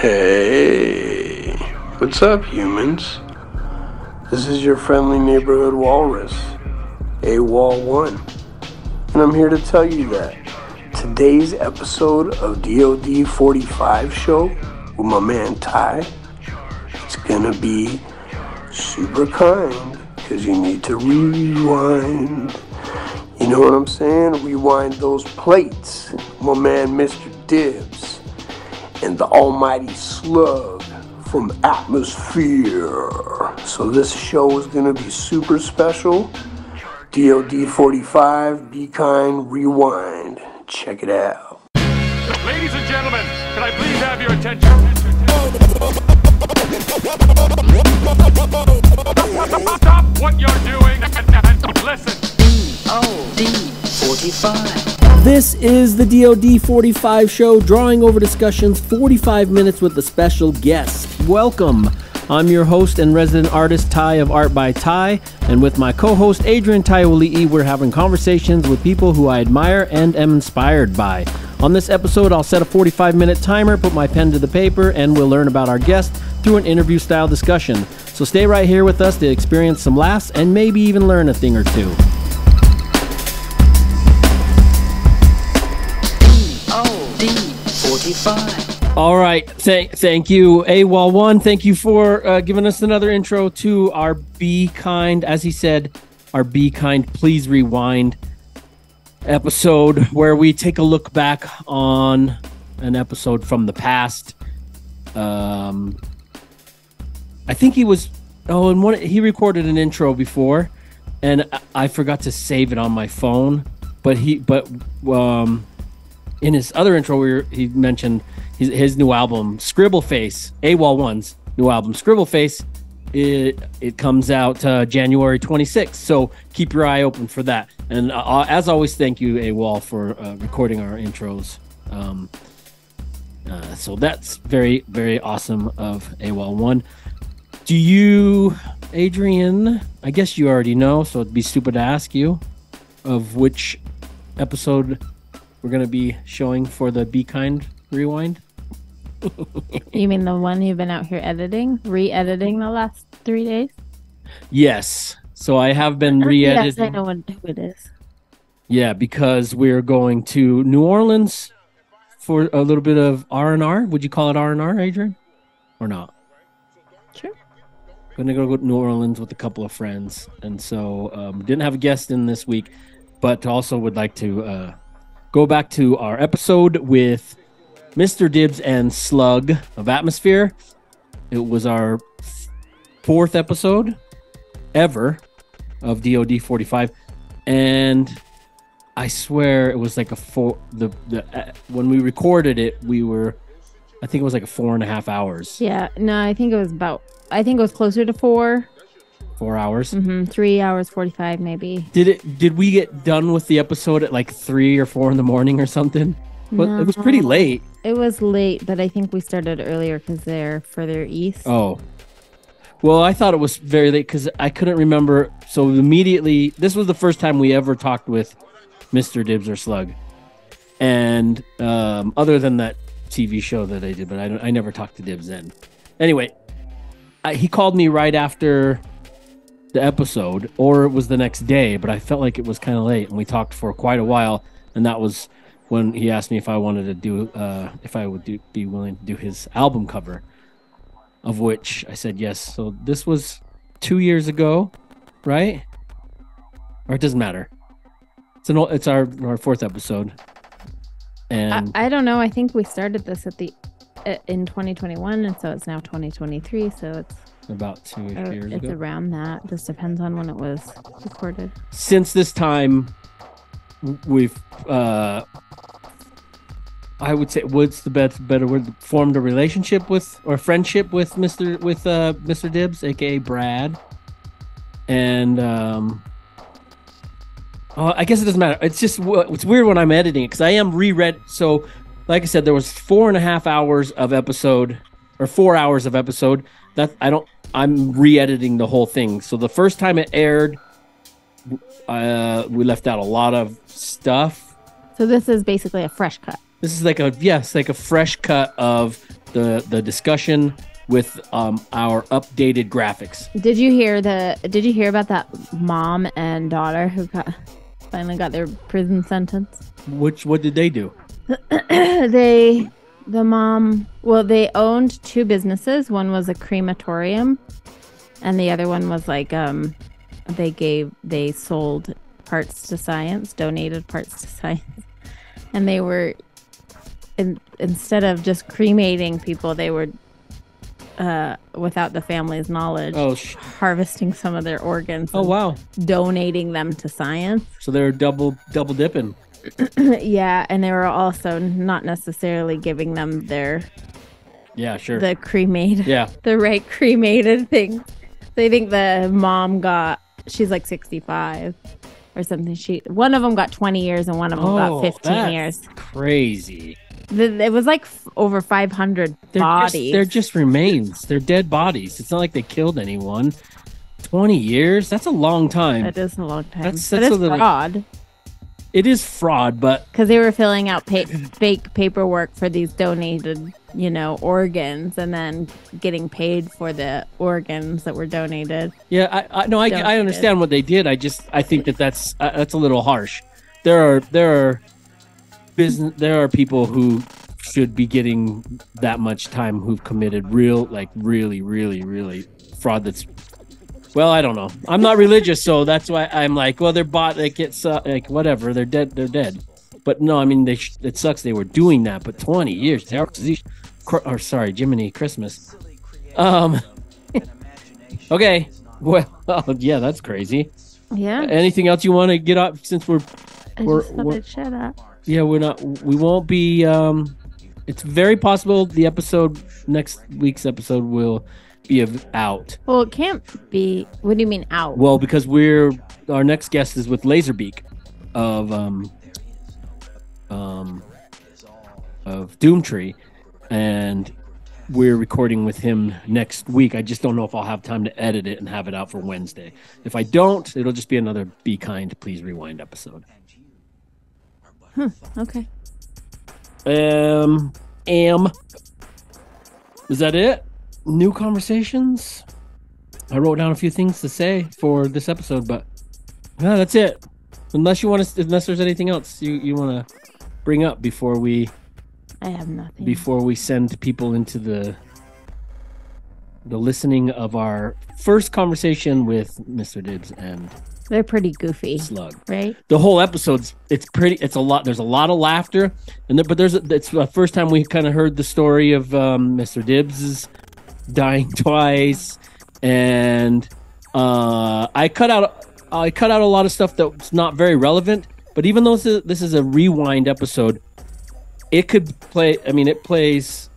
Hey, what's up, humans? This is your friendly neighborhood walrus, AWOL One, and I'm here to tell you that today's episode of DoD45 show with my man Ty, it's gonna be super kind because you need to rewind. You know what I'm saying? Rewind those plates, my man Mr. Dibbs and the almighty Slug from Atmosphere. So this show is gonna be super special. DoD45, Be Kind, Rewind. Check it out. Ladies and gentlemen, can I please have your attention? Stop what you're doing and listen. DoD45. This is the DoD45 show, drawing over discussions, 45 minutes with a special guest. Welcome. I'm your host and resident artist, Ty of Art by Tai, and with my co-host, Adrienne Taeoalii, we're having conversations with people who I admire and am inspired by. On this episode, I'll set a 45-minute timer, put my pen to the paper, and we'll learn about our guest through an interview-style discussion. So stay right here with us to experience some laughs and maybe even learn a thing or two. All right. Thank you, AWOL One. Thank you for giving us another intro to our Be Kind. As he said, our Be Kind, Please Rewind episode, where we take a look back on an episode from the past. I think he was... Oh, and he recorded an intro before, and I forgot to save it on my phone. But in his other intro, he mentioned his new album, Scribble Face, AWOL One's new album, Scribble Face. It comes out January 26th, so keep your eye open for that. And as always, thank you, AWOL, for recording our intros. So that's very, very awesome of AWOL One. Do you, Adrienne, I guess you already know, so it'd be stupid to ask you, of which episode we're going to be showing for the Be Kind Rewind? You mean the one you've been out here editing, re-editing the last 3 days? Yes. So I have been re-editing. Yes, I know who it is. Yeah, because we're going to New Orleans for a little bit of R&R. Would you call it R&R, Adrienne? Or not? Sure. Going to go to New Orleans with a couple of friends. And so didn't have a guest in this week, but also would like to... go back to our episode with Mr. Dibbs and Slug of Atmosphere. It was our fourth episode ever of DoD45, and I swear it was like a when we recorded it, I think it was like a 4.5 hours. Yeah, no, I think it was closer to 4 hours. Mm-hmm. 3 hours 45 maybe. Did we get done with the episode at like 3 or 4 in the morning or something? Well, no, it was pretty late. It was late, but I think we started earlier because they're further east. Oh, well, I thought it was very late because I couldn't remember. So immediately, this was the first time we ever talked with Mr. Dibbs or Slug, and other than that TV show that I did, but I never talked to Dibbs then. Anyway, he called me right after the episode, or it was the next day, but I felt like it was kind of late, and we talked for quite a while, and that was when he asked me if I wanted to do be willing to do his album cover, of which I said yes. So this was 2 years ago, right? Or it doesn't matter. It's our fourth episode, and I don't know. I think we started this in 2021, and so it's now 2023. So it's about 2 years ago. It's around that. Just depends on when it was recorded. Since this time, we've, I would say, what's the better word? Formed a relationship with, or friendship with Mr. Dibbs, aka Brad. And I guess it doesn't matter. It's just it's weird when I'm editing because I am reread. So, like I said, there was 4.5 hours of episode. Or 4 hours of episode that I'm re-editing the whole thing. So the first time it aired, we left out a lot of stuff. So this is basically a fresh cut. This is like a fresh cut of the discussion with our updated graphics. Did you hear about that mom and daughter who finally got their prison sentence? What did they do? The mom owned two businesses. One was a crematorium and the other one was like they sold parts to science, donated parts to science. And they were instead of just cremating people, they were without the family's knowledge, harvesting some of their organs. Oh, wow. Donating them to science. So they're double dipping. Yeah, and they were also not necessarily giving them their... Yeah, sure. The cremated... Yeah. The right cremated thing. So I think the mom got... She's like 65 or something. One of them got 20 years and one of them got 15 years. Crazy. It was like over 500 bodies. They're just remains. They're dead bodies. It's not like they killed anyone. 20 years? That's a long time. That is a long time. That's fraud. It is fraud, but... Because they were filling out fake paperwork for these donated, organs and then getting paid for the organs that were donated. Yeah, I understand what they did. I think that's a little harsh. There are people who should be getting that much time who've committed really fraud. I don't know. I'm not religious, so that's why I'm like, well, they're bought. They get like whatever. They're dead. They're dead. But no, I mean, it sucks they were doing that. But 20 years. Jiminy Christmas. Okay. Well, yeah, that's crazy. Yeah. Anything else you want to get up since we're shut up. Yeah, we won't be, it's very possible next week's episode will be out. Well, it can't be, what do you mean out? Well, because our next guest is with Laserbeak of Doomtree, and we're recording with him next week. I just don't know if I'll have time to edit it and have it out for Wednesday. If I don't, it'll just be another Be Kind, Please Rewind episode. Huh, okay. Is that it? New conversations? I wrote down a few things to say for this episode, but no, that's it. Unless there's anything else you want to bring up before we... I have nothing. Before we send people into the listening of our first conversation with Mr. Dibbs and... They're pretty goofy. Slug. Right? The whole episode's it's a lot. There's a lot of laughter. It's the first time we kind of heard the story of Mr. Dibbs dying twice. And I cut out a lot of stuff that's not very relevant, but even though this is a rewind episode, it plays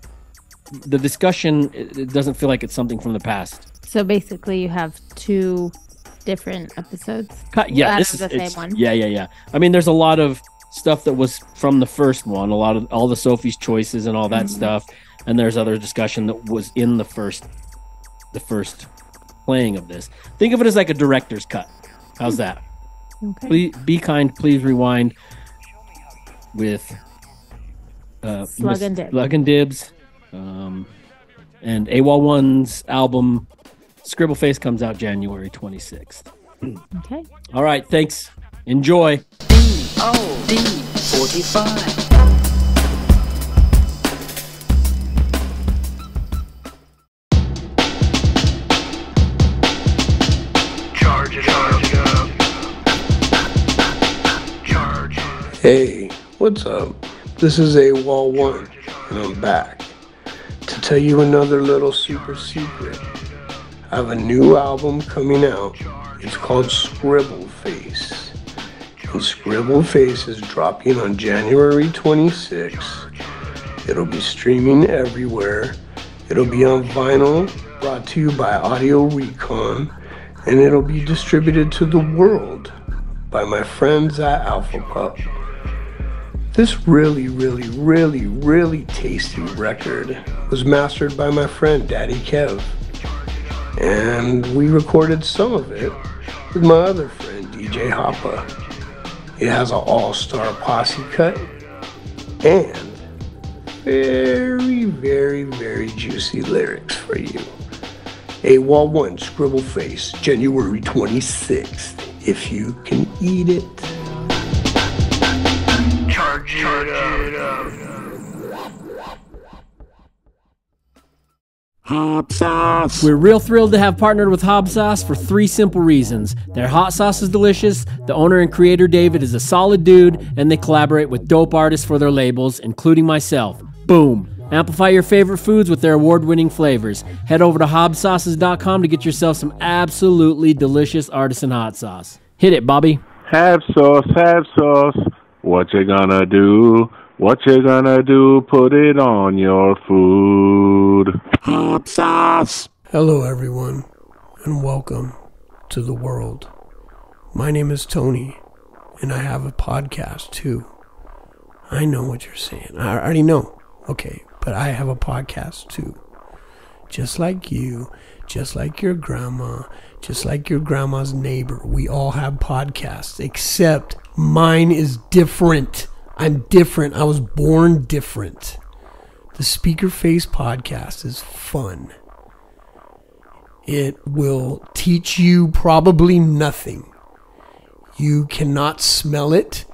the discussion. It doesn't feel like it's something from the past. So basically you have two different episodes. Yeah, this is the same one. Yeah. I mean, there's a lot of stuff that was from the first one. A lot of all the Sophie's choices and all that stuff, and there's other discussion that was in the first playing of this. Think of it as like a director's cut. How's that? Okay. Please, Be Kind, Please Rewind with Slug and Dibbs, and AWOL One's album. Scribble Face comes out January 26th. Okay. All right. Thanks. Enjoy. DoD45. Charge it up. Charge. Hey, what's up? This is AWOL One, and I'm back to tell you another little super secret. I have a new album coming out. It's called Scribble Face. And Scribble Face is dropping on January 26th. It'll be streaming everywhere. It'll be on vinyl, brought to you by Audio Recon, and it'll be distributed to the world by my friends at AlphaPup. This really tasty record was mastered by my friend Daddy Kev. And we recorded some of it with my other friend, DJ Hoppa. It has an all-star posse cut and very juicy lyrics for you. AWOL One, Scribble Face, January 26th. If you can eat it. Charge it up. Hob Sauce. We're real thrilled to have partnered with Hob Sauce for three simple reasons. Their hot sauce is delicious, the owner and creator David is a solid dude, and they collaborate with dope artists for their labels, including myself. Boom. Amplify your favorite foods with their award-winning flavors. Head over to hobsauces.com to get yourself some absolutely delicious artisan hot sauce. Hit it, Bobby. Have sauce, have sauce. What you gonna do? What you gonna do? Put it on your food. Hob Sauce. Hello, everyone, and welcome to the world. My name is Tony, and I have a podcast, too. I know what you're saying. I already know. Okay, but I have a podcast too. Just like you, just like your grandma, just like your grandma's neighbor. We all have podcasts, except mine is different. I'm different. I was born different. The Speaker Face Podcast is fun. It will teach you probably nothing. You cannot smell it,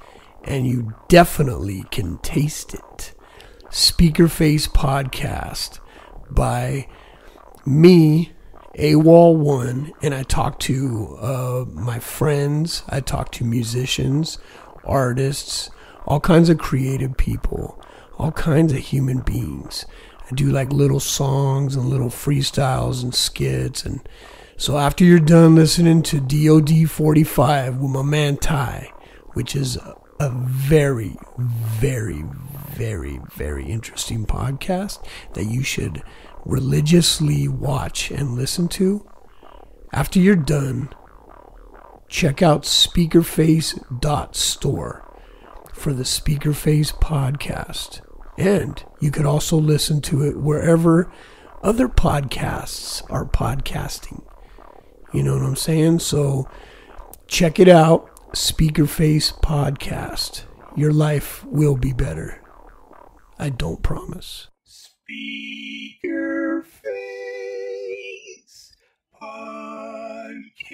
and you definitely can taste it. Speaker Face Podcast by me, AWOL One, and I talk to my friends, I talk to musicians, artists, all kinds of creative people, all kinds of human beings. I do like little songs and little freestyles and skits. And so after you're done listening to DoD45 with my man Tai, which is a very, very, very, very interesting podcast that you should religiously watch and listen to. After you're done, check out speakerface.store for the Speaker Face Podcast. And you could also listen to it wherever other podcasts are podcasting. You know what I'm saying? So check it out, Speaker Face Podcast. Your life will be better. I don't promise. Speaker Face Podcast.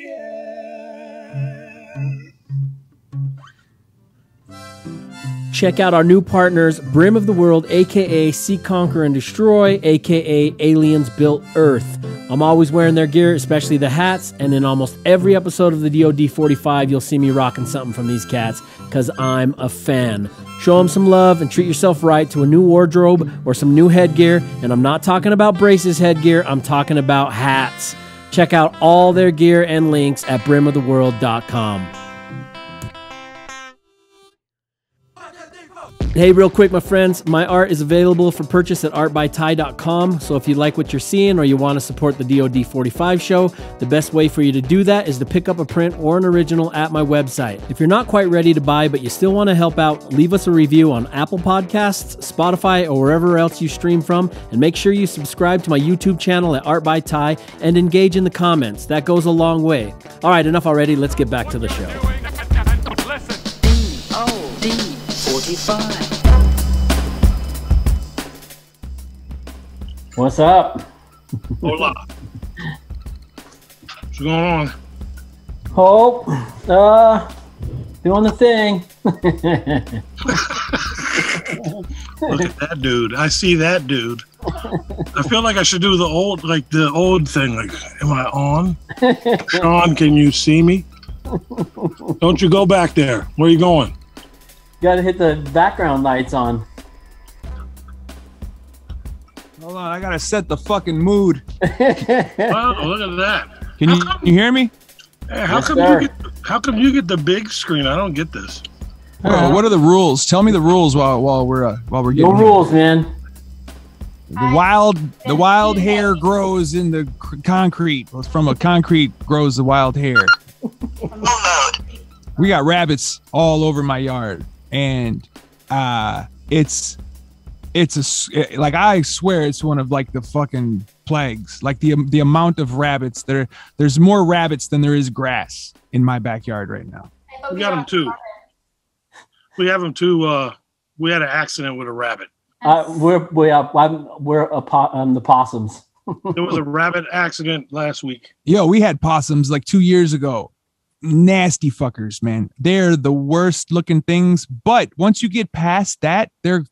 Check out our new partners, Brim of the World, a.k.a. Sea Conquer and Destroy, a.k.a. Aliens Built Earth. I'm always wearing their gear, especially the hats, and in almost every episode of the DoD45, you'll see me rocking something from these cats, because I'm a fan. Show them some love and treat yourself right to a new wardrobe or some new headgear, and I'm not talking about braces headgear, I'm talking about hats. Check out all their gear and links at brimoftheworld.com. Hey, real quick, my friends, my art is available for purchase at artbytai.com, so if you like what you're seeing or you want to support the DoD45 show, the best way for you to do that is to pick up a print or an original at my website. If you're not quite ready to buy but you still want to help out, leave us a review on Apple Podcasts, Spotify, or wherever else you stream from, and make sure you subscribe to my YouTube channel at Art by Tai and engage in the comments. That goes a long way. All right, enough already. Let's get back to the show. DoD45. What's up? Hola. What's going on? Hope. Doing the thing. Look at that dude. I see that dude. I feel like I should do the old thing. Like, am I on? Sean, can you see me? Don't you go back there. Where are you going? You gotta hit the background lights on. Hold on, I gotta set the fucking mood. Wow, look at that! Can you hear me? Hey, how come you get the big screen? I don't get this. Bro, what are the rules? Tell me the rules while we're getting. No rules, man. The wild hair grows in the concrete. From a concrete grows the wild hair. We got rabbits all over my yard, and it's. It's a, like, I swear it's one of like the fucking plagues, like the amount of rabbits there's more rabbits than there is grass in my backyard right now. We got them too. We have them too. We had an accident with a rabbit. We're the possums. There was a rabbit accident last week. Yo, we had possums like 2 years ago. Nasty fuckers, man. They're the worst looking things. But once you get past that, they're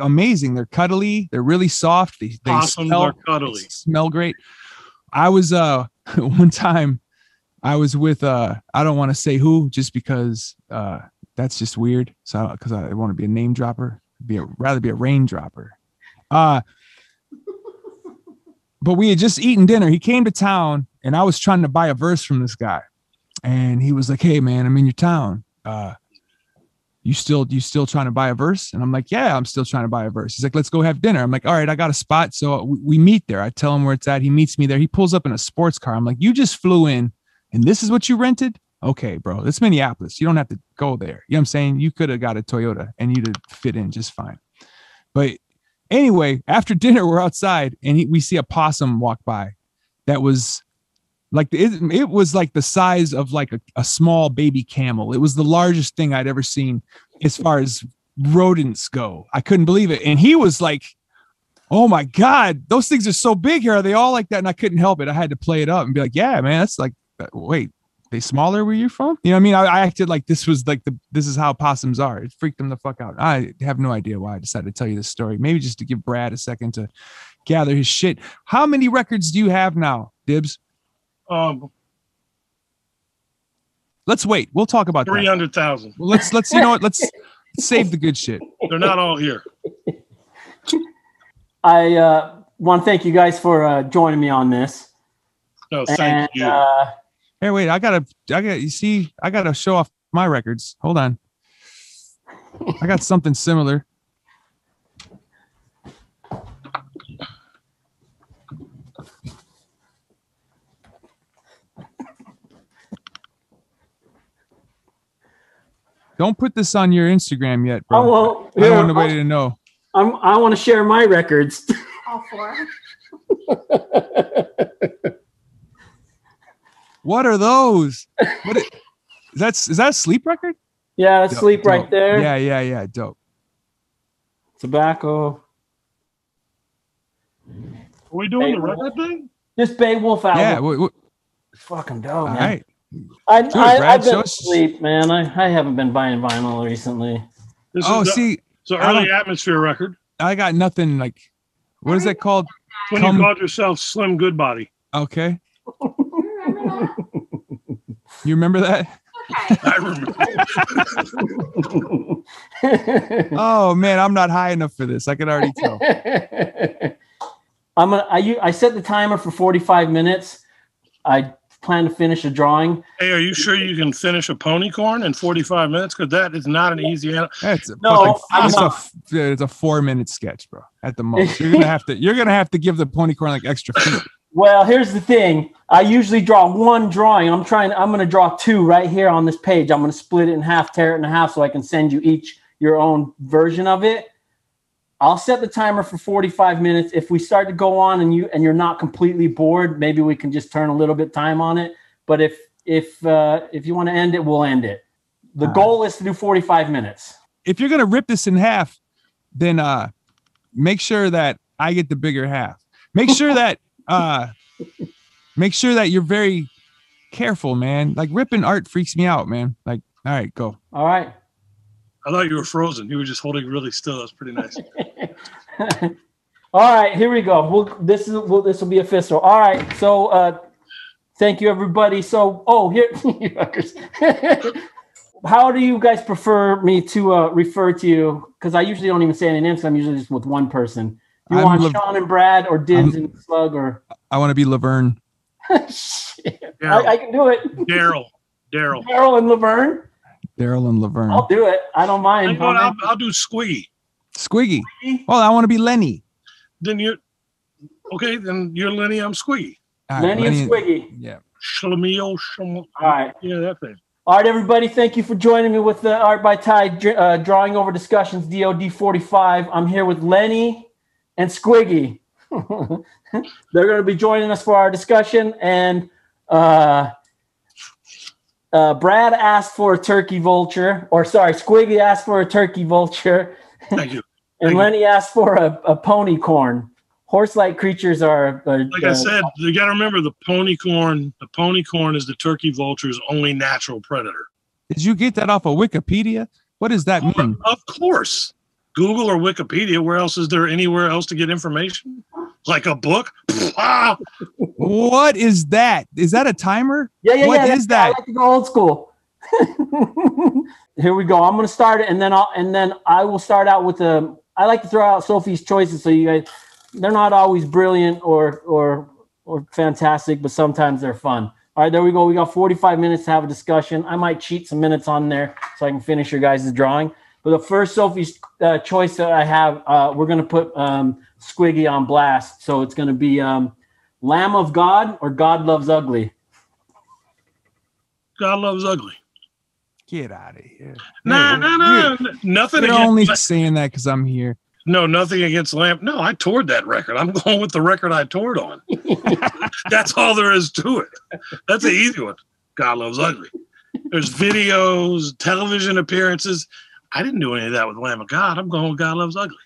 amazing. They're cuddly. They're really soft. Possums are cuddly. They smell great. I was one time I was with I don't want to say who, just because that's just weird. So because I want to be a name dropper, rather be a rain dropper. But we had just eaten dinner. He came to town, and I was trying to buy a verse from this guy, and he was like, "Hey, man, I'm in your town. You still trying to buy a verse?" And I'm like, "Yeah, I'm still trying to buy a verse." He's like, "Let's go have dinner." I'm like, "All right, I got a spot." So we meet there. I tell him where it's at. He meets me there. He pulls up in a sports car. I'm like, "You just flew in, and this is what you rented? Okay, bro, it's Minneapolis. You don't have to go there. You know what I'm saying? You could have got a Toyota, and you'd have fit in just fine." But anyway, after dinner, we're outside, and we see a possum walk by that was like, it was like the size of like a small baby camel. It was the largest thing I'd ever seen as far as rodents go. I couldn't believe it. And he was like, "Oh my God, those things are so big here. Are they all like that?" And I couldn't help it. I had to play it up and be like, "Yeah, man, that's like, wait, they smaller where you're from?" You know what I mean? I acted like this was like this is how possums are. It freaked them the fuck out. I have no idea why I decided to tell you this story. Maybe just to give Brad a second to gather his shit. How many records do you have now, Dibbs? Let's wait. We'll talk about 300,000. Well, let's you know what? Let's save the good shit. They're not all here. I want to thank you guys for joining me on this. No, thank you. Hey, wait! I gotta show off my records. Hold on, I got something similar. Don't put this on your Instagram yet, bro. Oh, well, I don't want nobody to know. I want to share my records. All four. What are those? Is that a sleep record? Yeah, that's dope, sleep dope. Right there. Yeah, dope. Tobacco. Are we doing the record thing? This Beowulf album. Yeah, it's fucking dope. All man. Right. I've been asleep, man. I haven't been buying vinyl recently. It's an early Atmosphere record. I got nothing like. What is that called? When you called yourself Slim Goodbody. Okay. You remember that? Okay. I remember. Oh man, I'm not high enough for this. I can already tell. I set the timer for 45 minutes. I plan to finish a drawing. Hey, are you sure you can finish a pony corn in 45 minutes? Because that is not an easy. It's a 4-minute sketch, bro. At the most, you're gonna have to give the pony corn like extra feet. Well, here's the thing. I usually draw one drawing. I'm going to draw two right here on this page. I'm going to split it in half, tear it in half, so I can send you each your own version of it. I'll set the timer for 45 minutes. If we start to go on and you're not completely bored, maybe we can just turn a little bit time on it. But if you want to end it, we'll end it. The goal is to do 45 minutes. If you're going to rip this in half, then make sure that I get the bigger half. Make sure that make sure that you're very careful, man. Like, ripping art freaks me out, man. Like, all right, go. All right. I thought you were frozen. You were just holding really still. That was pretty nice. All right, here we go. This will be official. All right, so thank you, everybody. So, here, you fuckers. How do you guys prefer me to refer to you? Because I usually don't even say any names. I'm usually just with one person. You want Sean and Brad or Dibbs and Slug or? I want to be Laverne. Shit. I can do it. Daryl. Daryl and Laverne. I'll do it. I don't mind. I'll do Squiggy. Well, I want to be Lenny. Then you're Lenny. I'm Squiggy. Right, Lenny and Squiggy. Yeah. All right. Yeah, that thing. All right, everybody, thank you for joining me with the Art by Tai Drawing Over Discussions, DOD45. I'm here with Lenny and Squiggy. They're going to be joining us for our discussion. And Brad asked for a turkey vulture. Or sorry, Squiggy asked for a turkey vulture. Thank you. And Lenny asked for a pony corn. Horse-like creatures are... like I said, you got to remember the pony corn. The pony corn is the turkey vulture's only natural predator. Did you get that off of Wikipedia? What does that mean? Of course. Google or Wikipedia. Where else is there anywhere else to get information? Like a book? What is that? Is that a timer? Yeah. What is that? I like to go old school. Here we go. I'm going to start it, and then I will start out with a... I like to throw out Sophie's choices, so you guys... They're not always brilliant or fantastic, but sometimes they're fun. All right, there we go. We got 45 minutes to have a discussion. I might cheat some minutes on there so I can finish your guys' drawing. But the first Sophie's choice that I have, we're going to put Squiggy on blast. So it's going to be Lamb of God or God Loves Ugly. God Loves Ugly. Get out of here. No. Nothing. You're only saying that because I'm here. No, nothing against Lamb. No, I toured that record. I'm going with the record I toured on. That's all there is to it. That's an easy one. God Loves Ugly. There's videos, television appearances. I didn't do any of that with Lamb of God. I'm going with God Loves Ugly.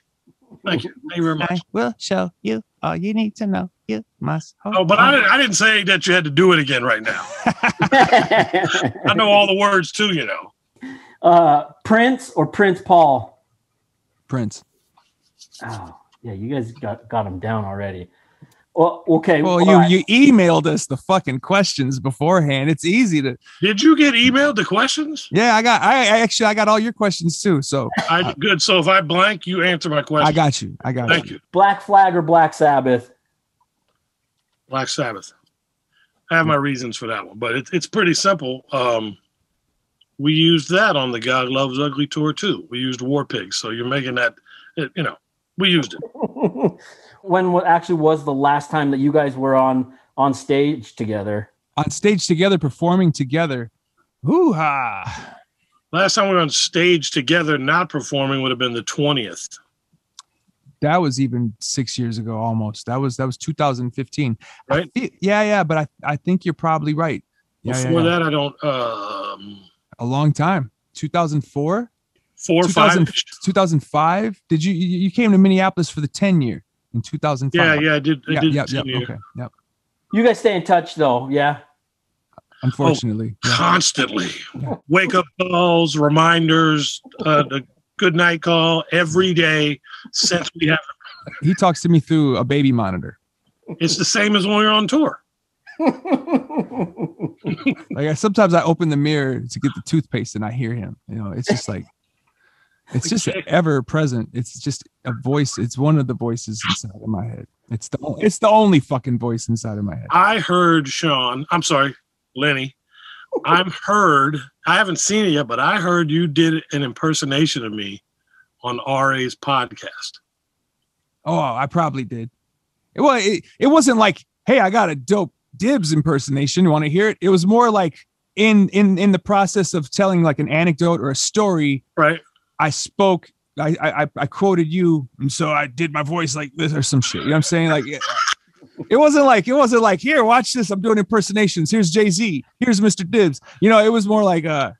Thank you. Thank you very much. I will show you all you need to know. You must. Oh, but I didn't say that you had to do it again right now. I know all the words too, you know. Prince or Prince Paul? Prince. Oh, yeah, you guys got them down already. Well, okay. Well, you emailed us the fucking questions beforehand. It's easy to... Did you get emailed the questions? Yeah, I got all your questions too. So good. So if I blank, you answer my question. I got you. Thank you. Black Flag or Black Sabbath? Black Sabbath. I have my reasons for that one, but it's pretty simple. We used that on the God Loves Ugly tour too. We used War Pigs, so you're making that, you know. We used it. When actually was the last time that you guys were on stage together? On stage together, performing together. Hoo-ha. Last time we were on stage together, not performing, would have been the 20th. That was even 6 years ago almost. That was 2015. Right? Yeah, but I think you're probably right. Before that, I don't... A long time. 2004? 2005. Did you came to Minneapolis for the 10-year in 2005? Yeah, I did. I did. Okay, yep. You guys stay in touch though, yeah. Unfortunately, constantly. Yeah. Wake up calls, reminders, the good night call every day since we have. He talks to me through a baby monitor. It's the same as when we were on tour. Like sometimes I open the mirror to get the toothpaste and I hear him. You know, it's just like. It's just ever present. It's just a voice. It's one of the voices inside of my head. It's the only fucking voice inside of my head. I heard Lenny. I haven't seen it yet, but I heard you did an impersonation of me on RA's podcast. Oh, I probably did. Well, it wasn't like, hey, I got a dope Dibbs impersonation. You want to hear it? It was more like in the process of telling like an anecdote or a story. Right. I spoke, I quoted you, and so I did my voice like this or some shit. You know what I'm saying? Like, it wasn't like here, watch this. I'm doing impersonations. Here's Jay-Z. Here's Mr. Dibbs. You know, it was more like I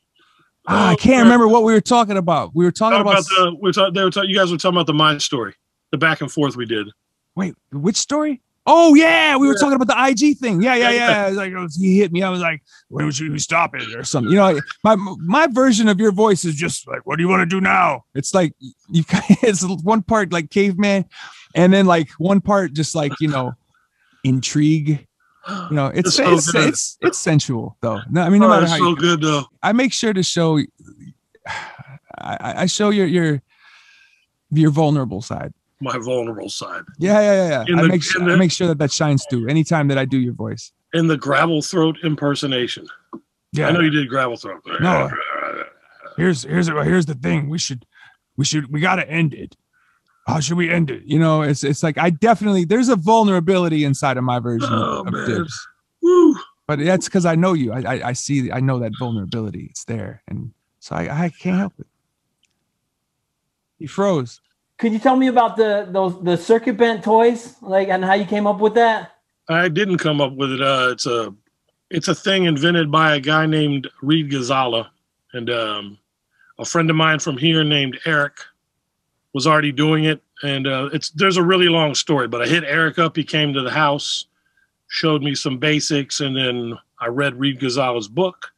can't remember what we were talking about. We were talking you guys were talking about the mind story, the back and forth we did. Wait, which story? Oh yeah, we were talking about the IG thing. Yeah. He hit me. I was like, "When should we stop it?" or something. You know, my version of your voice is just like, "What do you want to do now?" It's like it's one part like caveman, and then like one part just like, you know, intrigue. You know, it's sensual though. No, I mean, no matter how. So good though. I make sure to show. I show your vulnerable side. My vulnerable side. Yeah. I make sure that shines through anytime that I do your voice. In the gravel throat impersonation. Yeah, I know you did gravel throat. No, here's the thing. We gotta end it. How should we end it? You know, it's like there's a vulnerability inside of my version of Dibbs. Woo. But that's because I know you. I know that vulnerability. It's there, and so I can't help it. He froze. Could you tell me about the circuit bent toys, like, and how you came up with that? I didn't come up with it. It's a thing invented by a guy named Reed Gazala and a friend of mine from here named Eric. was already doing it. And there's a really long story, but I hit Eric up. He came to the house, showed me some basics, and then I read Reed Gonzalez's book,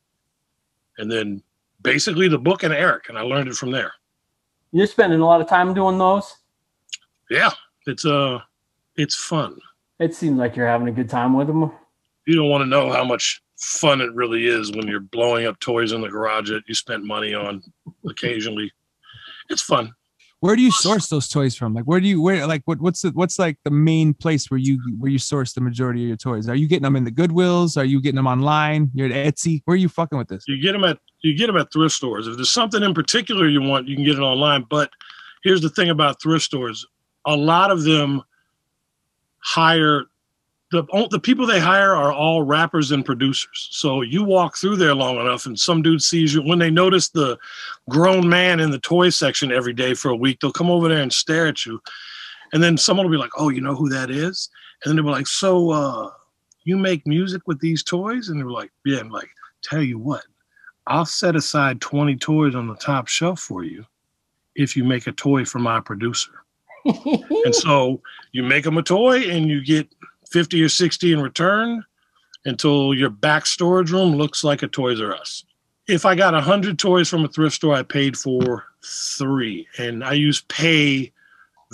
and then basically the book and Eric, and I learned it from there. You're spending a lot of time doing those? Yeah, it's fun. It seems like you're having a good time with them. You don't want to know how much fun it really is when you're blowing up toys in the garage that you spent money on occasionally. It's fun. Where do you source those toys from? Like, what's like the main place where you source the majority of your toys? Are you getting them in the Goodwills? Are you getting them online? You're at Etsy. Where are you fucking with this? You get them at thrift stores. If there's something in particular you want, you can get it online. But here's the thing about thrift stores: a lot of them hire the people they hire are all rappers and producers. So you walk through there long enough and some dude sees you. When they notice the grown man in the toy section every day for a week, they'll come over there and stare at you. And then someone will be like, oh, you know who that is? And then they'll be like, so you make music with these toys? And they're like, yeah. I'm like, tell you what, I'll set aside 20 toys on the top shelf for you if you make a toy for my producer. And so you make them a toy and you get 50 or 60 in return until your back storage room looks like a Toys R Us. If I got 100 toys from a thrift store, I paid for 3. And I use pay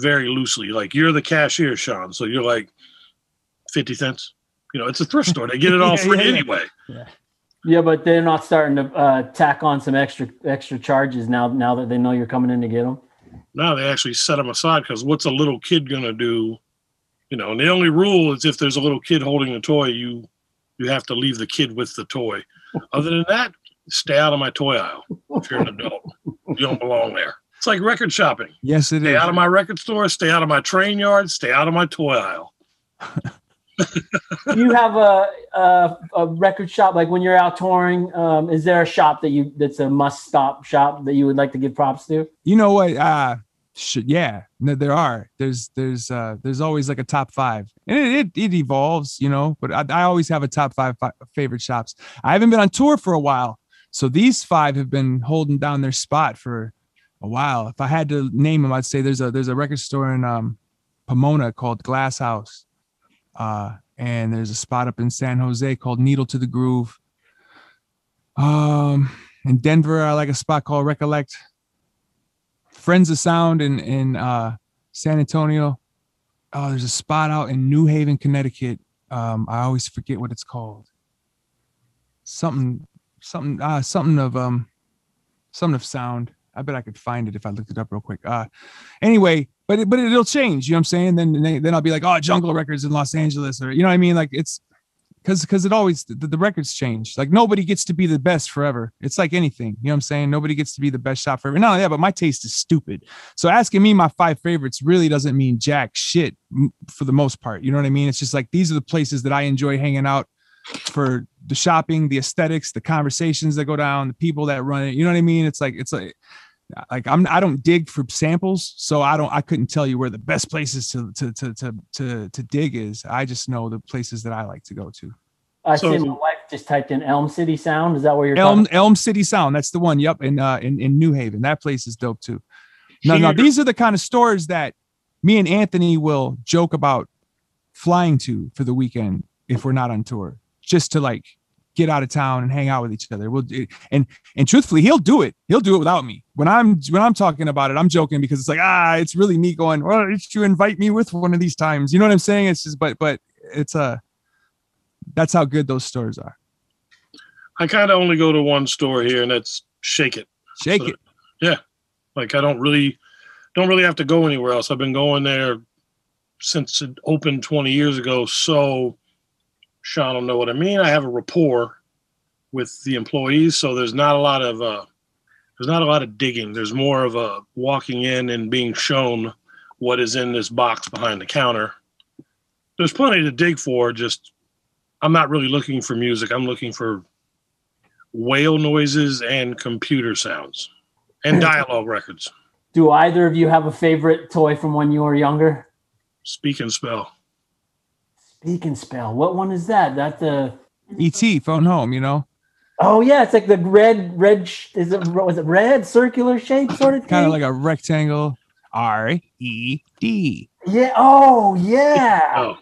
very loosely. Like, you're the cashier, Sean. So you're like 50 cents. You know, it's a thrift store. They get it all free anyway. Yeah. Yeah, but they're not starting to tack on some extra charges now that they know you're coming in to get them. No, they actually set them aside because what's a little kid going to do? You know, and the only rule is if there's a little kid holding a toy, you have to leave the kid with the toy. Other than that, stay out of my toy aisle if you're an adult. You don't belong there. It's like record shopping. Yes, it is. Stay out of my record store, stay out of my train yard, stay out of my toy aisle. You have a record shop, like when you're out touring, is there a shop that's a must-stop shop that you would like to give props to? You know what? Yeah, no, there are. There's always like a top 5, and it evolves, you know. But I always have a top 5 favorite shops. I haven't been on tour for a while, so these 5 have been holding down their spot for a while. If I had to name them, I'd say there's a record store in Pomona called Glass House, and there's a spot up in San Jose called Needle to the Groove. In Denver, I like a spot called Recollect. Friends of Sound in San Antonio. Oh, there's a spot out in New Haven, Connecticut. I always forget what it's called. Something of sound. I bet I could find it if I looked it up real quick. Anyway, but it'll change. You know what I'm saying? Then I'll be like, oh, Jungle Records in Los Angeles, or you know what I mean? Like it's because it always the records change. Like nobody gets to be the best forever. It's like anything, you know what I'm saying? Nobody gets to be the best shop forever. Not only that, but my taste is stupid. So asking me my 5 favorites really doesn't mean jack shit for the most part. You know what I mean? It's just like, these are the places that I enjoy hanging out for the shopping, the aesthetics, the conversations that go down, the people that run it. You know what I mean? It's like I don't dig for samples, so I couldn't tell you where the best places to dig is. I just know the places that I like to go to. I see my wife just typed in Elm City Sound. Is that where you're talking? Elm City Sound. That's the one. Yep, in New Haven. That place is dope too. No, these are the kind of stores that me and Anthony will joke about flying to for the weekend if we're not on tour, just to like get out of town and hang out with each other. We'll do, and truthfully, he'll do it. He'll do it without me. When I'm talking about it, I'm joking because it's like, it's really me going, well, you invite me with one of these times. You know what I'm saying? It's just, but it's that's how good those stores are. I kind of only go to one store here, and that's Shake It. Shake It. Yeah. Like I don't really have to go anywhere else. I've been going there since it opened 20 years ago. So Sean will know what I mean. I have a rapport with the employees, so there's not a lot of digging. There's more of a walking in and being shown what is in this box behind the counter. There's plenty to dig for. Just I'm not really looking for music. I'm looking for whale noises and computer sounds and dialogue records. Do either of you have a favorite toy from when you were younger? Speak and Spell. Speak and Spell. What one is that? That's the E.T. Phone Home, you know? Oh, yeah. It's like the red, was it red circular shape sort of thing? Kind of like a rectangle. R-E-D. Yeah. Oh, yeah. Oh.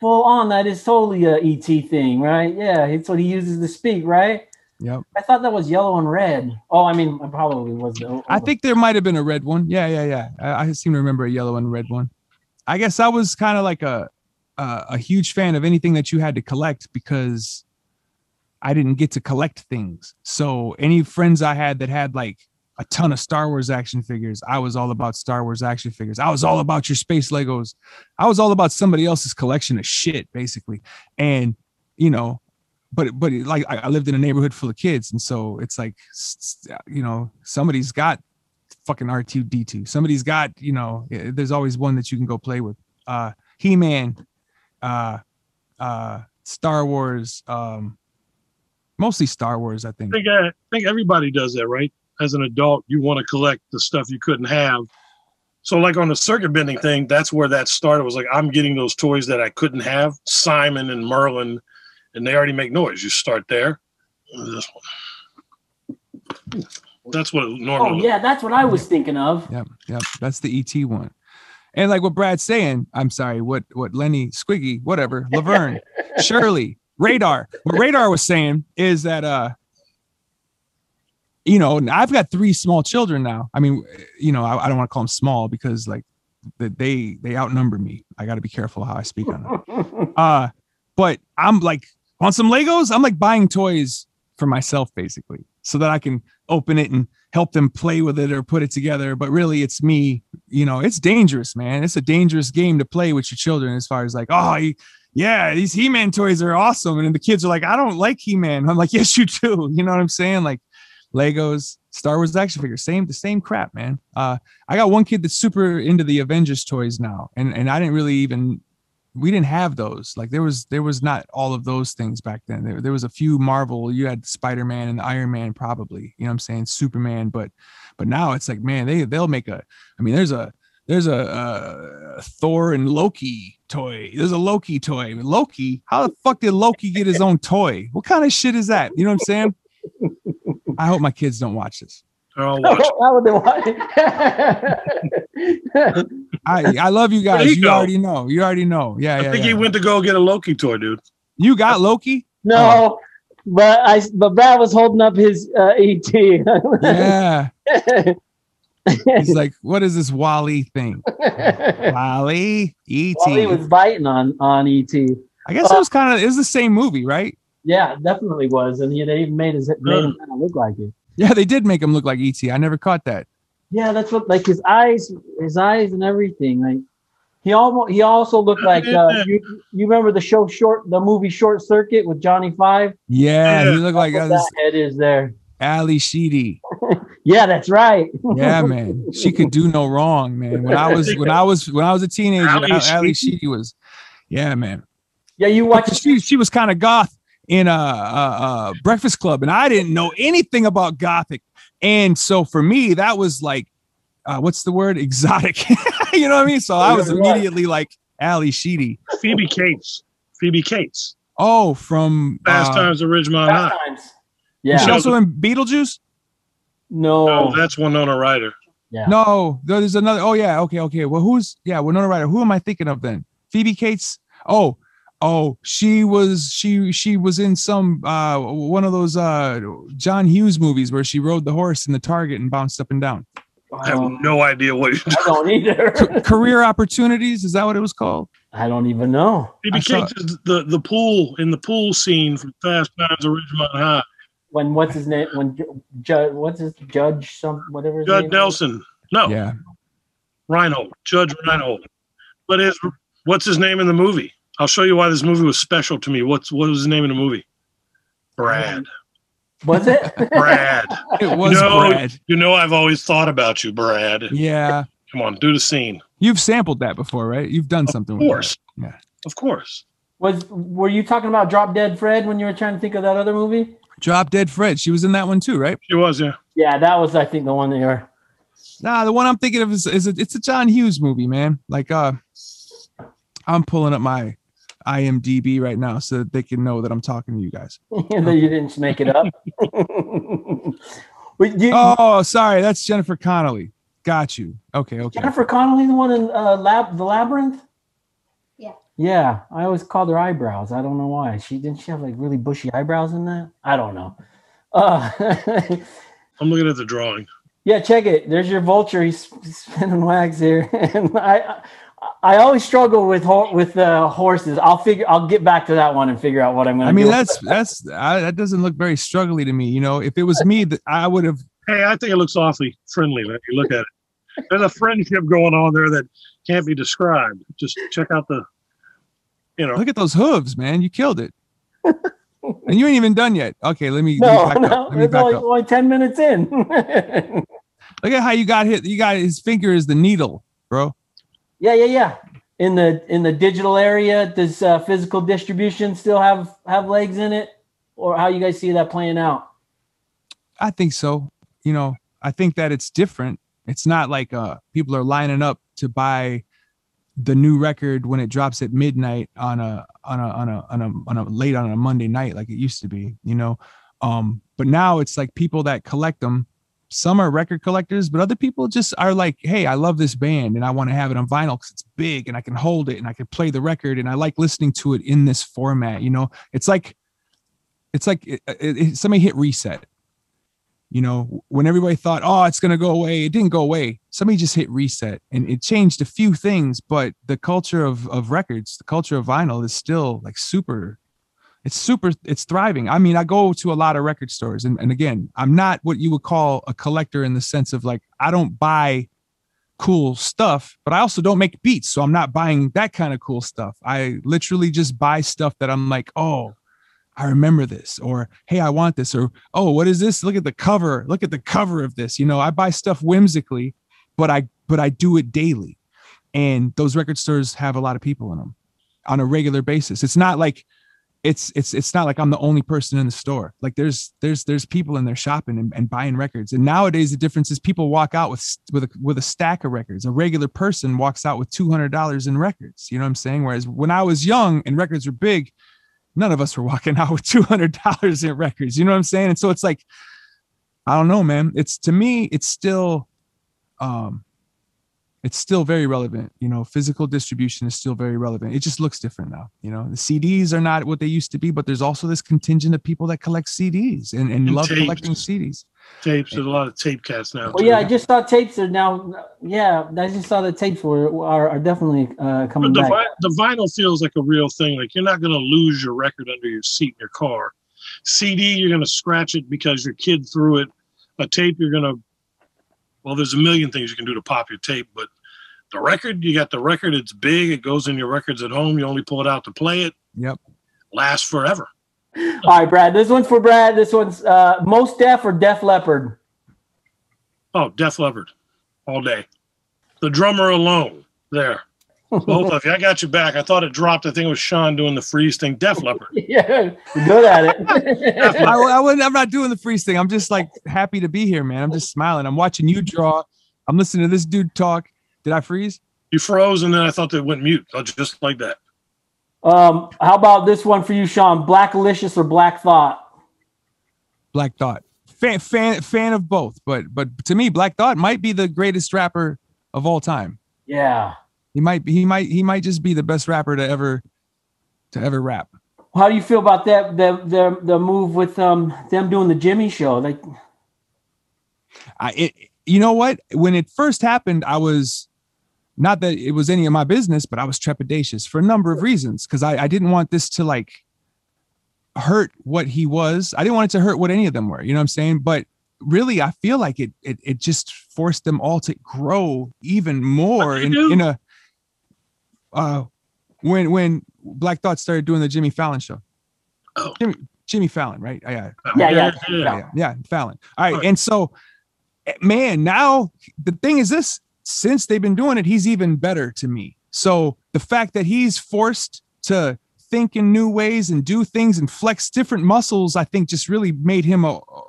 Full on. That is totally a E.T. thing, right? Yeah. It's what he uses to speak, right? Yep. I thought that was yellow and red. Oh, I mean, it probably was. Though. I think there might have been a red one. Yeah. I seem to remember a yellow and red one. I guess I was kind of like a huge fan of anything that you had to collect because I didn't get to collect things. So any friends I had that had like a ton of Star Wars action figures, I was all about Star Wars action figures. I was all about your space Legos. I was all about somebody else's collection of shit, basically. And, you know, but like I lived in a neighborhood full of kids. And so it's like, you know, somebody's got fucking R2D2. Somebody's got, you know, there's always one that you can go play with. He-Man, Star Wars, mostly Star Wars, I think. I think everybody does that, right? As an adult, you want to collect the stuff you couldn't have. So like on the circuit bending thing, that's where that started. Was like, I'm getting those toys that I couldn't have. Simon and Merlin, and they already make noise. You start there. This one. That's what it normally. Oh, yeah, that's what I was thinking of. Yep. That's the E.T. one. And like what Brad's saying, I'm sorry, what Lenny, Squiggy, whatever, Laverne, Shirley, Radar. What Radar was saying is that, you know, I've got three small children now. I mean, you know, I don't want to call them small because like they outnumber me. I got to be careful how I speak on them. But I'm like on some Legos. I'm like buying toys for myself, basically, so that I can open it and help them play with it or put it together. But really, it's me. You know, it's dangerous, man. It's a dangerous game to play with your children as far as like, oh, yeah, these He-Man toys are awesome. And then the kids are like, I don't like He-Man. I'm like, yes, you do. You know what I'm saying? Like Legos, Star Wars action figures, the same crap, man. I got one kid that's super into the Avengers toys now. And I didn't really even, we didn't have those. Like there was not all of those things back then. There was a few Marvel, you had Spider-Man and Iron Man probably, you know what I'm saying? Superman. But now it's like, man, they'll make there's a Thor and Loki toy. There's a Loki toy. Loki, how the fuck did Loki get his own toy? What kind of shit is that? You know what I'm saying? I hope my kids don't watch this. I'll watch it. Why would they watch it? I love you guys. You already know. Yeah. I think he went to go get a Loki toy, dude. You got Loki? No, but Brad was holding up his ET. Yeah. He's like, what is this Wally thing? Wally, E.T. Wally was biting on E.T. I guess it was it was the same movie, right? Yeah, it definitely was. And they even made him kind of look like it. Yeah, they did make him look like E.T. I never caught that. Yeah, that's what, like his eyes and everything. Like he also looked like you remember the show Short Circuit with Johnny Five? Yeah, he looked like that head is there. Ali Sheedy. Yeah, that's right. Yeah, man, she could do no wrong, man. When I was a teenager, Ali Sheedy was, yeah, man. Yeah, you watched. She was kind of goth in a Breakfast Club, and I didn't know anything about gothic, and so for me that was like, what's the word? Exotic. You know what I mean? So I was immediately like Ali Sheedy. Phoebe Cates. Oh, from Fast Times at Ridgemont High. Yeah. She also in Beetlejuice? No, that's Winona Ryder. Yeah. No, there's another. Oh yeah, okay. Well, Winona Ryder. Who am I thinking of then? Phoebe Cates. Oh, she was in some one of those John Hughes movies where she rode the horse in the Target and bounced up and down. I have no idea what you're talking about. I don't either. Career Opportunities, is that what it was called? I don't even know. Phoebe Cates is the pool in the pool scene from Fast Times at Ridgemont High. When what's his name? When Judge some whatever. His Judge name Nelson. Was? No. Yeah. Reinhold. Judge Reinhold. But what's his name in the movie? I'll show you why this movie was special to me. What was his name in the movie? Brad. Was it? Brad. It was Brad. You know I've always thought about you, Brad. Yeah. Come on, do the scene. You've sampled that before, right? You've done something with it. Of course. Yeah. Of course. Were you talking about Drop Dead Fred when you were trying to think of that other movie? Drop Dead Fred. She was in that one too, right? She was, yeah. Yeah, that was, I think, the one they were. Nah, the one I'm thinking of is a John Hughes movie, man. Like, I'm pulling up my IMDb right now so that they can know that I'm talking to you guys. Yeah, that you didn't make it up. Oh, sorry, that's Jennifer Connelly. Got you. Okay. Okay. Jennifer Connelly, the one in the Labyrinth. Yeah. Yeah, I always called her eyebrows. I don't know why. She have like really bushy eyebrows in that. I don't know. I'm looking at the drawing. Yeah, check it. There's your vulture. He's spinning wax here, and I always struggle with horses. I'll get back to that one and figure out what I'm gonna do. I mean, do. That doesn't look very struggly to me. You know, if it was me, I would have. Hey, I think it looks awfully friendly when you look at it. There's a friendship going on there that can't be described. Just check out look at those hooves, man. You killed it. And you ain't even done yet. Okay, let me back up. It's only 10 minutes in. Look at how you got hit. You got his finger is the needle, bro. Yeah. In the digital area, does physical distribution still have legs in it, or how you guys see that playing out? I think so. You know, I think that it's different. It's not like people are lining up to buy the new record when it drops at midnight on a Monday night like it used to be, you know. But now it's like people that collect them. Some are record collectors, but other people just are like, hey, I love this band and I want to have it on vinyl because it's big and I can hold it and I can play the record and I like listening to it in this format. You know, it's like somebody hit reset. You know, when everybody thought, oh, it's going to go away, it didn't go away. Somebody just hit reset and it changed a few things. But the culture of records, the culture of vinyl is still like super, it's thriving. I mean, I go to a lot of record stores and again, I'm not what you would call a collector in the sense of like, I don't buy cool stuff, but I also don't make beats. So I'm not buying that kind of cool stuff. I literally just buy stuff that I'm like, oh, I remember this, or, hey, I want this, or, oh, what is this? Look at the cover of this. You know, I buy stuff whimsically, but I do it daily. And those record stores have a lot of people in them on a regular basis. It's not like I'm the only person in the store. Like there's people in there shopping and buying records. And nowadays the difference is people walk out with a stack of records. A regular person walks out with $200 in records. You know what I'm saying? Whereas when I was young and records were big, none of us were walking out with $200 in records. You know what I'm saying? And so it's like, I don't know, man. It's still very relevant. You know, physical distribution is still very relevant. It just looks different now. You know, the CDs are not what they used to be, but there's also this contingent of people that collect CDs and love tapes. Collecting CDs. Tapes. There's a lot of tape cats now. Well, yeah, I just saw tapes are now. Yeah, I just saw the tapes are definitely coming back. The vinyl feels like a real thing. Like you're not going to lose your record under your seat in your car. CD, you're going to scratch it because your kid threw it. A tape, you're going to. Well, there's a million things you can do to pop your tape, but the record, you got the record. It's big. It goes in your records at home. You only pull it out to play it. Yep. Lasts forever. All right, Brad. This one's for Brad. This one's Mos Def or Def Leppard? Oh, Def Leppard. All day. The drummer alone. There. Both of you. I got you back. I thought it dropped. I think it was Sean doing the freeze thing. Def Leppard. Yeah, good at it. I'm not doing the freeze thing. I'm just like happy to be here, man. I'm just smiling. I'm watching you draw. I'm listening to this dude talk. Did I freeze? You froze, and then I thought they went mute. Just like that. How about this one for you, Sean? Blackalicious or Black Thought? Black Thought. Fan of both, but to me, Black Thought might be the greatest rapper of all time. Yeah. He might just be the best rapper to ever rap. How do you feel about that? The move with them doing the Jimmy show, like. You know what? When it first happened, I was not that it was any of my business, but I was trepidatious for a number of reasons because I didn't want this to like hurt what he was. I didn't want it to hurt what any of them were. You know what I'm saying? But really, I feel like it just forced them all to grow even more in a. When Black Thought started doing the Jimmy Fallon show, oh. Jimmy Fallon, right? Yeah, Fallon. All right, and so, man, now the thing is this: since they've been doing it, he's even better to me. So the fact that he's forced to think in new ways and do things and flex different muscles, I think just really made him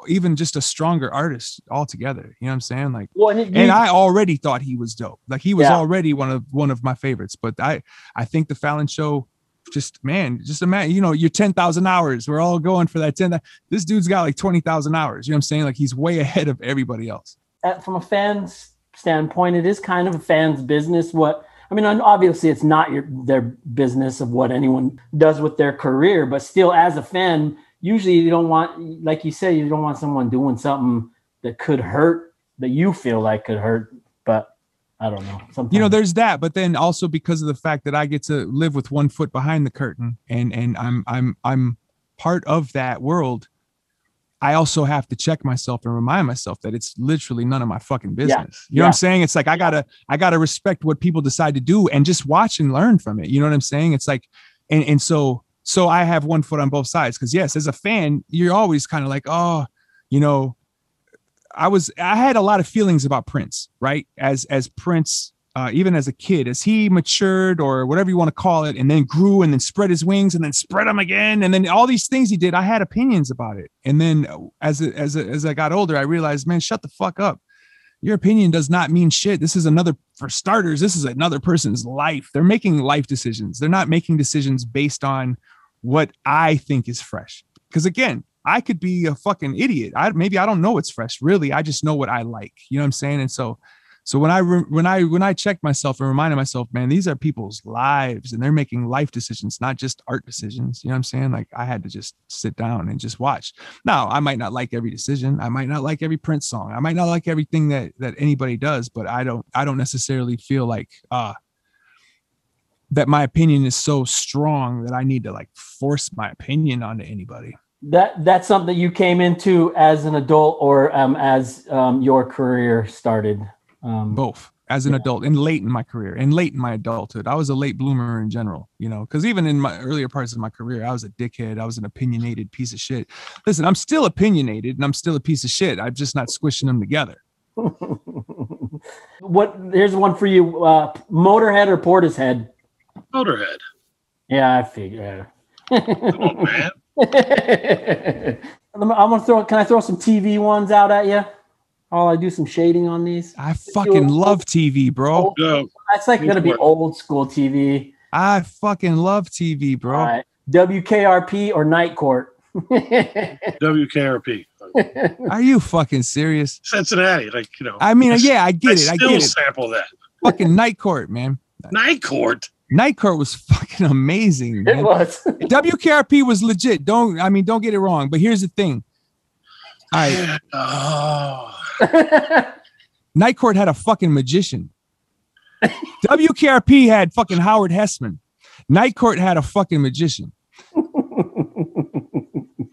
even just a stronger artist altogether. You know what I'm saying? Like, well, and I already thought he was dope. Like he was already one of my favorites, but I think the Fallon show just imagine, you know, your 10,000 hours, we're all going for that 10. This dude's got like 20,000 hours. You know what I'm saying? Like he's way ahead of everybody else. From a fan's standpoint, it is kind of a fan's business. Obviously it's not their business of what anyone does with their career, but still as a fan, usually you don't want, like you say, you don't want someone doing something that could hurt, that you feel like could hurt, but I don't know. Sometimes. You know, there's that, but then also because of the fact that I get to live with one foot behind the curtain and I'm part of that world, I also have to check myself and remind myself that it's literally none of my fucking business. Yeah. You know what I'm saying? It's like, I gotta respect what people decide to do and just watch and learn from it. You know what I'm saying? It's like, and so I have one foot on both sides. Cause yes, as a fan, you're always kind of like, oh, you know, I had a lot of feelings about Prince, right? As Prince, even as a kid, as he matured or whatever you want to call it, and then grew and then spread his wings and then spread them again. And then all these things he did, I had opinions about it. And then as I got older, I realized, man, shut the fuck up. Your opinion does not mean shit. This is another, for starters, this is another person's life. They're making life decisions. They're not making decisions based on what I think is fresh. Because again, I could be a fucking idiot. Maybe I don't know what's fresh. Really, I just know what I like. You know what I'm saying? And so when I checked myself and reminded myself, man, these are people's lives and they're making life decisions, not just art decisions. You know what I'm saying? Like, I had to just sit down and just watch. Now, I might not like every decision. I might not like every Prince song. I might not like everything that anybody does, but I don't necessarily feel like that my opinion is so strong that I need to like force my opinion onto anybody. That's something you came into as an adult or as your career started? Both as an adult and late in my career and late in my adulthood. I was a late bloomer in general, you know, because even in my earlier parts of my career, I was a dickhead. I was an opinionated piece of shit. Listen, I'm still opinionated and I'm still a piece of shit. I'm just not squishing them together. Here's one for you. Motorhead or Portishead? Motorhead. Yeah, I figure. Come on, man. Can I throw some TV ones out at you? Oh, I do some shading on these. I fucking love TV, bro. That's like going to be old school TV. I fucking love TV, bro. All right. WKRP or Night Court? WKRP. Are you fucking serious? Cincinnati, like, you know. I mean, yeah, I get it. Still sample that. Fucking Night Court, man. Night Court? Night Court was fucking amazing, man. It was. WKRP was legit. Don't get it wrong. But here's the thing. All right. Oh. Night Court had a fucking magician. WKRP had fucking Howard Hessman. Night Court had a fucking magician.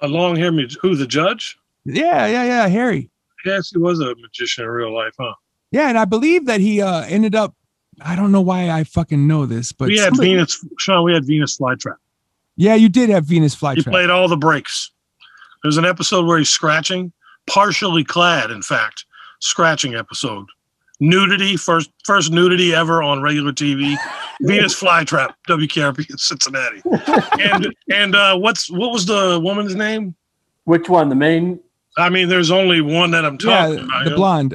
Along here, who, the judge? Yeah, Harry. Yes, he was a magician in real life, huh? Yeah, and I believe that he ended up, I don't know why I fucking know this, but we had Venus Flytrap. Yeah, you did have Venus Flytrap. He played all the breaks. There's an episode where he's scratching, partially clad, in fact, scratching episode. Nudity, first nudity ever on regular TV. Venus Flytrap, WKRP in Cincinnati. And what was the woman's name? Which one? The main? I mean, there's only one that I'm talking about. The blonde.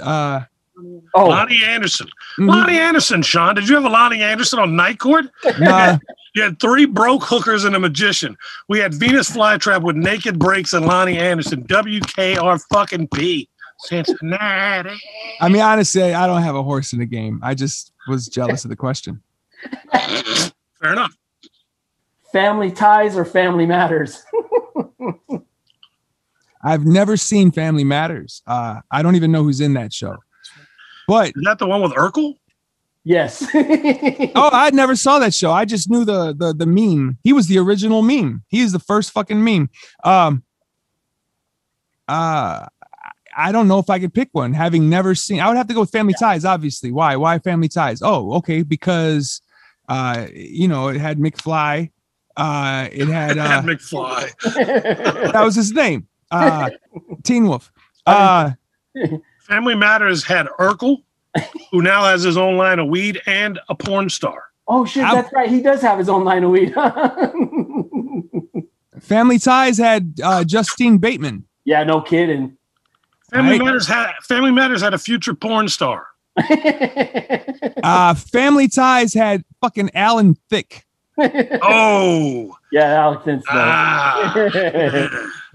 Lonnie Anderson. Mm-hmm. Lonnie Anderson, Sean. Did you have a Lonnie Anderson on Night Court? Nah. You had three broke hookers and a magician. We had Venus Flytrap with naked breaks and Lonnie Anderson. WKRP Cincinnati. I mean, honestly, I don't have a horse in the game. I just was jealous of the question. Fair enough. Family Ties or Family Matters? I've never seen Family Matters. I don't even know who's in that show. But is that the one with Urkel? Yes. Oh, I never saw that show. I just knew the meme. He was the original meme. He is the first fucking meme. I don't know if I could pick one. Having never seen, I would have to go with Family Ties, obviously. Why Family Ties? Oh, okay, because you know, it had McFly. It had McFly. That was his name. Teen Wolf. Family Matters had Urkel, who now has his own line of weed, and a porn star. Oh, shit, that's right. He does have his own line of weed. Family Ties had Justine Bateman. Yeah, no kidding. Family Matters had a future porn star. Family Ties had fucking Alan Thicke. Oh. Yeah, Alan Thicke.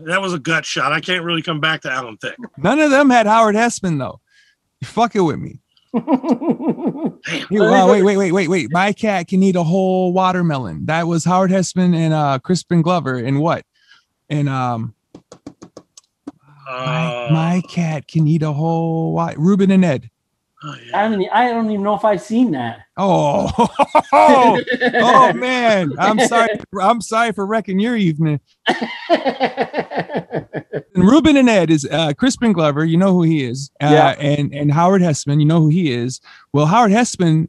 That was a gut shot. I can't really come back to Alan Thicke. None of them had Howard Hessman, though. You're fucking with me. Wow, wait. My cat can eat a whole watermelon. That was Howard Hessman and Crispin Glover and what? And my cat can eat a whole Reuben and Ed. Oh, yeah. I don't even know if I've seen that. Oh, oh man! I'm sorry for wrecking your evening. And Reuben and Ed is Crispin Glover. You know who he is. Yeah. And Howard Hessman. You know who he is. Well, Howard Hessman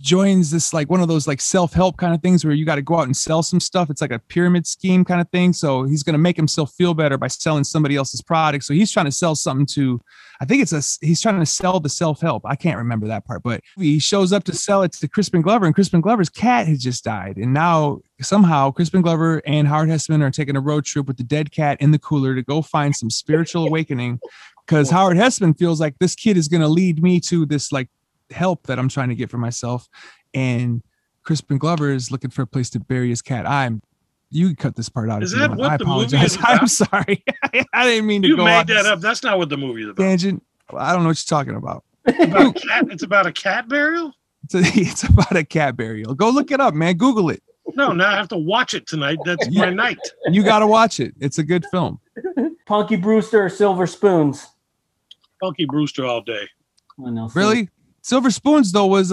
joins this like one of those like self-help kind of things where you got to go out and sell some stuff. It's like a pyramid scheme kind of thing. So he's going to make himself feel better by selling somebody else's product. So he's trying to sell something to. I think it's he's trying to sell the self-help. I can't remember that part, but he shows up to sell it to Crispin Glover, and Crispin Glover's cat has just died. And now somehow Crispin Glover and Howard Hessman are taking a road trip with the dead cat in the cooler to go find some spiritual awakening, because Howard Hessman feels like this kid is going to lead me to this like help that I'm trying to get for myself. And Crispin Glover is looking for a place to bury his cat. You can cut this part out. Is that what the movie is about? I'm sorry. I didn't mean to go on. You made that up. That's not what the movie is about. Tangent. I don't know what you're talking about. It's about a cat burial? It's about a cat burial. Go look it up, man. Google it. No, now I have to watch it tonight. That's my night. You got to watch it. It's a good film. Punky Brewster or Silver Spoons? Punky Brewster all day. Really? Silver Spoons, though, was...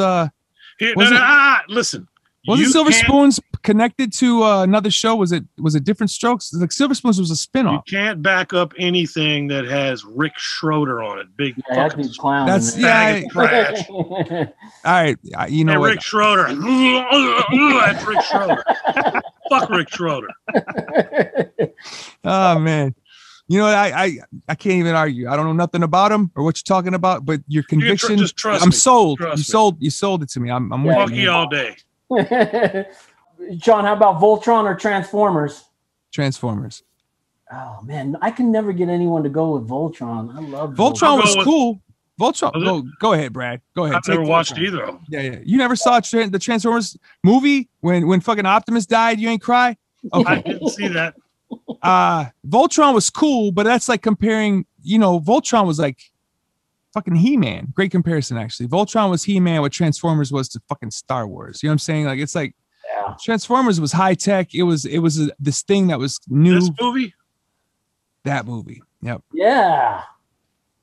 listen. Wasn't Silver Spoons connected to another show? Was it Different Strokes? Like Silver Spoons was a spinoff. You can't back up anything that has Rick Schroeder on it. Big fucking clown. That's trash. All right, you know what? Rick Schroeder. That's Rick Schroeder. Fuck Rick Schroeder. Oh man. You know, I can't even argue. I don't know nothing about him or what you're talking about, but your conviction. Just trust I'm sold. Trust you sold. You sold it to me. I'm with you all day. John, how about Voltron or Transformers? Transformers. Oh man, I can never get anyone to go with Voltron. I love Voltron. Was cool. Voltron. Go ahead, Brad. Go ahead. I've never watched either of them. Yeah. You never saw the Transformers movie when fucking Optimus died? You ain't cry. Okay. I didn't see that. Voltron was cool, but that's like comparing. You know, Voltron was like fucking He-Man. Great comparison, actually. Voltron was He-Man, what Transformers was to fucking Star Wars. You know what I'm saying? Like it's like Transformers was high tech. It was this thing that was new. This movie? That movie. Yep. Yeah.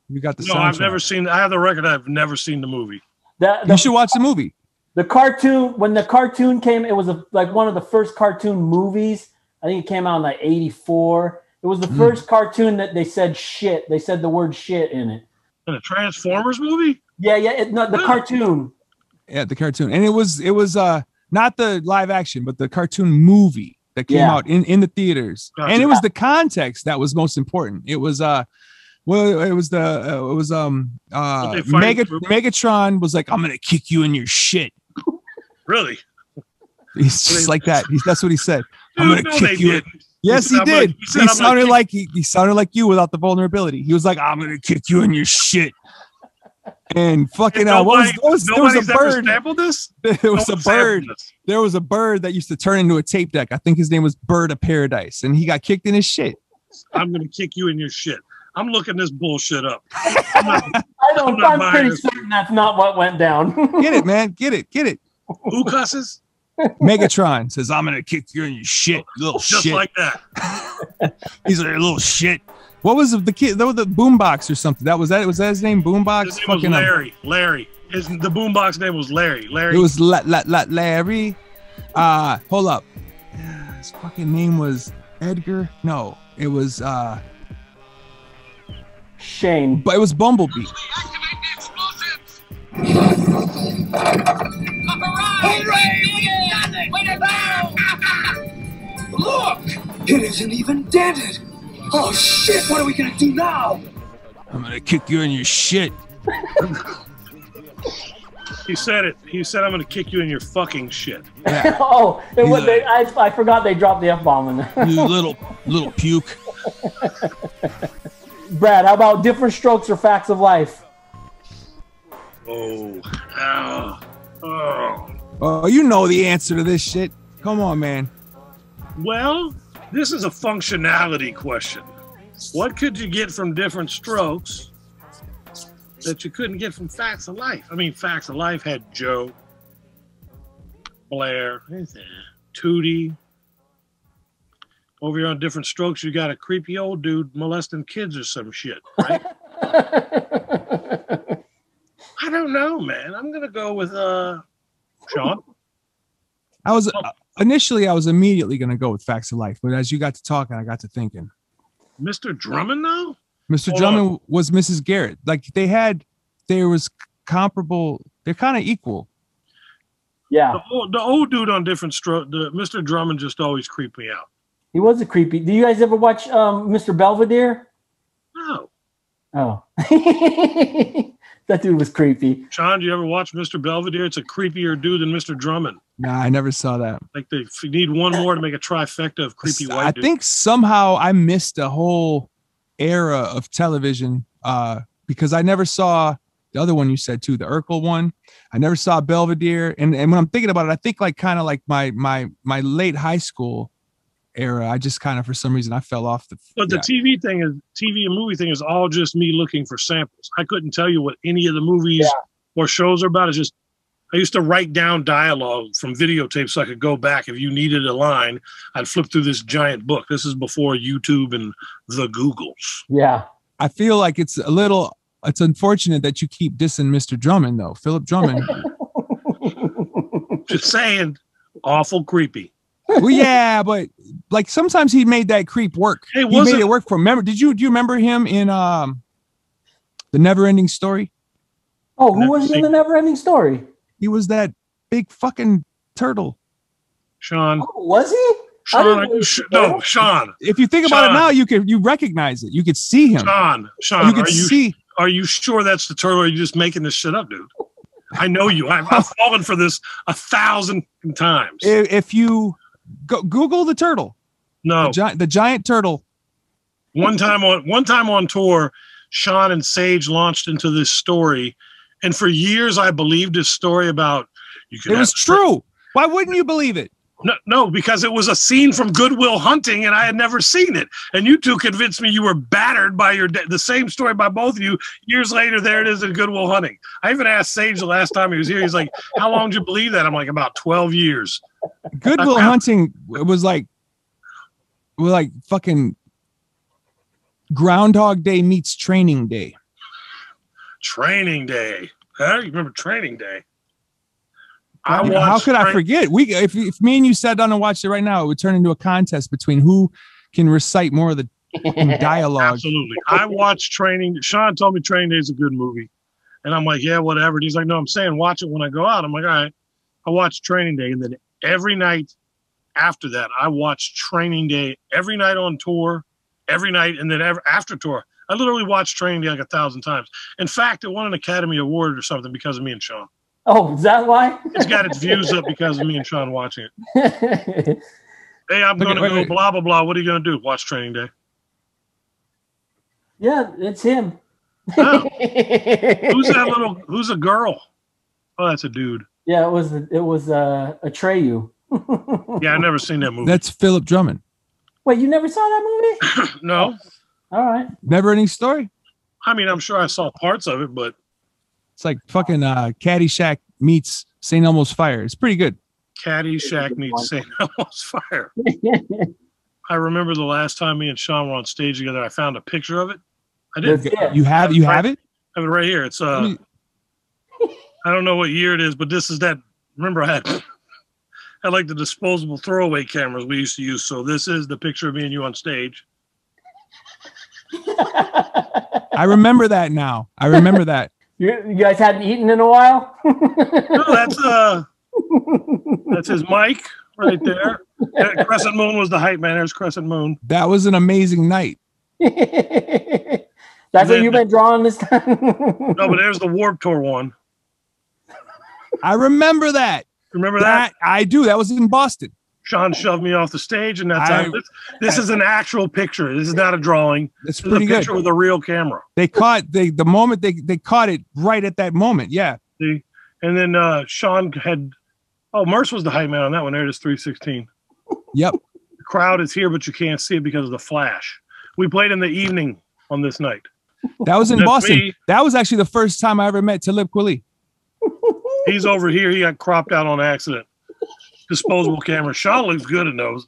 You got the soundtrack. No, I've never seen. I have the record. I've never seen the movie. You should watch the movie. The cartoon. When the cartoon came, it was like one of the first cartoon movies. I think it came out in like '84. It was the first cartoon that they said shit. They said the word shit in it. In a Transformers movie? Yeah. Cartoon. Yeah, the cartoon, and it was not the live action, but the cartoon movie that came out in the theaters. Gotcha. And it was the context that was most important. It was Megatron was like, I'm gonna kick you in your shit. Really? He's just like that. That's what he said. Dude, I'm gonna kick you. Yes, he did. He sounded like he sounded like you without the vulnerability. He was like, I'm gonna kick you in your shit. And fucking out. There was a bird. There was a bird that used to turn into a tape deck. I think his name was Bird of Paradise, and he got kicked in his shit. I'm gonna kick you in your shit. I'm looking this bullshit up. I'm pretty certain that's not what went down. Get it, man. Get it. Who cusses? Megatron says, I'm gonna kick you in your shit, little shit. Just like that. He's like, little shit. What was the kid? That was the Boombox or something. Was that his name? Boombox. His name was Larry. Larry. The Boombox name was Larry. Larry. It was Larry. Hold up. His fucking name was Edgar. No, it was Shane. But it was Bumblebee. Activate the explosives. Hooray! Look, it isn't even dented. Oh shit, what are we gonna do now? I'm gonna kick you in your shit. He said it. He said, I'm gonna kick you in your fucking shit. Yeah. I forgot they dropped the F-bomb in there. You little puke. Brad, how about Different Strokes or Facts of Life? Oh, you know the answer to this shit. Come on, man. Well, this is a functionality question. What could you get from Different Strokes that you couldn't get from Facts of Life. I mean, Facts of Life had Joe, Blair, Tootie. Over here on Different Strokes, you got a creepy old dude molesting kids or some shit, right? I don't know, man. I'm gonna go with Sean. I was initially, I was immediately gonna go with Facts of Life, but as you got to talking, I got to thinking. Mr. Drummond, though. Mr. Drummond was Mrs. Garrett. Like they had, there was comparable. They're kind of equal. Yeah. The old dude on Different Strokes, Mr. Drummond just always creeped me out. He was a creepy. Do you guys ever watch Mr. Belvedere? No. Oh. That dude was creepy. Sean, do you ever watch Mr. Belvedere? It's a creepier dude than Mr. Drummond. Nah, I never saw that. Like they need one more to make a trifecta of creepy white dude. I think somehow I missed a whole era of television because I never saw the other one you said too, the Urkel one. I never saw Belvedere. And when I'm thinking about it, I think like kind of like my late high school era. I just kind of, for some reason, I fell off the. But the TV thing is, TV and movie thing is all just me looking for samples. I couldn't tell you what any of the movies or shows are about. It's just, I used to write down dialogue from videotapes so I could go back. If you needed a line, I'd flip through this giant book. This is before YouTube and the Googles. Yeah. I feel like it's a little, it's unfortunate that you keep dissing Mr. Drummond, though. Philip Drummond. Just saying, awful creepy. Well, yeah, but like sometimes he made that creep work. Hey, he made it work for him. Remember, do you remember him in The Neverending Story? Oh, who was in The Neverending Story? He was that big fucking turtle. Sean. Oh, was he? Sean. If you think about it now, you recognize it. You could see him. Sean, are you sure that's the turtle? Or are you just making this shit up, dude? I know you. I've fallen for this 1,000 times. If you Google the turtle. No. The giant turtle. One time on tour, Sean and Sage launched into this story, and for years I believed his story about you could. It was true. Why wouldn't you believe it? No, because it was a scene from Good Will Hunting, and I had never seen it. And you two convinced me you were battered by the same story by both of you. Years later, there it is in Good Will Hunting. I even asked Sage the last time he was here. He's like, "How long did you believe that?" I'm like, "About 12 years." Good Will Hunting was like fucking Groundhog Day meets Training Day. Training Day. Huh? You remember Training Day? How could I forget? If me and you sat down and watched it right now, it would turn into a contest between who can recite more of the dialogue. Absolutely. I watched Training. Sean told me Training Day is a good movie. And I'm like, yeah, whatever. And he's like, no, I'm saying watch it when I go out. I'm like, all right. I watched Training Day. And then every night after that, I watched Training Day every night on tour, every night. And then after tour, I literally watched Training Day like 1,000 times. In fact, it won an Academy Award or something because of me and Sean. Oh, is that why? It's got its views up because of me and Sean watching it. Hey, I'm going to go blah, blah, blah. What are you going to do? Watch Training Day. Yeah, it's him. Oh. Who's that little, who's a girl? Oh, that's a dude. Yeah, it was Atreyu. Yeah, I've never seen that movie. That's Philip Drummond. Wait, you never saw that movie? No. All right. Neverending Story? I mean, I'm sure I saw parts of it, but. It's like fucking Caddyshack meets St. Elmo's Fire. It's pretty good. Caddyshack meets St. Elmo's Fire. I remember the last time me and Sean were on stage together, I found a picture of it. I didn't. You have it? I have it right here. It's I don't know what year it is, but this is that. Remember, I had like the disposable throwaway cameras we used to use. So this is the picture of me and you on stage. I remember that now. I remember that. You guys hadn't eaten in a while? No, that's his mic right there. Crescent Moon was the hype man. There's Crescent Moon. That was an amazing night. That's what you've been drawing this time? No, but there's the Warped Tour one. I remember that. Remember that? I do. That was in Boston. Sean shoved me off the stage, and that's this is an actual picture. This is not a drawing. It's pretty good. This is a picture with a real camera. They caught the moment they caught it right at that moment. Yeah. See? And then Sean had Merce was the hype man on that one. There it is, 316. Yep. The crowd is here, but you can't see it because of the flash. We played in the evening on this night. That was in Boston. Me. That was actually the first time I ever met Talib Kweli. He's over here. He got cropped out on accident. Disposable camera. Sean looks good in those.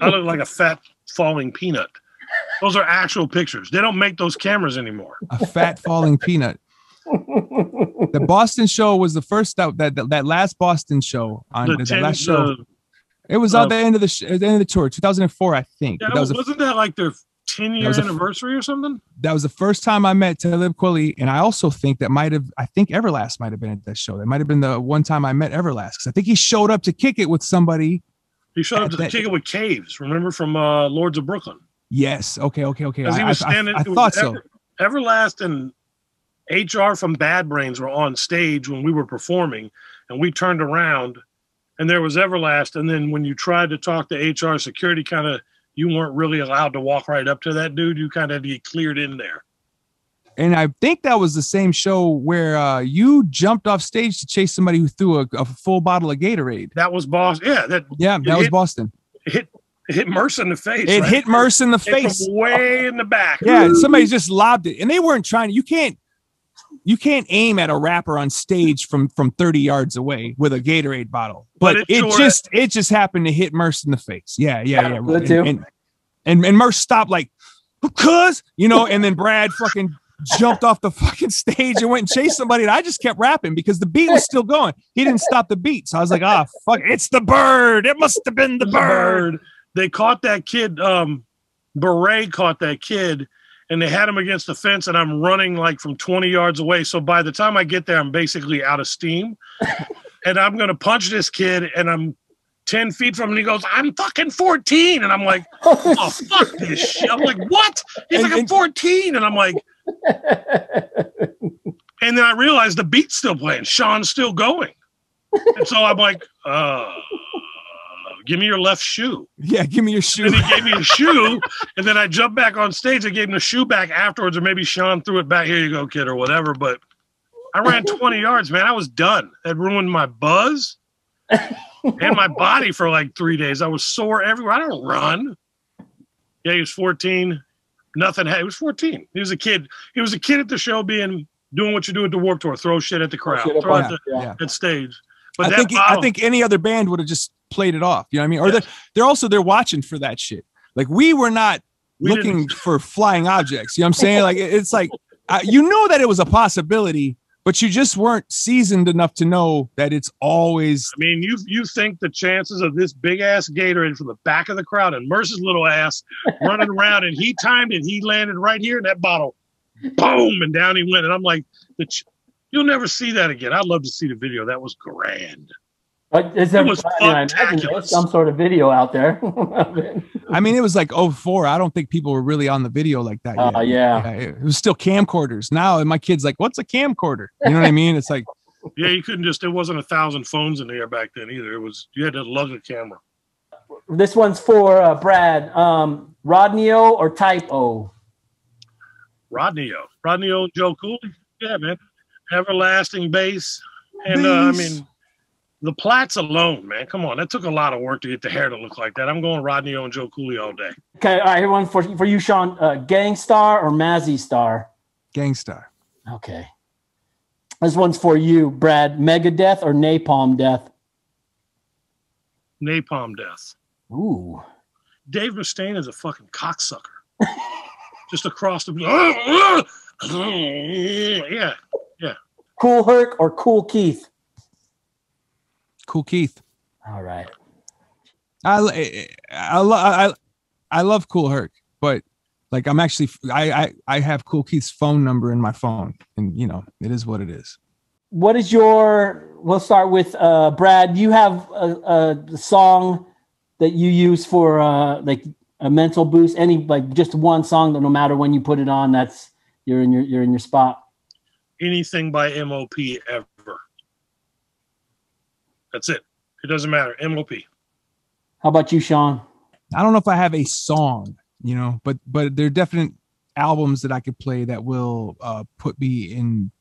I look like a fat falling peanut. Those are actual pictures. They don't make those cameras anymore. A fat falling peanut. The Boston show was the first that last Boston show on the last show. It was at the end of the tour, 2004, I think. Yeah, wasn't that like their 10-year anniversary or something? That was the first time I met Talib Kweli, and I also think Everlast might have been at that show. That might have been the one time I met Everlast, because I think he showed up to kick it with somebody. He showed up to kick it with Caves, remember, from Lords of Brooklyn. Yes. Okay. He was standing, I thought so. Everlast and HR from Bad Brains were on stage when we were performing, and we turned around, and there was Everlast. And then when you tried to talk to HR, security you weren't really allowed to walk right up to that dude. You kind of had to get cleared in there. And I think that was the same show where you jumped off stage to chase somebody who threw a full bottle of Gatorade. That was Boston. Yeah. That was Boston. It hit Merce in the face. It hit Merce in the face. From way in the back. Yeah. And somebody just lobbed it, and they weren't trying to. You can't aim at a rapper on stage from 30 yards away with a Gatorade bottle. But it just happened to hit Merce in the face. Yeah. And Merce stopped like, because, and then Brad fucking jumped off the fucking stage and went and chased somebody. And I just kept rapping because the beat was still going. He didn't stop the beat. So I was like, fuck, it's the bird. It must have been the bird. They caught that kid. Beret caught that kid. And they had him against the fence, and I'm running like from 20 yards away. So by the time I get there, I'm basically out of steam. And I'm going to punch this kid, and I'm 10 feet from him, and he goes, I'm fucking 14. And I'm like, oh, fuck this shit. I'm like, what? He's like, I'm 14. And I'm like... And then I realized the beat's still playing. Sean's still going. And so I'm like, give me your left shoe. Yeah, give me your shoe. And then he gave me a shoe, and then I jumped back on stage. I gave him the shoe back afterwards, or maybe Sean threw it back. Here you go, kid, or whatever. But I ran 20 yards, man. I was done. That ruined my buzz and my body for like 3 days. I was sore everywhere. I don't run. Yeah, he was 14. He was 14. He was a kid. He was a kid at the show, doing what you do at the Warped Tour, throw shit at the crowd, at stage. But I think any other band would have just played it off. You know what I mean? Or yes. they're watching for that shit. Like we were not looking for flying objects. You know what I'm saying? Like, it's like, that it was a possibility, but you just weren't seasoned enough to know that it's always. I mean, you think the chances of this big ass Gatorade from the back of the crowd and Merce's little ass running around, and he timed it. He landed right here in that bottle. Boom. And down he went. And I'm like, you'll never see that again. I'd love to see the video. That was grand. It was spectacular. Some sort of video out there. I mean, it was like 2004. I don't think people were really on the video like that yet. Yeah. It was still camcorders. Now my kid's like, what's a camcorder? You know what I mean? It's like. Yeah, you couldn't just. There wasn't 1,000 phones in the air back then either. It was. You had to lug a camera. This one's for Brad. Rodney-O or Type-O? Rodney-O. Rodney-O and Joe Cooley. Yeah, man. Everlasting bass. And the Platts alone, man. Come on. That took a lot of work to get the hair to look like that. I'm going Rodney-O and Joe Cooley all day. Okay. All right. Here one for you, Sean. Gangstar or Mazzy Star? Gangstar. Okay. This one's for you, Brad. Megadeth or Napalm Death? Napalm Death. Ooh. Dave Mustaine is a fucking cocksucker. Just across the... Yeah. Yeah. Cool Herc or Cool Keith? Cool Keith. All right. I love Cool Herc, but like I'm actually I have Cool Keith's phone number in my phone, and it is what it is. What is your? We'll start with Brad. You have a song that you use for like a mental boost. Any like just one song that no matter when you put it on, that's you're in your spot. Anything by MOP ever. That's it. It doesn't matter. MOP. How about you, Sean? I don't know if I have a song, but there are definite albums that I could play that will put me in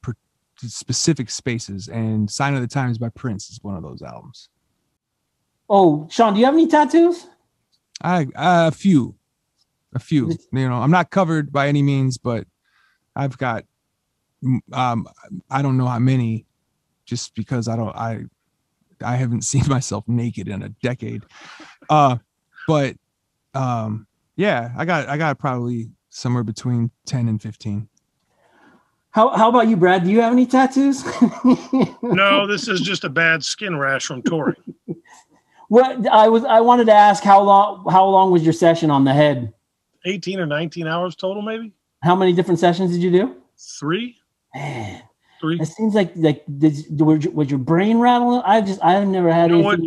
specific spaces. And Sign of the Times by Prince is one of those albums. Oh, Sean, do you have any tattoos? A few. I'm not covered by any means, but I've got, I don't know how many, just because I haven't seen myself naked in a decade. But yeah, I got probably somewhere between 10 and 15. How about you, Brad? Do you have any tattoos? No, this is just a bad skin rash from touring. Well, I wanted to ask how long was your session on the head? 18 or 19 hours total, maybe. How many different sessions did you do? 3. Man, 3. It seems like was your brain rattling? I've never had. You know what?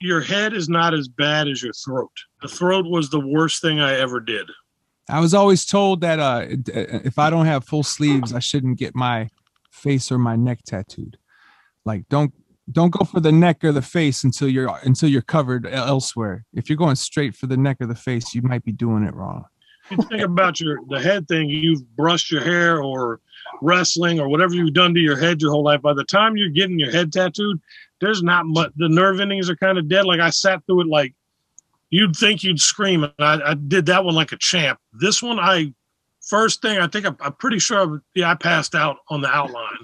Your head is not as bad as your throat. The throat was the worst thing I ever did. I was always told that if I don't have full sleeves, I shouldn't get my face or my neck tattooed. Like don't go for the neck or the face until you're covered elsewhere. If you're going straight for the neck or the face, you might be doing it wrong. If you think about the head thing, you've brushed your hair or wrestling or whatever you've done to your head your whole life. By the time you're getting your head tattooed, there's not much. The nerve endings are kind of dead. Like I sat through it like you'd think you'd scream. And I did that one like a champ. This one, I'm pretty sure I passed out on the outline.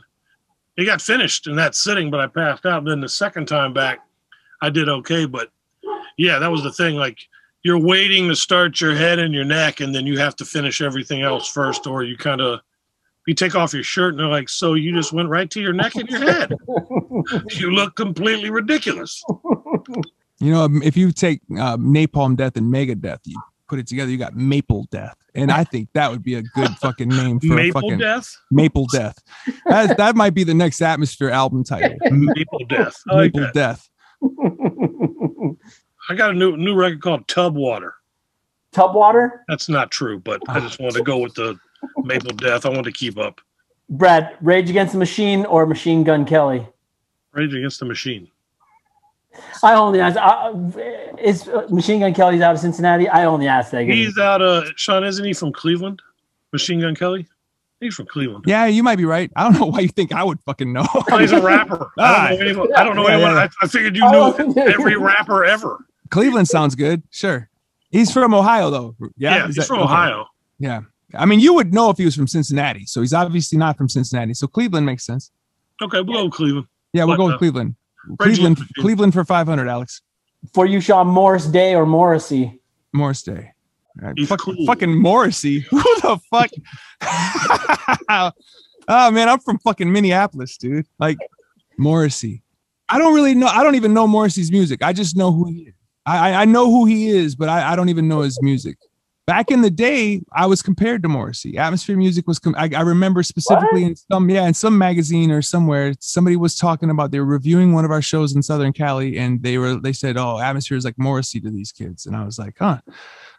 It got finished in that sitting, but I passed out. And then the second time back, I did okay. But yeah, that was the thing. Like you're waiting to start your head and your neck, and then you have to finish everything else first, or you take off your shirt and they're like, so you just went right to your neck and your head. You look completely ridiculous. You know, if you take Napalm Death and Megadeth, you put it together, you got Maple Death. And I think that would be a good fucking name for Maple Death. Maple Death. That might be the next Atmosphere album title. Maple Death. Maple Death. I got a new record called Tub Water. Tub Water? That's not true, but I just wanted to go with the Maple Death. I wanted to keep up. Brad, Rage Against the Machine or Machine Gun Kelly? Rage Against the Machine. I only asked. Machine Gun Kelly's out of Cincinnati? I only asked that. He's out of Sean, isn't he from Cleveland? Machine Gun Kelly? He's from Cleveland. Yeah, you might be right. I don't know why you think I would fucking know. He's a rapper. I don't know anyone. Yeah. I figured you knew every rapper ever. Cleveland sounds good. Sure. He's from Ohio, though. Yeah, he's from Ohio. Yeah. I mean, you would know if he was from Cincinnati. So he's obviously not from Cincinnati. So Cleveland makes sense. Okay, we'll go with Cleveland. Yeah, we'll go with Cleveland. Cleveland for 500, Alex. For you, Sean, Morris Day or Morrissey? Morris Day. Right. Fucking Morrissey. Who the fuck? Oh, man, I'm from fucking Minneapolis, dude. Like, Morrissey. I don't really know. I don't even know Morrissey's music. I just know who he is. I know who he is, but I don't even know his music. Back in the day, I was compared to Morrissey. Atmosphere music was. I remember specifically in some magazine or somewhere, somebody was talking about they were reviewing one of our shows in Southern Cali, and they said, "Oh, Atmosphere is like Morrissey to these kids," and I was like, "Huh,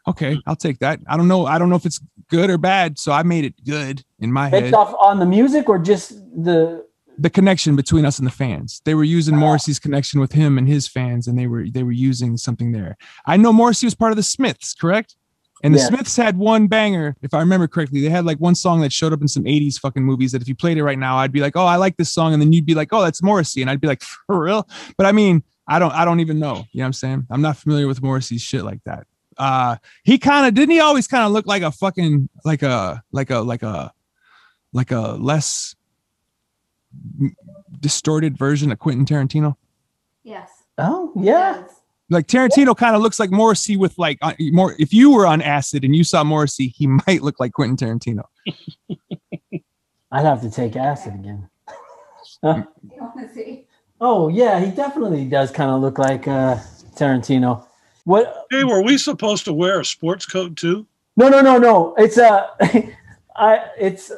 okay, I'll take that." I don't know if it's good or bad, so I made it good in my head. Based off on the music or just the connection between us and the fans. They were using Morrissey's connection with him and his fans, and they were using something there. I know Morrissey was part of the Smiths, correct? And the Smiths had one banger, if I remember correctly. They had like one song that showed up in some 80s fucking movies that if you played it right now, I'd be like, oh, I like this song. And then you'd be like, oh, that's Morrissey. And I'd be like, for real? But I mean, I don't even know. You know what I'm saying? I'm not familiar with Morrissey's shit like that. He always kind of look like a fucking, like a less distorted version of Quentin Tarantino? Yes. Oh, yeah. Yes. Like Tarantino kind of looks like Morrissey with like more. If you were on acid and you saw Morrissey, he might look like Quentin Tarantino. I'd have to take acid again. Oh yeah, he definitely does kind of look like Tarantino. What? Hey, were we supposed to wear a sports coat too? No. It's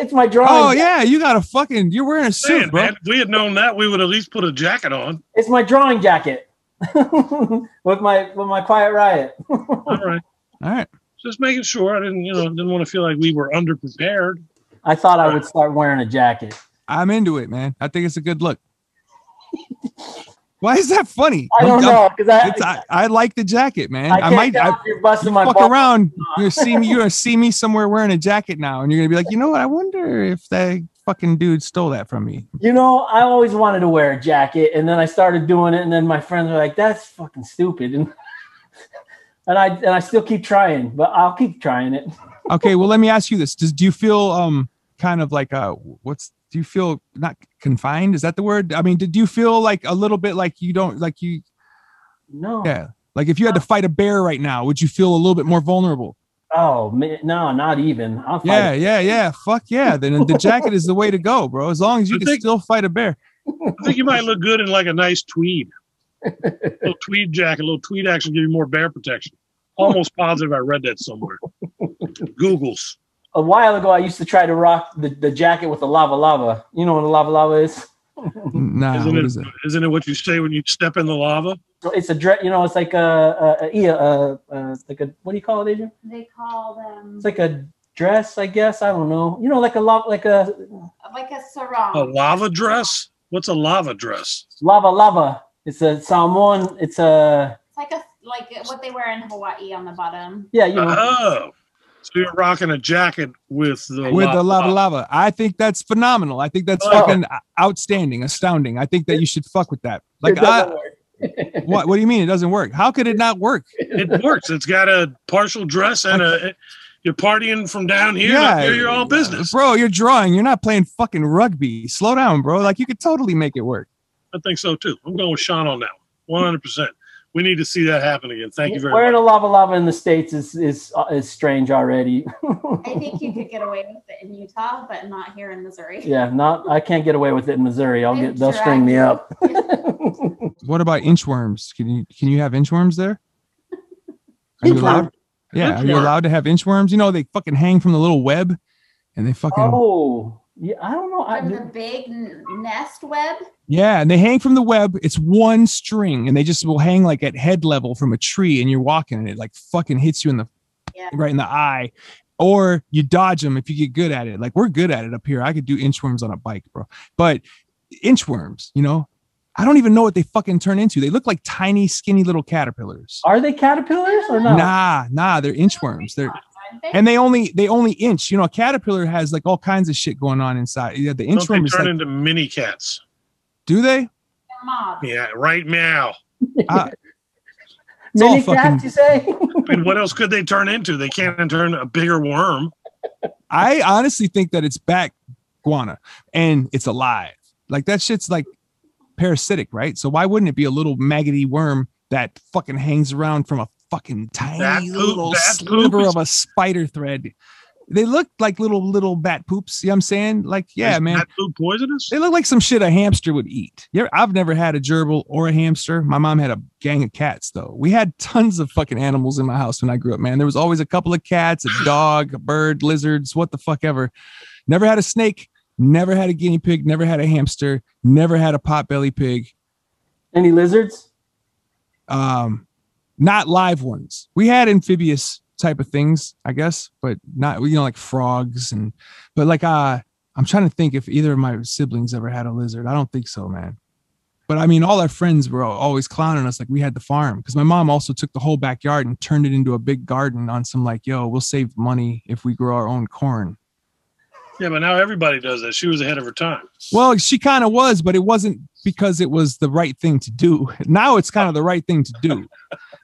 it's my drawing. Oh yeah, you got a fucking. You're wearing a suit, bro. Man, if we had known that, we would at least put a jacket on. It's my drawing jacket with my Quiet Riot. All right. Just making sure I didn't want to feel like we were underprepared. I thought I would start wearing a jacket. I'm into it, man. I think it's a good look. Why is that funny? I don't know. I like the jacket, man. I might fuck around. You're gonna see me somewhere wearing a jacket now, and you're gonna be like, you know what? I wonder if that fucking dude stole that from me. You know, I always wanted to wear a jacket, and then I started doing it, and then my friends were like, "That's fucking stupid," and And I still keep trying, but I'll keep trying it. Okay, well, let me ask you this: do you feel kind of like do you feel not confined? Is that the word? I mean, did you feel like a little bit like you don't like you? No. Yeah. Like if you had to fight a bear right now, would you feel a little bit more vulnerable? Oh man, no, not even. I'll fight. Yeah. Fuck yeah. Then the jacket is the way to go, bro. As long as you can still fight a bear. I think you might look good in like a nice tweed. A little tweed jacket, a little tweed action, give you more bear protection. Almost positive I read that somewhere. Googles. A while ago, I used to try to rock the jacket with the lava lava. You know what a lava lava is? Nah, isn't it? Isn't it what you say when you step in the lava? It's a dress. You know, it's like a what do you call it, Adrian? They call them. It's like a dress, I guess. I don't know. You know, like a sarong. A lava dress? What's a lava dress? Lava lava. It's a salmon. It's like what they wear in Hawaii on the bottom. Yeah, you know. Oh. So you're rocking a jacket with the lava lava. I think that's phenomenal. I think that's fucking outstanding, astounding. I think that you should fuck with that. Like, what do you mean it doesn't work? How could it not work? It works. It's got a partial dress and you're partying from down here. Yeah, here you're all business, bro. You're drawing. You're not playing fucking rugby. Slow down, bro. Like you could totally make it work. I think so too. I'm going with Sean on that one. 100%. We need to see that happen again. Thank you very much. Wearing a lava lava in the States is strange already. I think you could get away with it in Utah, but not here in Missouri. Yeah, I can't get away with it in Missouri. They'll string me up. What about inchworms? Can you have inchworms there? Are you allowed? Yeah, are you allowed to have inchworms? You know, they fucking hang from the little web, and they fucking Yeah, I don't know. From the big nest web? Yeah, and they hang from the web. It's one string, and they just will hang like at head level from a tree, and you're walking, and it like fucking hits you right in the eye. Or you dodge them if you get good at it. Like, we're good at it up here. I could do inchworms on a bike, bro. But inchworms, you know? I don't even know what they fucking turn into. They look like tiny, skinny little caterpillars. Are they caterpillars or not? Nah, they're inchworms. They're... And they only inch. You know, a caterpillar has like all kinds of shit going on inside. Yeah, the inchworm is turn like, into mini cats. Do they? Yeah, right now. Mini cats, fucking, you say? I mean, what else could they turn into? They can't turn a bigger worm. I honestly think that it's back guana and it's alive. Like that shit's like parasitic, right? So why wouldn't it be a little maggoty worm that fucking hangs around from a fucking tiny little sliver of a spider thread? They look like little bat poops. You know what I'm saying? Like, yeah, is man. Bat poop poisonous? They look like some shit a hamster would eat. I've never had a gerbil or a hamster. My mom had a gang of cats, though. We had tons of fucking animals in my house when I grew up, man. There was always a couple of cats, a dog, a bird, lizards, what the fuck ever. Never had a snake. Never had a guinea pig. Never had a hamster. Never had a potbelly pig. Any lizards? Not live ones. We had amphibious type of things, I guess, but not, you know, like frogs and, but like, I'm trying to think if either of my siblings ever had a lizard. I don't think so, man. But I mean, all our friends were always clowning us. Like we had the farm because my mom also took the whole backyard and turned it into a big garden on some like, yo, we'll save money if we grow our own corn. Yeah, but now everybody does that. She was ahead of her time. Well, she kind of was, but it wasn't because it was the right thing to do. Now it's kind of the right thing to do.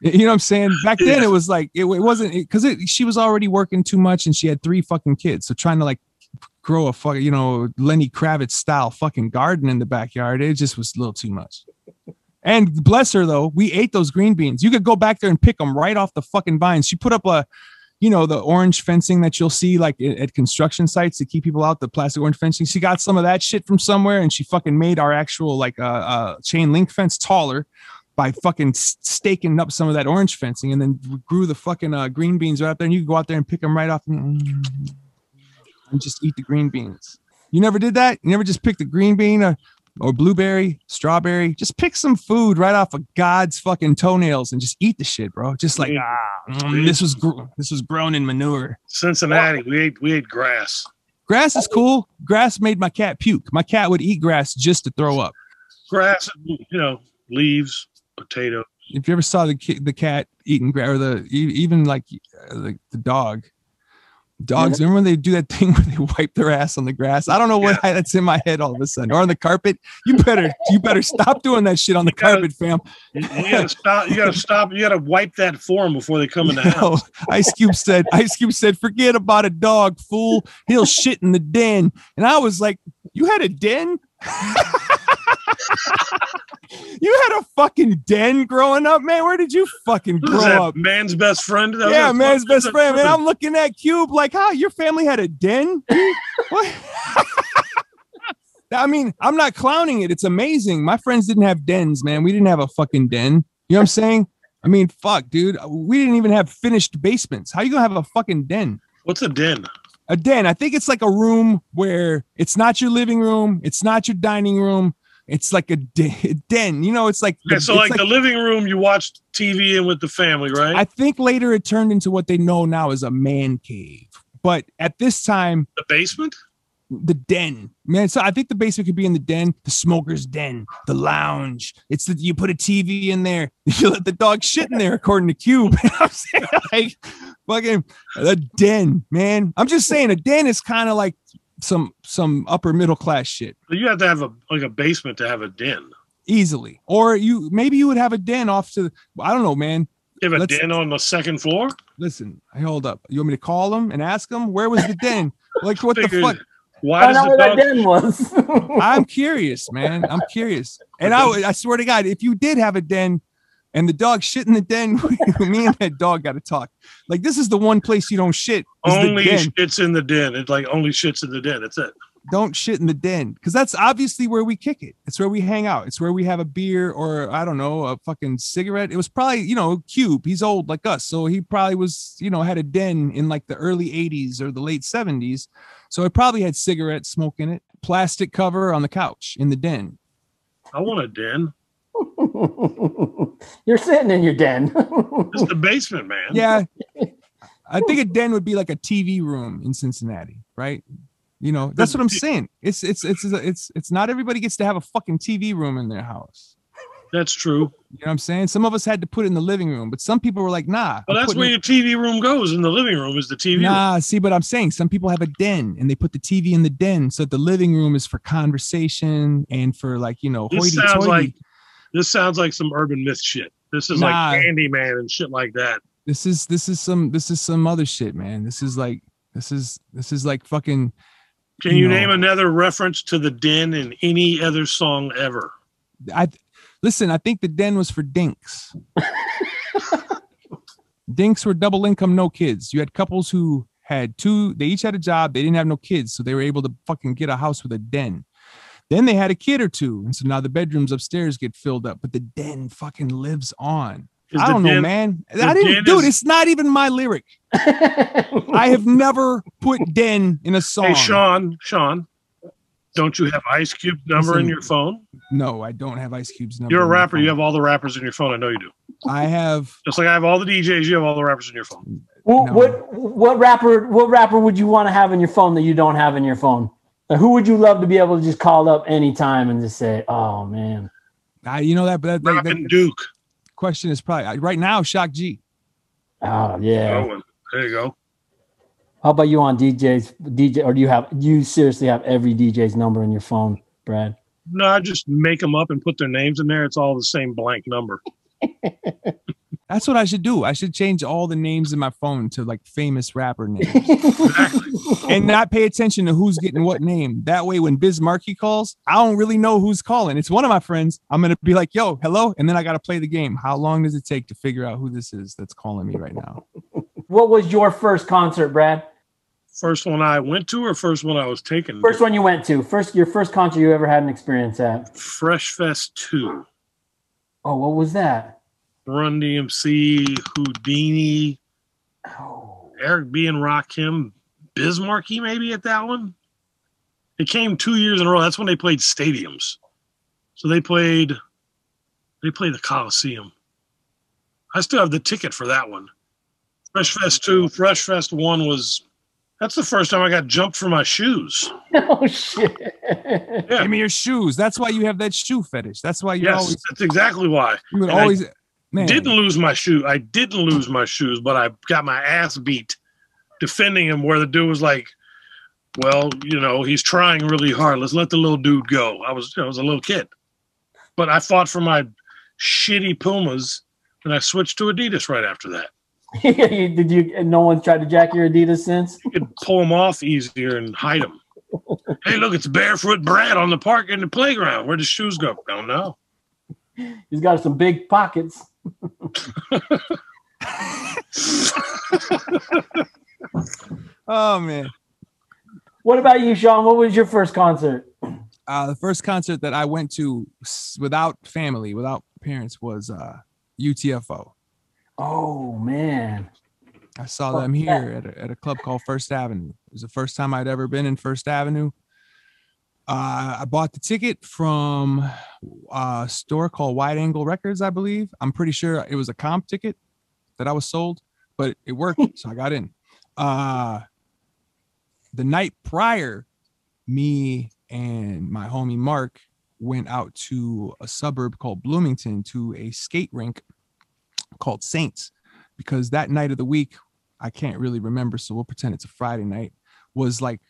You know what I'm saying? Back then it was like, it wasn't because she was already working too much and she had 3 fucking kids. So trying to like grow a fucking, you know, Lenny Kravitz style fucking garden in the backyard, it just was a little too much. And bless her though, we ate those green beans. You could go back there and pick them right off the fucking vines. She put up a, you know, the orange fencing that you'll see like at construction sites to keep people out, the plastic orange fencing. She got some of that shit from somewhere and she fucking made our actual like chain link fence taller by fucking staking up some of that orange fencing, and then grew the fucking green beans right up there, and you could go out there and pick them right off and just eat the green beans. You never did that? You never just picked a green bean or blueberry, strawberry? Just pick some food right off of God's fucking toenails and just eat the shit, bro. Just like, this was grown in manure. Cincinnati, we ate grass. Grass is cool. Grass made my cat puke. My cat would eat grass just to throw up. Grass, you know, leaves, potato. If you ever saw the cat eating grass, or the even like the dog, Dogs, remember when they do that thing where they wipe their ass on the grass? I don't know what that's in my head all of a sudden, or on the carpet. You better stop doing that shit on the carpet, fam. You gotta stop. You gotta wipe that form before they come in the house. Ice Cube said, forget about a dog, fool. He'll shit in the den. And I was like, you had a den? You had a fucking den growing up, man. Where did you fucking grow up? Man's best friend. Yeah, man's best friend. Man, I'm looking at Cube like, huh? Your family had a den? What? I mean, I'm not clowning it. It's amazing. My friends didn't have dens, man. We didn't have a fucking den. You know what I'm saying? I mean, fuck, dude. We didn't even have finished basements. How you gonna have a fucking den? What's a den? A den. I think it's like a room where it's not your living room. It's not your dining room. It's like a den, you know, it's like, okay, so like the living room you watched TV in with the family, right? I think later it turned into what they know now as a man cave. But at this time, the basement, the den, man. So I think the basement could be in the den, the smoker's den, the lounge. It's that you put a TV in there. You let the dog shit in there, according to Cube. I'm saying, like, fucking a den, man. I'm just saying a den is kind of like some upper middle class shit. You have to have a basement to have a den easily, or maybe you would have a den off to I don't know, man. You have a den on the second floor. Listen, I hold up. You want me to call them and ask them where was the den? Like what the fuck? Why does the dog... den was? I'm curious, man. I'm curious, and I swear to God, if you did have a den and the dog shit in the den, me and that dog got to talk. Like, this is the one place you don't shit. Only shits in the den. It's like only shits in the den. That's it. Don't shit in the den. Because that's obviously where we kick it. It's where we hang out. It's where we have a beer or, I don't know, a fucking cigarette. It was probably, you know, Cube. He's old like us. So he probably was, you know, had a den in like the early 80s or the late 70s. So it probably had cigarette smoke in it. Plastic cover on the couch in the den. I want a den. You're sitting in your den. It's the basement, man. Yeah. I think a den would be like a TV room in Cincinnati, right? You know, that's what I'm saying. It's not everybody gets to have a fucking TV room in their house. That's true. You know what I'm saying? Some of us had to put it in the living room, but some people were like, nah. Well, that's where your TV room goes, in the living room is the TV room. See, but I'm saying some people have a den and they put the TV in the den. So the living room is for conversation and for like, you know, hoity-toity. This sounds like some urban myth shit. This is like Candyman and shit like that. This is some other shit, man. This is like fucking. Can you name another reference to the den in any other song ever? I think the den was for dinks. Dinks were double income, no kids. You had couples who had they each had a job, they didn't have no kids, so they were able to fucking get a house with a den. Then they had a kid or two, and so now the bedrooms upstairs get filled up, but the den fucking lives on. I don't know, man. It's not even my lyric. I have never put den in a song. Hey, Sean, don't you have Ice Cube's number in your phone? No, I don't have Ice Cube's number. You're a rapper. You have all the rappers in your phone. I know you do. I have. Just like I have all the DJs, you have all the rappers in your phone. Well, no. What rapper would you want to have in your phone that you don't have in your phone? Now, who would you love to be able to just call up anytime and just say, "Oh man, you know that." But that Duke question is probably right now. Shock G. Oh yeah. Oh, there you go. How about you on DJs? DJ, or do you seriously have every DJ's number in your phone, Brad? No, I just make them up and put their names in there. It's all the same blank number. That's what I should do. I should change all the names in my phone to like famous rapper names. Exactly. And not pay attention to who's getting what name. That way, when Biz Markie calls, I don't really know who's calling. It's one of my friends. I'm going to be like, yo, hello. And then I got to play the game. How long does it take to figure out who this is that's calling me right now? What was your first concert, Brad? First one I went to or first one I was taken? First one you went to. Your first concert you ever had an experience at. Fresh Fest 2. Oh, what was that? Run DMC, Houdini, Eric B. and Rakim, Biz Markie maybe at that one. It came 2 years in a row. That's when they played stadiums. So they played the Coliseum. I still have the ticket for that one. Fresh Fest 2, Fresh Fest 1 that's the first time I got jumped for my shoes. Oh shit. Yeah. Give me your shoes. That's why you have that shoe fetish. That's why you always. That's exactly why. You would always. Man. I didn't lose my shoes, but I got my ass beat defending him, where the dude was like, well, you know, he's trying really hard. Let's let the little dude go. I was a little kid. But I fought for my shitty Pumas, and I switched to Adidas right after that. Did you? And no one tried to jack your Adidas since? You could pull them off easier and hide them. Hey, look, it's Barefoot Brad on the park in the playground. Where'd the shoes go? I don't know. He's got some big pockets. Oh, man. What about you, Sean? What was your first concert? The first concert that I went to without family, without parents, was UTFO. Oh, man. I saw them here at a club called First Avenue. It was the first time I'd ever been in First Avenue. I bought the ticket from a store called Wide Angle Records, I believe. I'm pretty sure it was a comp ticket that I was sold, but it worked, so I got in. The night prior, me and my homie Mark went out to a suburb called Bloomington to a skate rink called Saints, because that night of the week, I can't really remember, so we'll pretend it's a Friday night, was like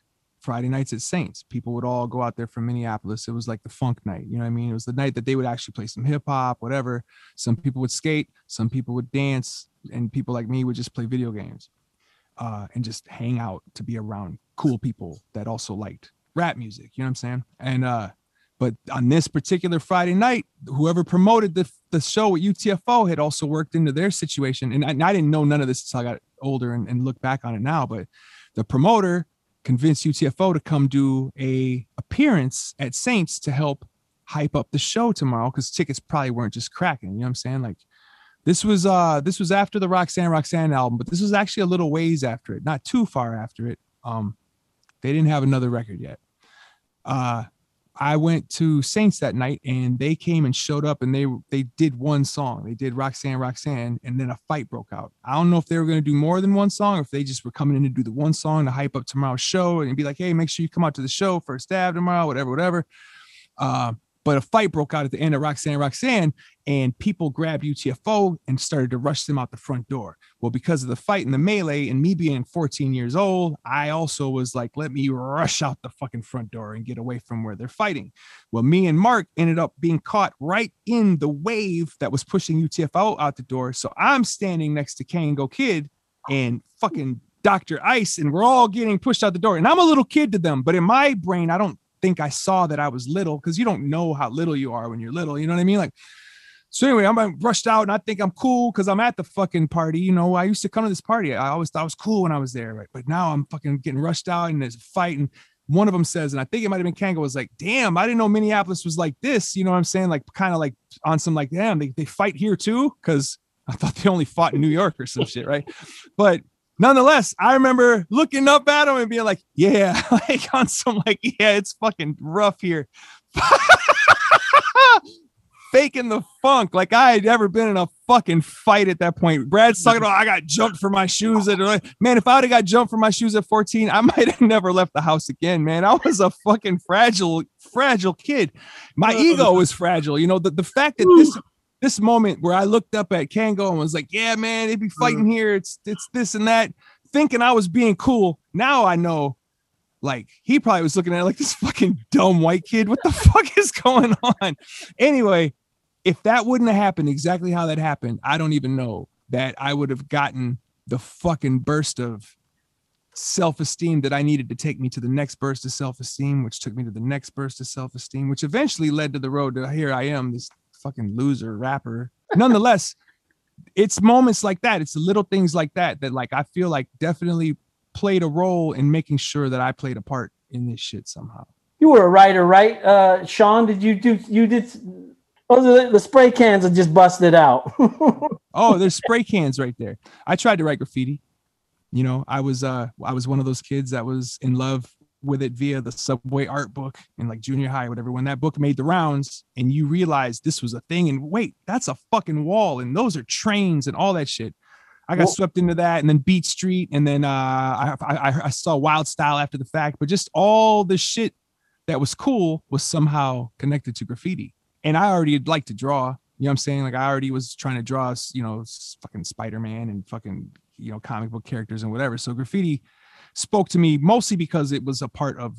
Friday nights at Saints. People would all go out there from Minneapolis. It was like the funk night. You know what I mean? It was the night that they would actually play some hip hop, whatever. Some people would skate, some people would dance, and people like me would just play video games and just hang out to be around cool people that also liked rap music. You know what I'm saying? And but on this particular Friday night, whoever promoted the show at UTFO had also worked into their situation. And I didn't know none of this until I got older and look back on it now. But the promoter convinced UTFO to come do a appearance at Saints to help hype up the show tomorrow, because tickets probably weren't just cracking. You know what I'm saying? Like, this was after the Roxanne album, but this was actually a little ways after it, not too far after it. They didn't have another record yet. I went to Saints that night, and they came and showed up, and they did one song. They did Roxanne, and then a fight broke out. I don't know if they were going to do more than one song, or if they just were coming in to do the one song to hype up tomorrow's show and be like, hey, make sure you come out to the show for a stab tomorrow, whatever. But a fight broke out at the end of Roxanne, and people grabbed UTFO and started to rush them out the front door. Well, because of the fight and the melee and me being 14 years old, I also was like, let me rush out the fucking front door and get away from where they're fighting. Well, me and Mark ended up being caught right in the wave that was pushing UTFO out the door. So I'm standing next to Kango Kid and fucking Dr. Ice, and we're all getting pushed out the door. And I'm a little kid to them, but in my brain, I don't think I saw that I was little, because you don't know how little you are when you're little. You know what I mean? Like, so anyway, I'm rushed out, and I think I'm cool because I'm at the fucking party. You know, I used to come to this party. I always thought I was cool when I was there, right? But now I'm fucking getting rushed out, and there's a fight. And one of them says, and I think it might have been Kango, was like, damn, I didn't know Minneapolis was like this. You know what I'm saying? Like, kind of like on some like, damn, they fight here too? Because I thought they only fought in New York or some shit, right? But nonetheless, I remember looking up at him and being like, yeah, like on some like, yeah, it's fucking rough here. Faking the funk like I had ever been in a fucking fight at that point. Brad's talking about I got jumped for my shoes. Man, if I would have got jumped for my shoes at 14, I might have never left the house again, man. I was a fucking fragile kid. My ego was fragile. You know, the fact that this moment where I looked up at Kango and was like, yeah, man, they'd be fighting here. It's this and that, thinking I was being cool. Now I know. Like, he probably was looking at it like, this fucking dumb white kid, what the fuck is going on? Anyway, if that wouldn't have happened exactly how that happened, I don't even know that I would have gotten the fucking burst of self-esteem that I needed to take me to the next burst of self-esteem, which took me to the next burst of self-esteem, which eventually led to the road to here I am, this fucking loser rapper. Nonetheless, it's moments like that. It's the little things like that like I feel like definitely played a role in making sure that I played a part in this shit somehow. You were a writer, right? Sean, the spray cans are just busted out. Oh, there's spray cans right there. I tried to write graffiti. You know, I was one of those kids that was in love with it via the Subway art book in like junior high or whatever. When that book made the rounds and you realized this was a thing, and wait, that's a fucking wall, and those are trains and all that shit. I got swept into that, and then Beat Street, and then I saw Wild Style after the fact, but just all the shit that was cool was somehow connected to graffiti. And I already liked to draw, you know what I'm saying? Like, I already was trying to draw, you know, fucking Spider-Man and fucking you know, comic book characters and whatever. So graffiti spoke to me mostly because it was a part of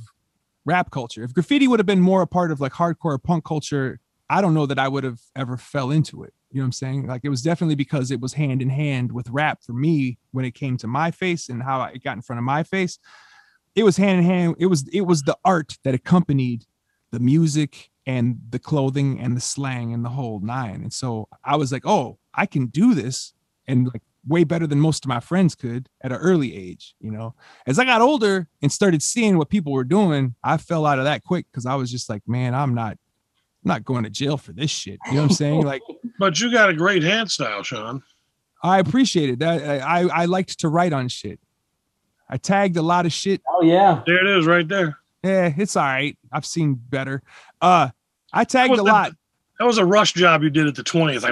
rap culture. If graffiti would have been more a part of like hardcore punk culture, I don't know that I would have ever fell into it. You know what I'm saying? Like, it was definitely because it was hand in hand with rap for me when it came to my face and how it got in front of my face. It was hand in hand. It was the art that accompanied the music and the clothing and the slang and the whole nine. And so I was like, oh, I can do this, and like way better than most of my friends could at an early age. You know, as I got older and started seeing what people were doing, I fell out of that quick because I was just like, man, I'm not going to jail for this shit. You know what I'm saying? Like, but you got a great hand style, Sean. I appreciate it. I liked to write on shit. I tagged a lot of shit. Oh yeah, there it is right there. Yeah, it's all right. I've seen better. I tagged a lot. That was a rush job you did at the 20s. Like,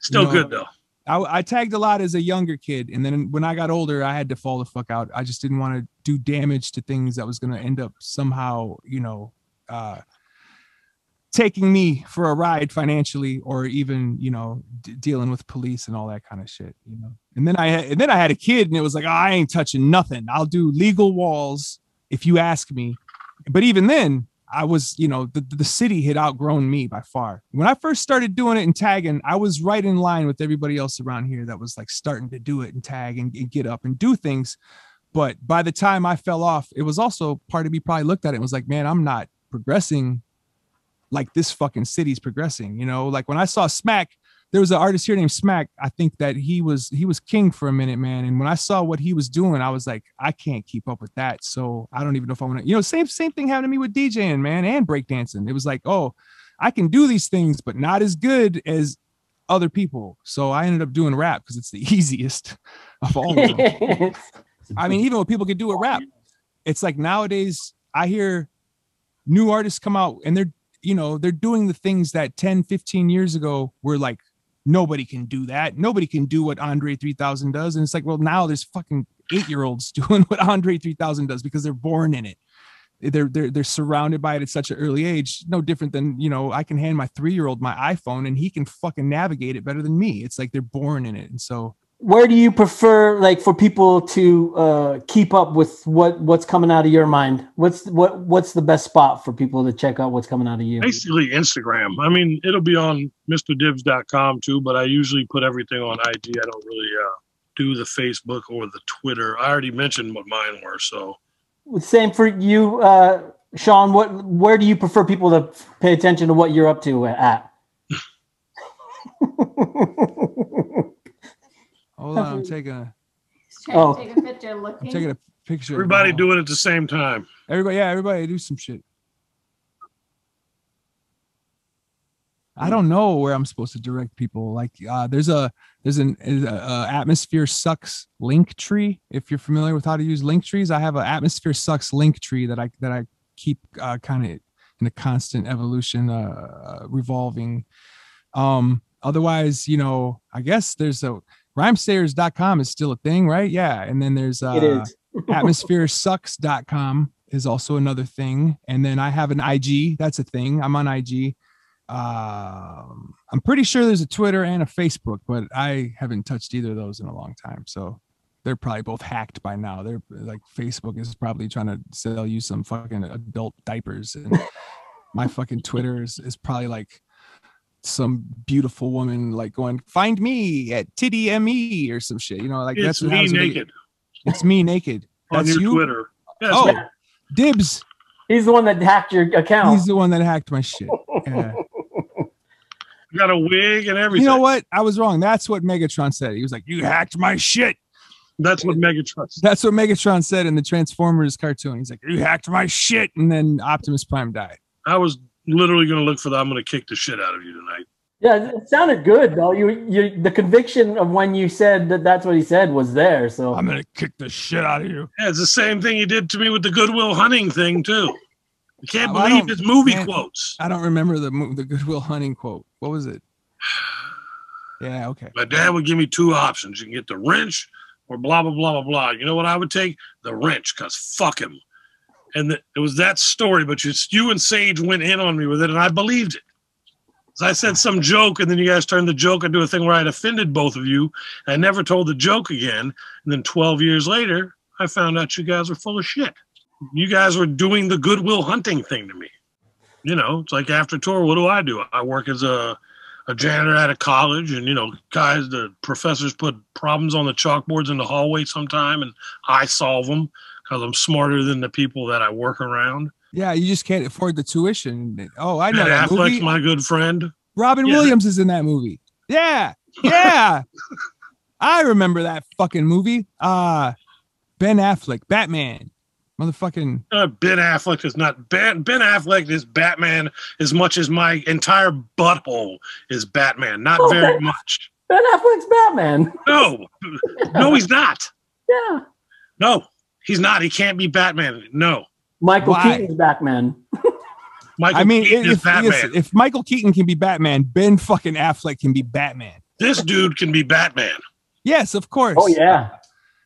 still, you know, good though. I tagged a lot as a younger kid, and then when I got older, I had to fall the fuck out. I just didn't want to do damage to things that was going to end up somehow, you know, taking me for a ride financially, or even, you know, dealing with police and all that kind of shit, you know. And then I had a kid, and it was like, oh, I ain't touching nothing. I'll do legal walls if you ask me. But even then, I was, you know, the city had outgrown me by far. When I first started doing it and tagging, I was right in line with everybody else around here that was like starting to do it and tag and get up and do things. But by the time I fell off, it was also, part of me probably looked at it and was like, man, I'm not progressing like this fucking city's progressing, you know. Like when I saw Smack, there was an artist here named Smack. I think that he was king for a minute, man. And when I saw what he was doing, I was like, I can't keep up with that. So I don't even know if I want to, you know. Same thing happened to me with DJing, man, and breakdancing. It was like, oh, I can do these things, but not as good as other people. So I ended up doing rap because it's the easiest of all of them. I mean, even what people could do with rap, it's like nowadays I hear new artists come out and they're, you know, they're doing the things that 10, 15 years ago were like, nobody can do that. Nobody can do what Andre 3000 does. And it's like, well, now there's fucking 8-year-olds doing what Andre 3000 does because they're born in it. They're surrounded by it at such an early age. No different than, you know, I can hand my 3-year-old my iPhone and he can fucking navigate it better than me. It's like they're born in it. And so where do you prefer, like, for people to keep up with what's coming out of your mind? What's the best spot for people to check out what's coming out of you? Basically Instagram. I mean, it'll be on MrDibbs.com too, but I usually put everything on IG. I don't really do the Facebook or the Twitter. I already mentioned what mine were, so. Same for you, Sean. Where do you prefer people to pay attention to what you're up to at? Hold on, I'm taking a. Take a picture. Looking. I'm taking a picture. Everybody doing it at the same time. Everybody do some shit. I don't know where I'm supposed to direct people. Like, there's an Atmosphere Sucks link tree. If you're familiar with how to use link trees, I have an Atmosphere Sucks link tree that I keep kind of in a constant evolution, revolving. Otherwise, you know, I guess there's a. Rhymesayers.com is still a thing, right? Yeah. And then there's AtmosphereSucks.com is also another thing. And then I have an IG. That's a thing. I'm on IG. I'm pretty sure there's a Twitter and a Facebook, but I haven't touched either of those in a long time. So they're probably both hacked by now. They're like, Facebook is probably trying to sell you some fucking adult diapers. And my fucking Twitter is probably like, some beautiful woman like going, find me at Titty ME or some shit, you know, like it's that's me naked. It's me naked. That's on your you? Twitter. Yes, oh, man. Dibbs. He's the one that hacked your account. He's the one that hacked my shit. Yeah. You got a wig and everything. You know what? I was wrong. That's what Megatron said. He was like, you hacked my shit. That's what Megatron said. That's what Megatron said in the Transformers cartoon. He's like, you hacked my shit. And then Optimus Prime died. I was literally gonna look for that. I'm gonna kick the shit out of you tonight. Yeah, it sounded good though. You the conviction of when you said that that's what he said was there. So I'm gonna kick the shit out of you. Yeah, it's the same thing he did to me with the Goodwill Hunting thing too. I can't believe his movie quotes. I don't remember the Goodwill Hunting quote. What was it? Yeah, okay. My dad would give me two options. You can get the wrench or blah blah blah blah blah. You know what I would take? The wrench, cause fuck him. And it was that story, but you and Sage went in on me with it, and I believed it. I said some joke, and then you guys turned the joke into a thing where I'd offended both of you. I never told the joke again. And then 12 years later, I found out you guys were full of shit. You guys were doing the Goodwill Hunting thing to me. You know, it's like after tour, what do? I work as a janitor at a college, and, you know, guys, the professors put problems on the chalkboards in the hallway sometime, and I solve them because I'm smarter than the people that I work around. Yeah, you just can't afford the tuition. Oh, I know that movie. My good friend. Robin Williams is in that movie. Yeah, yeah. I remember that fucking movie. Ben Affleck, Batman. Motherfucking. Ben Affleck is not Ben. Ben Affleck is Batman as much as my entire butthole is Batman. Not very much. Ben Affleck's Batman. No, no, he's not. Yeah. No, he's not. He can't be Batman. No. Michael Keaton's Batman. If Michael Keaton can be Batman, Ben fucking Affleck can be Batman. This dude can be Batman. Yes, of course. Oh, yeah.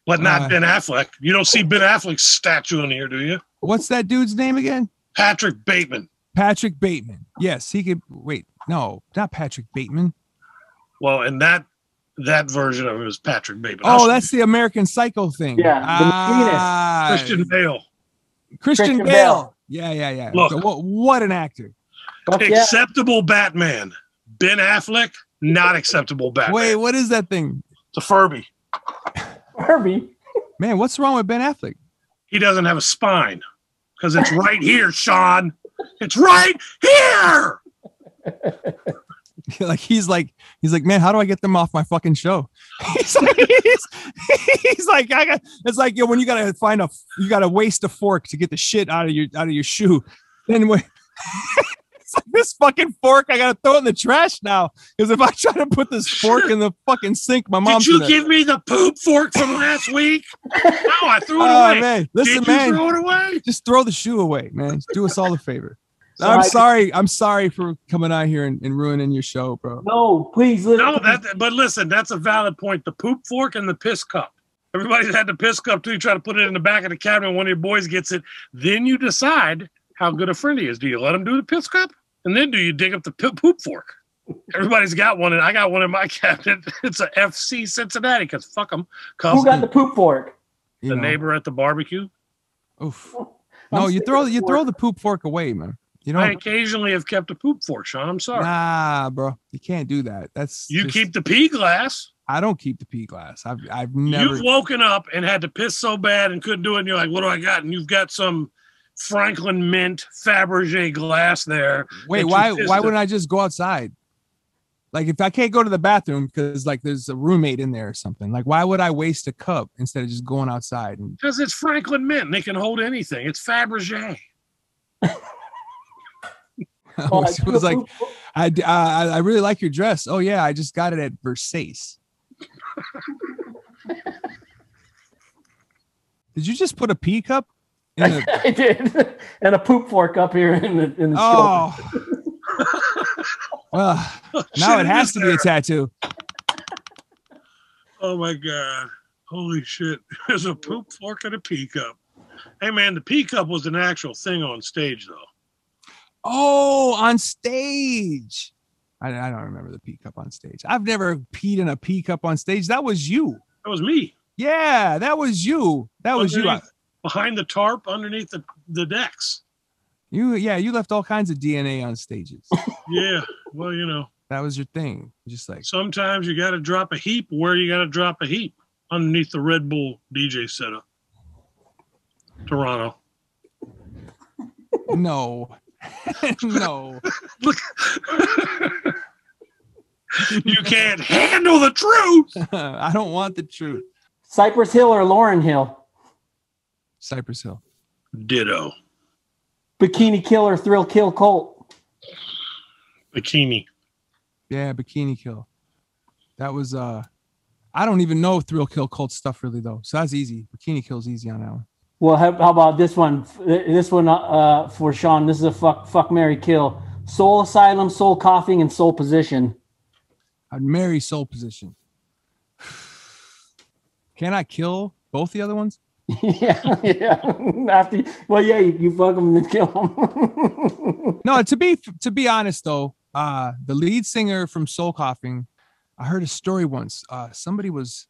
But not Ben Affleck. You don't see Ben Affleck's statue in here, do you? What's that dude's name again? Patrick Bateman. Patrick Bateman. Yes, he could. Wait, no, not Patrick Bateman. Well, and that version of him is Patrick Bateman. Oh, that's the American Psycho thing. Yeah. Christian Bale. Christian Bale. Yeah, yeah, yeah. Look, so what an actor. Acceptable Batman. Ben Affleck, not acceptable Batman. Wait, what is that thing? It's a Furby. Furby? Man, what's wrong with Ben Affleck? He doesn't have a spine because it's right here, Sean. It's right here. He's like, man, how do I get them off my fucking show? he's like, I got. It's like, yo, when you gotta you gotta waste a fork to get the shit out of your shoe. Then when it's like this fucking fork, I gotta throw it in the trash now because if I try to put this fork in the fucking sink, my mom. Did you give me the poop fork from last week? No, I threw it away. Man, listen, man, throw it away. Just throw the shoe away, man. Just do us all a favor. So I'm sorry. I'm sorry for coming out here and ruining your show, bro. No, please. No, but listen, that's a valid point. The poop fork and the piss cup. Everybody's had the piss cup too. You try to put it in the back of the cabinet. One of your boys gets it. Then you decide how good a friend he is. Do you let him do the piss cup? And then do you dig up the poop fork? Everybody's got one. And I got one in my cabinet. It's a FC Cincinnati because fuck them. Who got the poop fork? The neighbor at the barbecue. Oof. No, you throw the poop fork away, man. You know, I occasionally have kept a poop fork, Sean. I'm sorry. Nah, bro, you can't do that. That's keep the pee glass. I don't keep the pee glass. I've never. You've woken up and had to piss so bad and couldn't do it. And you're like, what do I got? And you've got some Franklin Mint Fabergé glass there. Wait, why wouldn't I just go outside? Like if I can't go to the bathroom because like there's a roommate in there or something, like why would I waste a cup instead of just going outside? Because it's Franklin Mint. And they can hold anything. It's Fabergé. She was like, I really like your dress. Oh, yeah, I just got it at Versace. Did you just put a pee cup? I did. And a poop fork up here in the store. Well, now it has to be a tattoo. Oh, my God. Holy shit. There's a poop fork and a pee cup. Hey, man, the pee cup was an actual thing on stage, though. Oh, on stage. I don't remember the pee cup on stage. I've never peed in a pee cup on stage. That was you. That was me. Yeah, that was you. That was you. Behind the tarp, underneath the decks. You left all kinds of DNA on stages. Yeah, well, you know. That was your thing. Just like sometimes you got to drop a heap where you got to drop a heap underneath the Red Bull DJ setup. Toronto. No. No. Look. You can't handle the truth. I don't want the truth. Cypress Hill or Lauryn Hill? Cypress Hill. Ditto. Bikini Kill or Thrill Kill Colt? Bikini. Yeah, Bikini Kill. That was I don't even know Thrill Kill Colt stuff really though. So that's easy. Bikini Kill's easy on that one. Well, how about this one? This one for Sean. This is a fuck, marry, kill. Soul Asylum, Soul Coughing, and Soul Position. I'd marry Soul Position. Can I kill both the other ones? Yeah. After, well, yeah, you fuck them and kill them. No, to be honest though, The lead singer from Soul Coughing, I heard a story once. Somebody was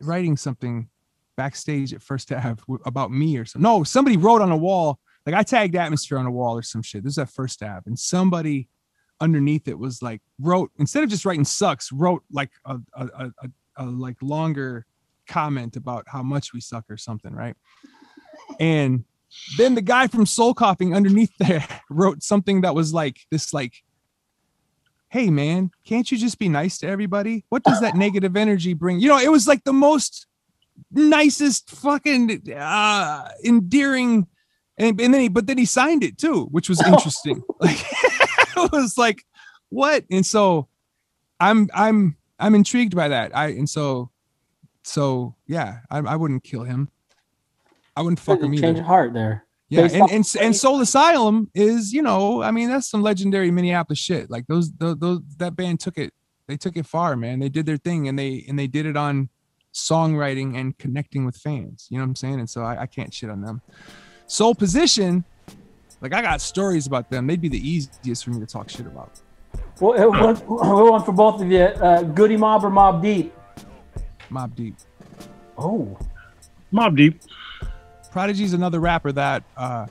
writing something backstage at First Ave about me or something. No, somebody wrote on a wall. Like, I tagged Atmosphere on a wall or some shit. This is at First Ave. And somebody underneath it was like, wrote, instead of just writing sucks, wrote like a like longer comment about how much we suck or something, right? And then the guy from Soul Coughing underneath there wrote something that was like this, like, hey man, can't you just be nice to everybody? What does that negative energy bring? You know, it was like the most nicest fucking endearing. And then he signed it too, which was interesting. Like, it was like, what? And so I'm intrigued by that. So yeah, I wouldn't kill him. I wouldn't fuck him either. Change of heart there. Yeah, and Soul Asylum is, you know, I mean, that's some legendary Minneapolis shit. Like those that band took it far, man. They did their thing, and they did it on songwriting and connecting with fans. You know what I'm saying? And so I can't shit on them. Soul Position, like, I got stories about them. They'd be the easiest for me to talk shit about. Well, one for both of you. Goody Mob or Mobb Deep? Mobb Deep. Oh, Mobb Deep. Prodigy's another rapper that I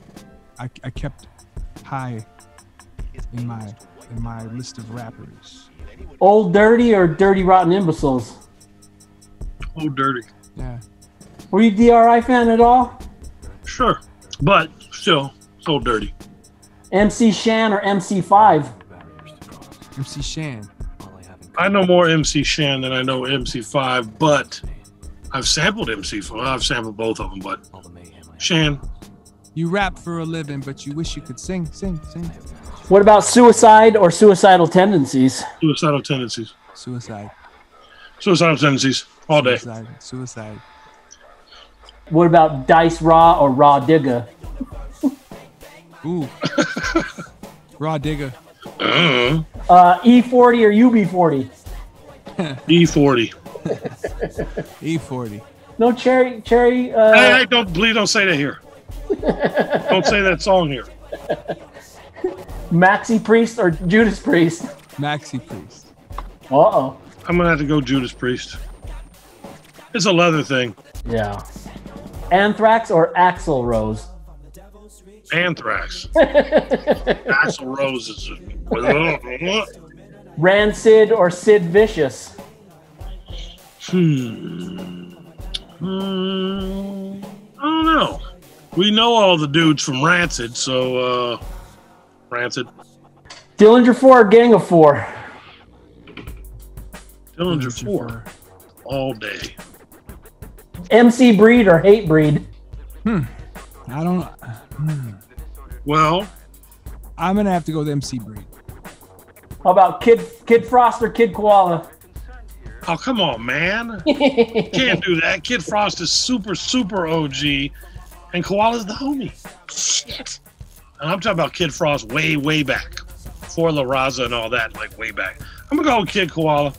kept high in my list of rappers. Old Dirty or Dirty Rotten Imbeciles? Old Dirty. Yeah. Were you DRI fan at all? Sure, but still, Old Dirty. MC Shan or MC5? MC Shan. I know more MC Shan than I know MC5, but I've sampled MC5. I've sampled both of them, but Shan. You rap for a living, but you wish you could sing. What about suicide or suicidal tendencies? Suicidal tendencies all day. Suicide. What about Dice Raw or Raw Digger? Ooh. Raw Digger. E40 or UB40? E40. E40. No, Cherry. Hey, please don't say that here. Don't say that song here. Maxi Priest or Judas Priest? Maxi Priest. Uh-oh. I'm going to have to go Judas Priest. It's a leather thing. Yeah. Anthrax or Axl Rose? Anthrax. Axl Rose is... Rancid or Sid Vicious? I don't know. We know all the dudes from Rancid, so Rancid. Dillinger 4 or Gang of 4? Dillinger 4 all day. MC Breed or Hate Breed? I don't know. Well, I'm gonna have to go with MC Breed. How about Kid Frost or Kid Koala? Oh, come on, man. Can't do that. Kid Frost is super, super OG, and Koala's the homie. Shit. And I'm talking about Kid Frost way, way back. Before La Raza and all that, like way back. I'm going to go with Kid Koala.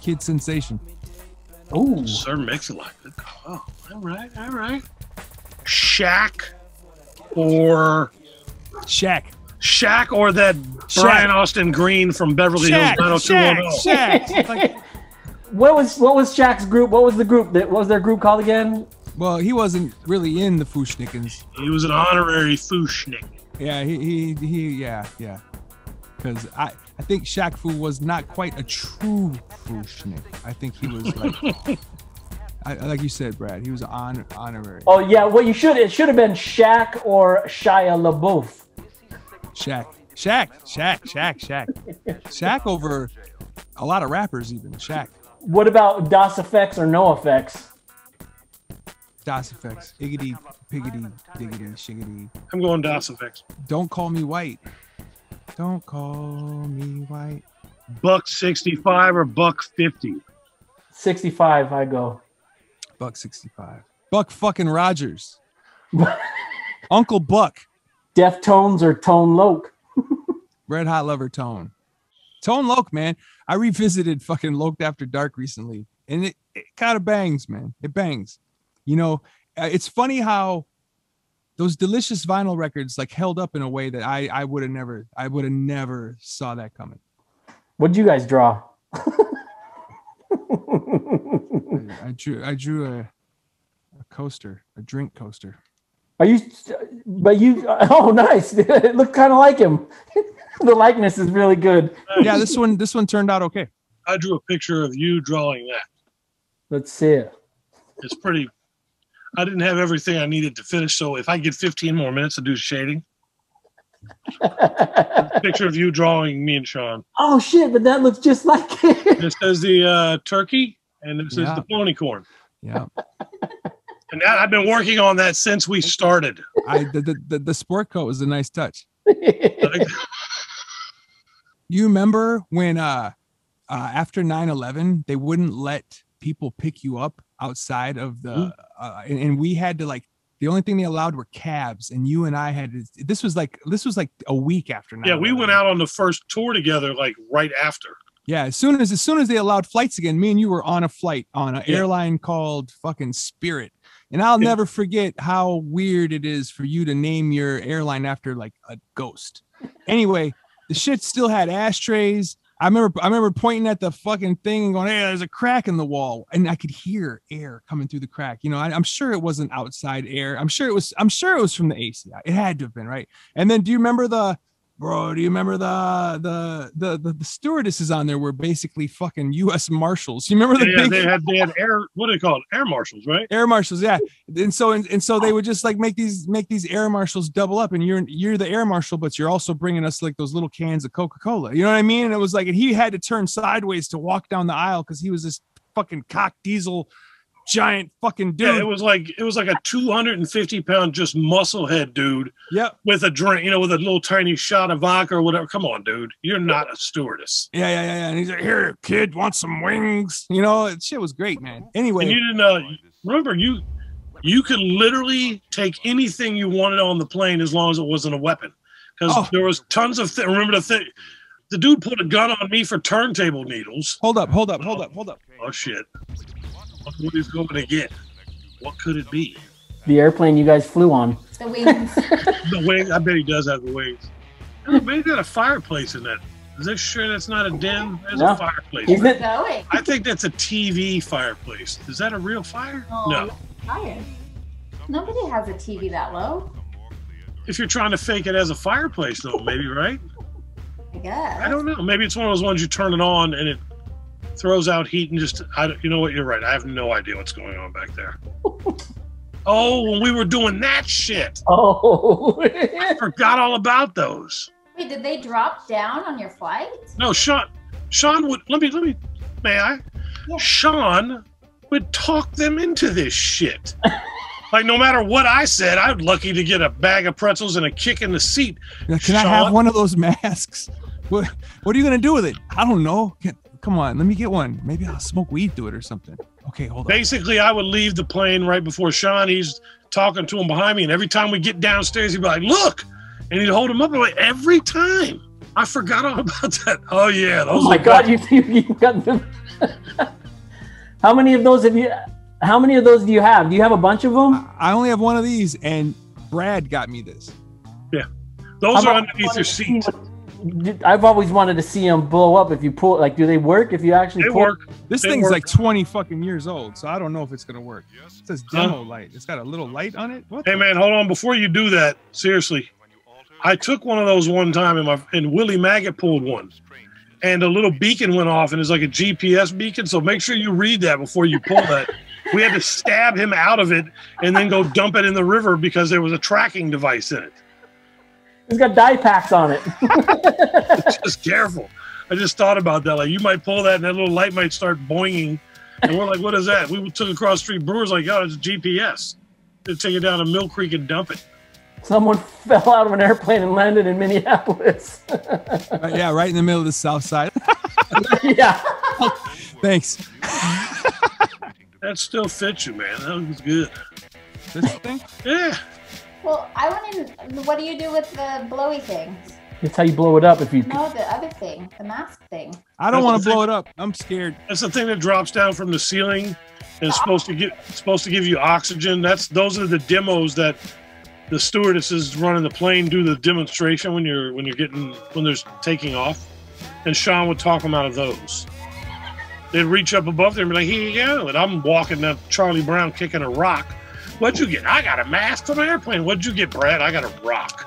Kid Sensation. Oh, Sir Mix-a-Lot. Good call. All right. Shaq or that Shaq. Brian Austin Green from Beverly Hills 90210. Shaq. Like, What was Shaq's group? What was the group? What was their group called again? Well, he wasn't really in the Fushnikins. He was an honorary Fushnik. Yeah, he because I think Shaq Fu was not quite a true Fushnik. I think he was like, like you said, Brad, he was honorary. Oh yeah, well it should have been Shaq or Shia LaBeouf. Shaq. Shaq over a lot of rappers, even Shaq. What about DOS Effects or No Effects? DOS Effects. Iggity, piggity, diggity, shiggity. I'm going DOS Effects. Don't call me white. $1.65 or $1.50? 65, I go. $1.65. Buck fucking Rogers. Uncle Buck. Deftones or Tone Loc? Red Hot Lover Tone. Tone Loc, man. I revisited fucking Loc After Dark recently, and it kind of bangs, man. It bangs. You know, it's funny how those delicious vinyl records like held up in a way that I would have never saw that coming. What'd you guys draw? I drew a coaster, a drink coaster. Oh, nice. It looked kind of like him. The likeness is really good. Yeah, this one turned out okay. I drew a picture of you drawing that. Let's see it. It's pretty. I didn't have everything I needed to finish, so if I get 15 more minutes to do shading. Picture of you drawing me and Sean. Oh, shit, but that looks just like it. This is the turkey, and this is the pony corn. Yeah. And that, I've been working on that since we started. The sport coat was a nice touch. You remember when after 9/11, they wouldn't let people pick you up outside of the and we had to, like, the only thing they allowed were cabs, and you and I had to, this was like a week after 9/11. Yeah, we went out on the first tour together, like right after. Yeah, as soon as they allowed flights again, me and you were on a flight on an airline called fucking Spirit. And I'll never forget how weird it is for you to name your airline after like a ghost. Anyway, the shit still had ashtrays. I remember pointing at the fucking thing and going, "Hey, there's a crack in the wall," and I could hear air coming through the crack. You know, I'm sure it wasn't outside air. I'm sure it was from the AC. It had to have been, right? And then, do you remember the stewardesses on there were basically fucking U.S. Marshals? You remember the big? They had air. What do they call it? Air Marshals, right? Air Marshals, yeah. And so they would just like make these Air Marshals double up, and you're the Air Marshal, but you're also bringing us like those little cans of Coca-Cola. You know what I mean? And it was like, and he had to turn sideways to walk down the aisle because he was this fucking cock diesel giant fucking dude. Yeah, it was like a 250-pound just musclehead dude. Yeah, with a drink, you know, with a little tiny shot of vodka or whatever. Come on, dude, you're not a stewardess. Yeah. And he's like, "Here, kid, want some wings?" You know, shit was great, man. Anyway, and you didn't remember you could literally take anything you wanted on the plane as long as it wasn't a weapon, because there was tons of things. Remember the thing? The dude put a gun on me for turntable needles. Hold up. Oh shit. What is going to get? What could it be? The airplane you guys flew on. The wings. The wings. I bet he does have the wings. Maybe got a fireplace in that. Is that sure that's not a den? There's a fireplace. Is it? I think that's a TV fireplace. Is that a real fire? Oh, no. Fire. Nobody has a TV that low. If you're trying to fake it as a fireplace, though, maybe, right? I guess. I don't know. Maybe it's one of those ones you turn it on and it throws out heat and just, you know what, you're right. I have no idea what's going on back there. Oh, when we were doing that shit. Oh, I forgot all about those. Wait, did they drop down on your flight? No, Sean would, let me, may I? Yeah. Sean would talk them into this shit. Like, no matter what I said, I'm lucky to get a bag of pretzels and a kick in the seat. Now, can Sean, I have one of those masks? What are you going to do with it? I don't know. Come on, let me get one. Maybe I'll smoke weed through it or something. Okay, hold on. Basically, I would leave the plane right before Sean. He's talking to him behind me, and every time we get downstairs, he'd be like, "Look!" And he'd hold him up and like, every time. I forgot all about that. Oh, yeah. Those, oh, my God. You got them. How many of those do you have? Do you have a bunch of them? I only have one of these, and Brad got me this. Yeah. Those are underneath your seat. I've always wanted to see them blow up. If you pull, like, do they work? If you actually pull, work. This thing's work. Like 20 fucking years old, so I don't know if it's gonna work. It says demo light. It's got a little light on it. What? Hey man, hold on. Before you do that, seriously, I took one of those one time, and Willie Maggot pulled one, and a little beacon went off, and it's like a GPS beacon. So make sure you read that before you pull that. We had to stab him out of it and then go dump it in the river because there was a tracking device in it. It's got dye packs on it. Just careful. I just thought about that. Like, you might pull that and that little light might start boinging. And we're like, what is that? We took across street. Brewer's like, oh, it's GPS. They take it down to Mill Creek and dump it. Someone fell out of an airplane and landed in Minneapolis. Yeah, right in the middle of the South Side. Yeah. Thanks. That still fits you, man. That was good. This thing? Yeah. Well, I want to. What do you do with the blowy things? That's how you blow it up. If you no, the other thing, the mask thing. I don't want to blow it up. I'm scared. That's the thing that drops down from the ceiling and is supposed to give you oxygen. Those are the demos that the stewardesses running the plane do the demonstration when there's taking off, and Sean would talk them out of those. They'd reach up above there and be like, "Here you go!" And I'm walking up, Charlie Brown kicking a rock. "What'd you get?" "I got a mask from an airplane." "What'd you get, Brad?" "I got a rock."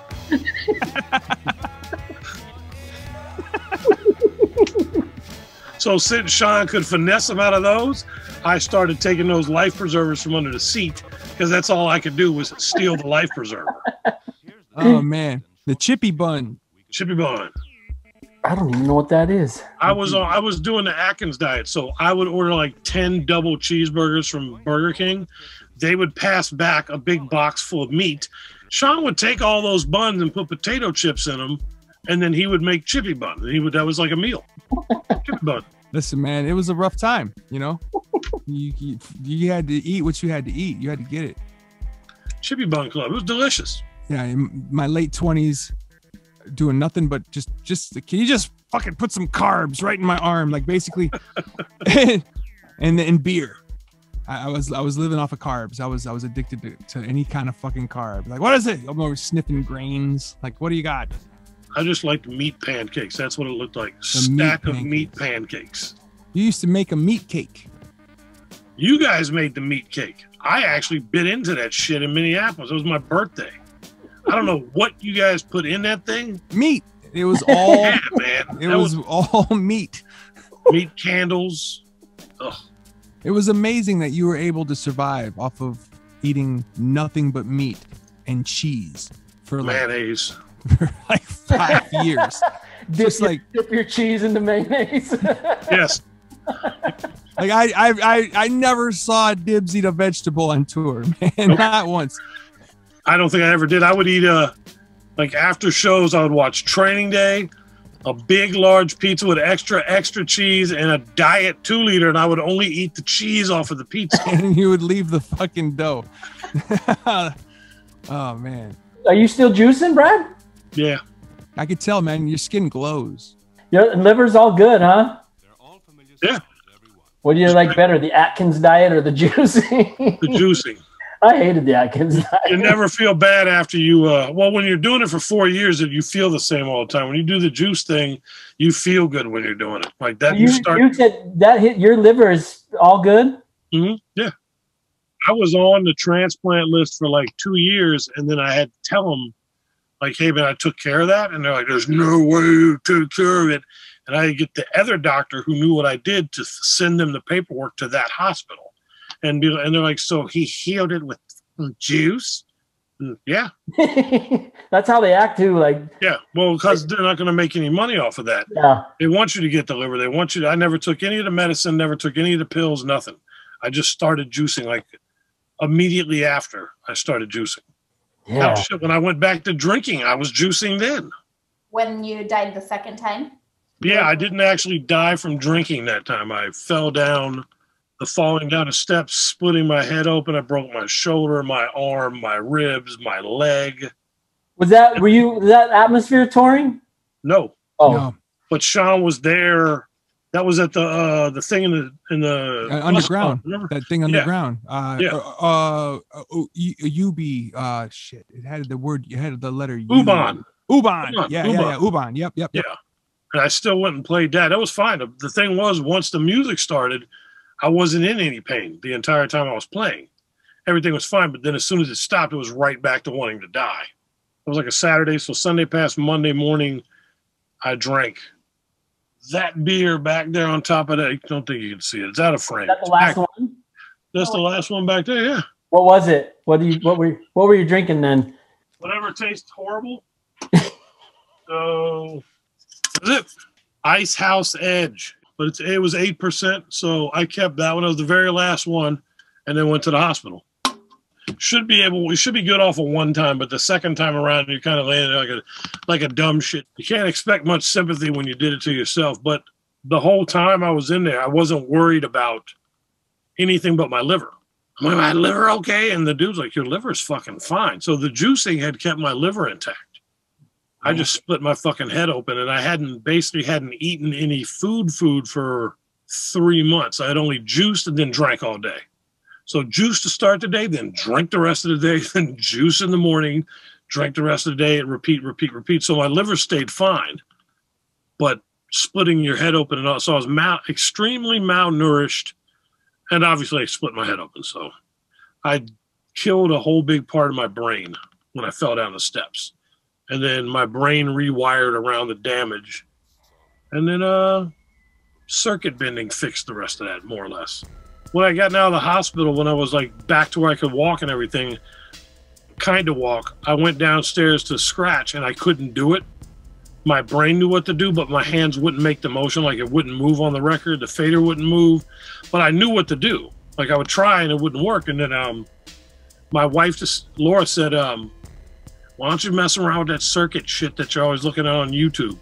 So since Sean could finesse them out of those, I started taking those life preservers from under the seat because that's all I could do was steal the life preserver. Oh, man. The chippy bun. Chippy bun. I don't even know what that is. I was doing the Atkins diet, so I would order like 10 double cheeseburgers from Burger King. They would pass back a big box full of meat. Sean would take all those buns and put potato chips in them, and then he would make chippy bun. That was like a meal. Chippy bun. Listen, man, it was a rough time, you know? You had to eat what you had to eat. You had to get it. Chippy bun club. It was delicious. Yeah, in my late 20s, doing nothing but just can you just fucking put some carbs right in my arm, like basically, and beer. I was living off of carbs. I was addicted to any kind of fucking carb. Like, what is it? I'm always sniffing grains. Like, what do you got? I just liked meat pancakes. That's what it looked like. A stack of meat pancakes. You used to make a meat cake. You guys made the meat cake. I actually bit into that shit in Minneapolis. It was my birthday. I don't know what you guys put in that thing. Meat. It was all yeah, man. It was all meat. Meat candles. Ugh. It was amazing that you were able to survive off of eating nothing but meat and cheese for like mayonnaise for like 5 years. Dip your cheese into mayonnaise. Yes. Like I never saw Dibbs eat a vegetable on tour, man. Nope. Not once. I don't think I ever did. I would eat like after shows, I would watch Training Day, a big, large pizza with extra cheese and a diet 2-liter, and I would only eat the cheese off of the pizza. And you would leave the fucking dough. Oh, man. Are you still juicing, Brad? Yeah. I could tell, man. Your skin glows. Your liver's all good, huh? They're all familiar. Yeah. What do you like better, the Atkins diet or the juicing? The juicing. I hated the Atkins diet. You never feel bad after you, when you're doing it for 4 years, you feel the same all the time. When you do the juice thing, you feel good when you're doing it. Like that, you said that hit your liver is all good? Mm-hmm. Yeah. I was on the transplant list for like 2 years, and then I had to tell them, like, "Hey, man, I took care of that." And they're like, "There's no way you took care of it." And I get the other doctor who knew what I did to send them the paperwork to that hospital. And they're like, "So he healed it with juice?" And yeah. That's how they act too. Like, yeah, well, because they're not going to make any money off of that. Yeah. They want you to get the liver. They want you to. I never took any of the medicine, never took any of the pills, nothing. I just started juicing like immediately after I started juicing. Yeah. Oh, shit, when I went back to drinking, I was juicing then. When you died the second time? Yeah, I didn't actually die from drinking that time. I fell down. Falling down a step, splitting my head open. I broke my shoulder, my arm, my ribs, my leg. Was that Atmosphere touring? No. Oh. No. But Sean was there. That was at the thing in the underground. Remember? That thing underground. Yeah. Shit. It had the word. You had the letter U. Ubon. Yeah. Ubon. Yep. And I still went and played that. That was fine. The thing was, once the music started, I wasn't in any pain the entire time I was playing. Everything was fine, but then as soon as it stopped, it was right back to wanting to die. It was like a Saturday, so Sunday past Monday morning, I drank that beer back there on top of that. I don't think you can see it. It's out of frame. Is that the last one? That's the last one back there, yeah. What was it? What were you drinking then? Whatever tastes horrible. So that's it. Ice House Edge. But it was 8%, so I kept that one. It was the very last one, and then went to the hospital. We should be good off of one time, but the second time around, you're kind of laying there like a dumb shit. You can't expect much sympathy when you did it to yourself. But the whole time I was in there, I wasn't worried about anything but my liver. I'm like, "My liver okay?" And the dude's like, "Your liver's fucking fine." So the juicing had kept my liver intact. I just split my fucking head open, and I hadn't eaten any food for 3 months. I had only juiced and then drank all day. So juice to start the day, then drink the rest of the day, then juice in the morning, drink the rest of the day, and repeat. So my liver stayed fine, but splitting your head open and all. So I was extremely malnourished, and obviously I split my head open. So I killed a whole big part of my brain when I fell down the steps. And then my brain rewired around the damage. And then circuit bending fixed the rest of that, more or less. When I got out of the hospital, when I was like back to where I could walk and everything, kind of walk, I went downstairs to scratch and I couldn't do it. My brain knew what to do, but my hands wouldn't make the motion. Like it wouldn't move on the record. The fader wouldn't move, but I knew what to do. Like I would try and it wouldn't work. And then my wife, Laura, said, why don't you mess around with that circuit shit that you're always looking at on YouTube?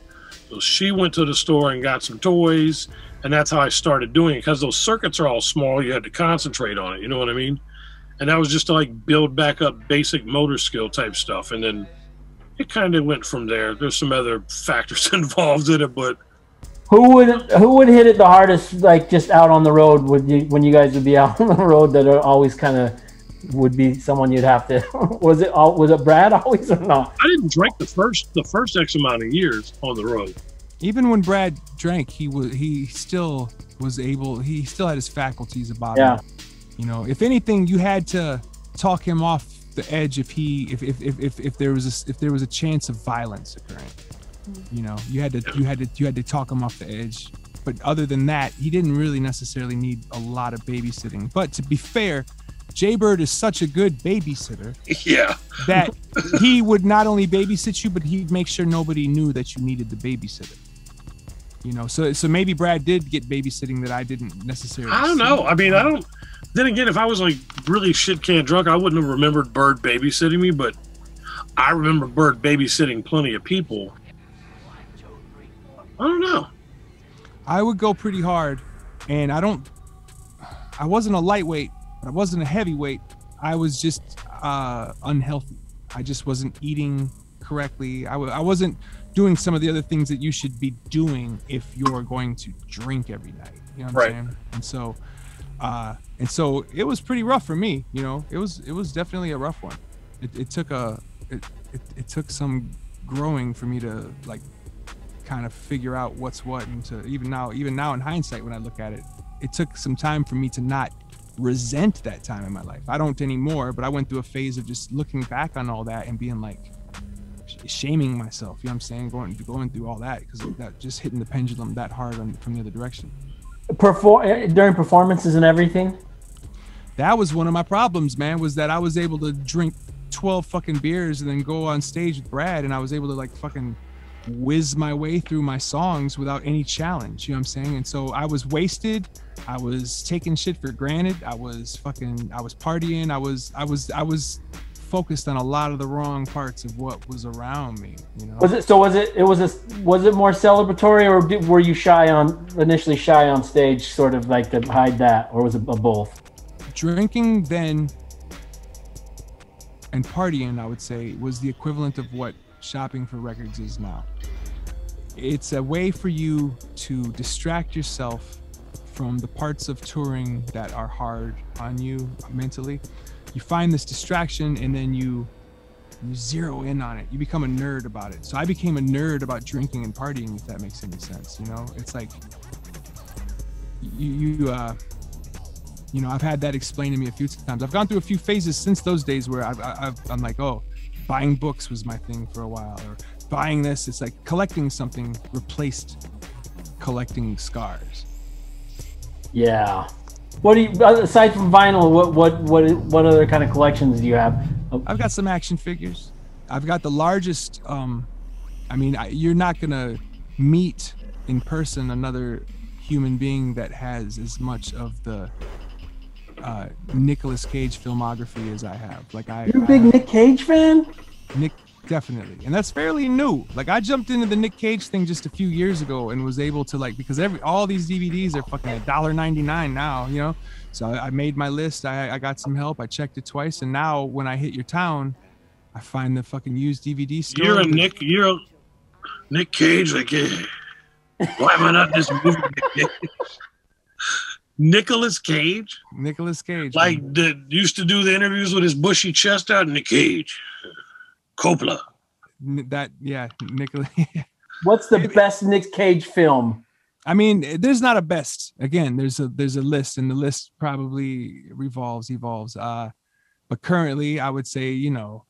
So she went to the store and got some toys, and that's how I started doing it, because those circuits are all small. You had to concentrate on it, you know what I mean? And that was just to like build back up basic motor skill type stuff, and then it kind of went from there. There's some other factors involved in it, but who would hit it the hardest, like just out on the road? When you guys would be out on the road, that are always kind of would be someone you'd have to was it Brad always or not? I didn't drink the first X amount of years on the road. Even when Brad drank, he still had his faculties about him. You know, if anything, you had to talk him off the edge if there was a chance of violence occurring. You know, you had to talk him off the edge. But other than that, he didn't really necessarily need a lot of babysitting. But to be fair, Jaybird is such a good babysitter that he would not only babysit you, but he'd make sure nobody knew that you needed the babysitter. You know, so maybe Brad did get babysitting that I didn't necessarily. I don't know. I mean, I don't. Then again, if I was like really shit can drunk, I wouldn't have remembered Bird babysitting me, but I remember Bird babysitting plenty of people. I don't know. I would go pretty hard, and I wasn't a lightweight. I wasn't a heavyweight. I was just unhealthy. I just wasn't eating correctly. I wasn't doing some of the other things that you should be doing if you're going to drink every night. You know what I'm saying? And so, it was pretty rough for me. You know, it was definitely a rough one. It took some growing for me to like kind of figure out what's what, and to even now in hindsight when I look at it, it took some time for me to not resent that time in my life. I don't anymore, but I went through a phase of just looking back on all that and being like shaming myself, you know what I'm saying? Going through all that because that just hitting the pendulum that hard from the other direction. During performances and everything? That was one of my problems, man, was that I was able to drink 12 fucking beers and then go on stage with Brad, and I was able to like fucking whiz my way through my songs without any challenge, you know what I'm saying? And so I was wasted, I was taking shit for granted, I was partying, I was focused on a lot of the wrong parts of what was around me, you know? Was it more celebratory, or were you initially shy on stage, sort of like to hide that, or was it both? Drinking then and partying, I would say, was the equivalent of what shopping for records is now. It's a way for you to distract yourself from the parts of touring that are hard on you mentally. You find this distraction and then you zero in on it. You become a nerd about it. So I became a nerd about drinking and partying, if that makes any sense. You know, it's like you know, I've had that explained to me a few times. I've gone through a few phases since those days where I'm like, oh, buying books was my thing for a while, or buying this. It's like collecting something replaced collecting scars. Yeah. What do you, aside from vinyl, what other kind of collections do you have? I've got some action figures. I've got the largest, you're not gonna meet in person another human being that has as much of the Nicolas Cage filmography as I have. Like You're a big Nick Cage fan? Nick, definitely. And that's fairly new. Like I jumped into the Nick Cage thing just a few years ago and was able to like, because all these DVDs are fucking $1.99 now, you know? So I made my list. I got some help. I checked it twice. And now when I hit your town, I find the fucking used DVD store. You're a Nick Cage again. Why am I not this movie? Nicolas Cage. Like, used to do the interviews with his bushy chest out in the cage. Coppola. Nicolas. What's the best Nick Cage film? I mean, there's not a best. Again, there's a list, and the list probably evolves. But currently, I would say, you know,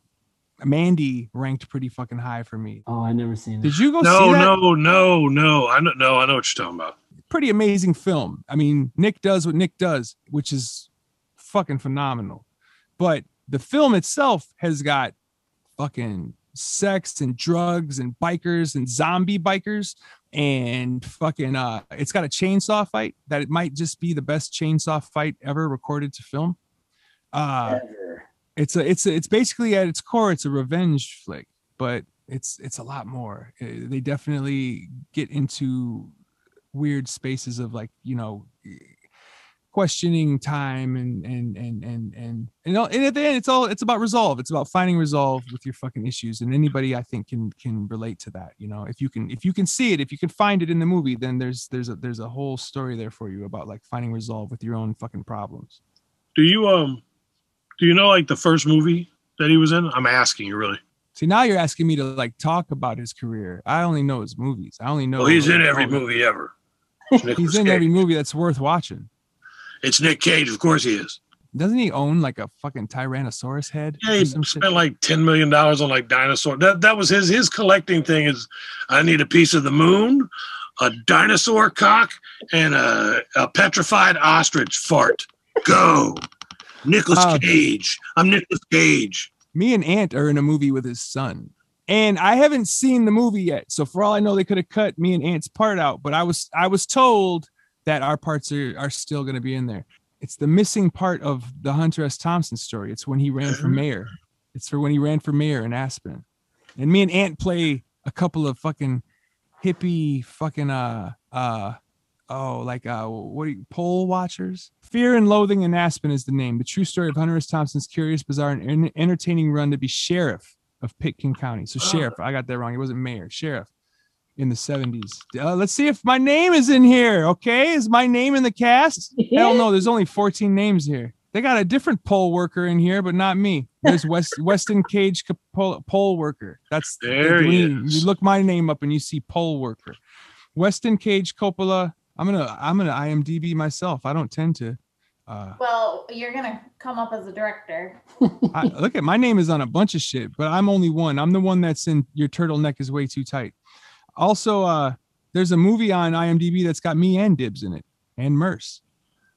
Mandy ranked pretty fucking high for me. Oh, I never seen it. Did you go see that? No. I know what you're talking about. Pretty amazing film. I mean, Nick does what Nick does, which is fucking phenomenal. But the film itself has got fucking sex and drugs and bikers and zombie bikers and fucking it's got a chainsaw fight that it might just be the best chainsaw fight ever recorded to film. It's basically at its core, it's a revenge flick, but it's a lot more. They definitely get into weird spaces of, like, you know, questioning time and at the end, it's about resolve. It's about finding resolve with your fucking issues. And anybody, I think, can relate to that. You know, if you can see it, if you can find it in the movie, then there's a whole story there for you about, like, finding resolve with your own fucking problems. Do you know, like, the first movie that he was in? I'm asking you, really. See, now you're asking me to, like, talk about his career. I only know his movies. I only know. Well, he's in every movie ever. He's in every movie that's worth watching. It's Nick Cage, of course he is. Doesn't he own, like, a fucking Tyrannosaurus head? Yeah, he spent like $10 million on, like, dinosaur. That was his collecting thing. Is, I need a piece of the moon, a dinosaur cock, and a petrified ostrich fart. Go, Nicolas Cage. I'm Nicolas Cage. Me and Ant are in a movie with his son, and I haven't seen the movie yet. So for all I know, they could have cut me and Ant's part out. But I was told that our parts are still going to be in there. It's the missing part of the Hunter S. Thompson story. It's when he ran for mayor. It's for when he ran for mayor in Aspen. And me and Ant play a couple of fucking hippie fucking poll watchers. Fear and Loathing in Aspen is the name. The true story of Hunter S. Thompson's curious, bizarre, and entertaining run to be sheriff of Pitkin County. So sheriff, I got that wrong. It wasn't mayor, sheriff. In the 70s. Let's see if my name is in here. Okay. Is my name in the cast? Hell no. There's only 14 names here. They got a different poll worker in here, but not me. There's Weston Cage poll worker. That's there. You look my name up and you see poll worker. Weston Cage Coppola. I'm gonna IMDb myself. I don't tend to. Well, you're going to come up as a director. Look at my name is on a bunch of shit, but I'm only one. I'm the one that's in Your Turtleneck Is Way Too Tight. Also, there's a movie on IMDb that's got me and Dibbs in it, and Merce.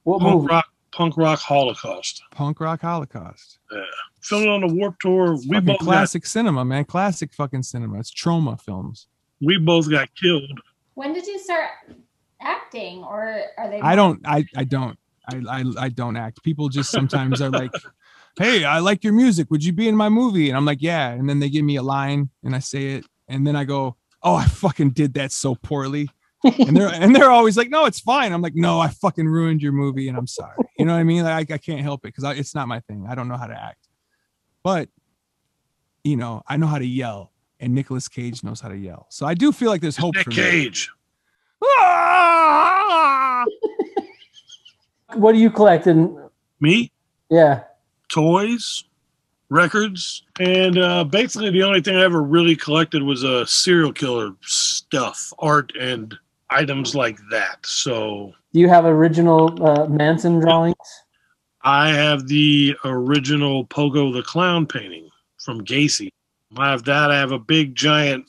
What punk movie? Punk Rock Holocaust. Punk Rock Holocaust. Yeah, filmed on the Warped Tour. We both classic cinema, man. Classic fucking cinema. It's trauma films. We both got killed. When did you start acting, or are they? I don't act. People just sometimes are like, "Hey, I like your music. Would you be in my movie?" And I'm like, "Yeah." And then they give me a line, and I say it, and then I go, "Oh, I fucking did that so poorly." And they're always like, "No, it's fine." I'm like, "No, I fucking ruined your movie and I'm sorry." You know what I mean? Like, I can't help it because it's not my thing. I don't know how to act. But, you know, I know how to yell, and Nicolas Cage knows how to yell. So I do feel like there's hope for me. Cage. Ah! What do you collect? Me? Yeah. Toys, records, and basically the only thing I ever really collected was serial killer stuff, art and items like that. So, do you have original Manson drawings? I have the original Pogo the Clown painting from Gacy. I have that. I have a big, giant,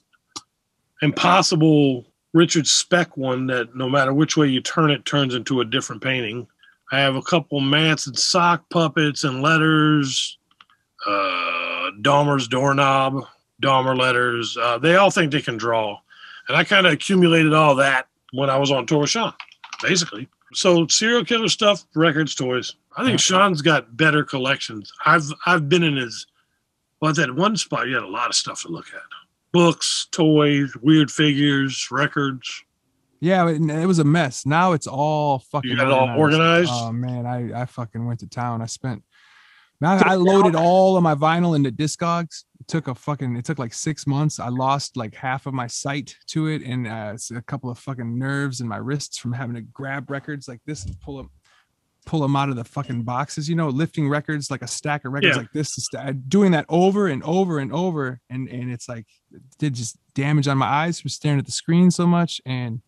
impossible Richard Speck one that no matter which way you turn it, turns into a different painting. I have a couple Manson sock puppets and letters. Dahmer's doorknob, Dahmer letters. They all think they can draw. And I kind of accumulated all that when I was on tour with Sean, basically. So serial killer stuff, records, toys. I think Sean's got better collections. I've been in his, well, at that one spot, you had a lot of stuff to look at. Books, toys, weird figures, records. Yeah, it was a mess. Now it's all fucking organized. You got it all organized? Oh, man, I fucking went to town. I loaded all of my vinyl into Discogs. It took like 6 months. I lost like half of my sight to it, and a couple of fucking nerves in my wrists from having to grab records like this and pull them. pull them out of the fucking boxes, you know, lifting records, like a stack of records like this, doing that over and over and over. And it's like, it did just damage on my eyes from staring at the screen so much. And,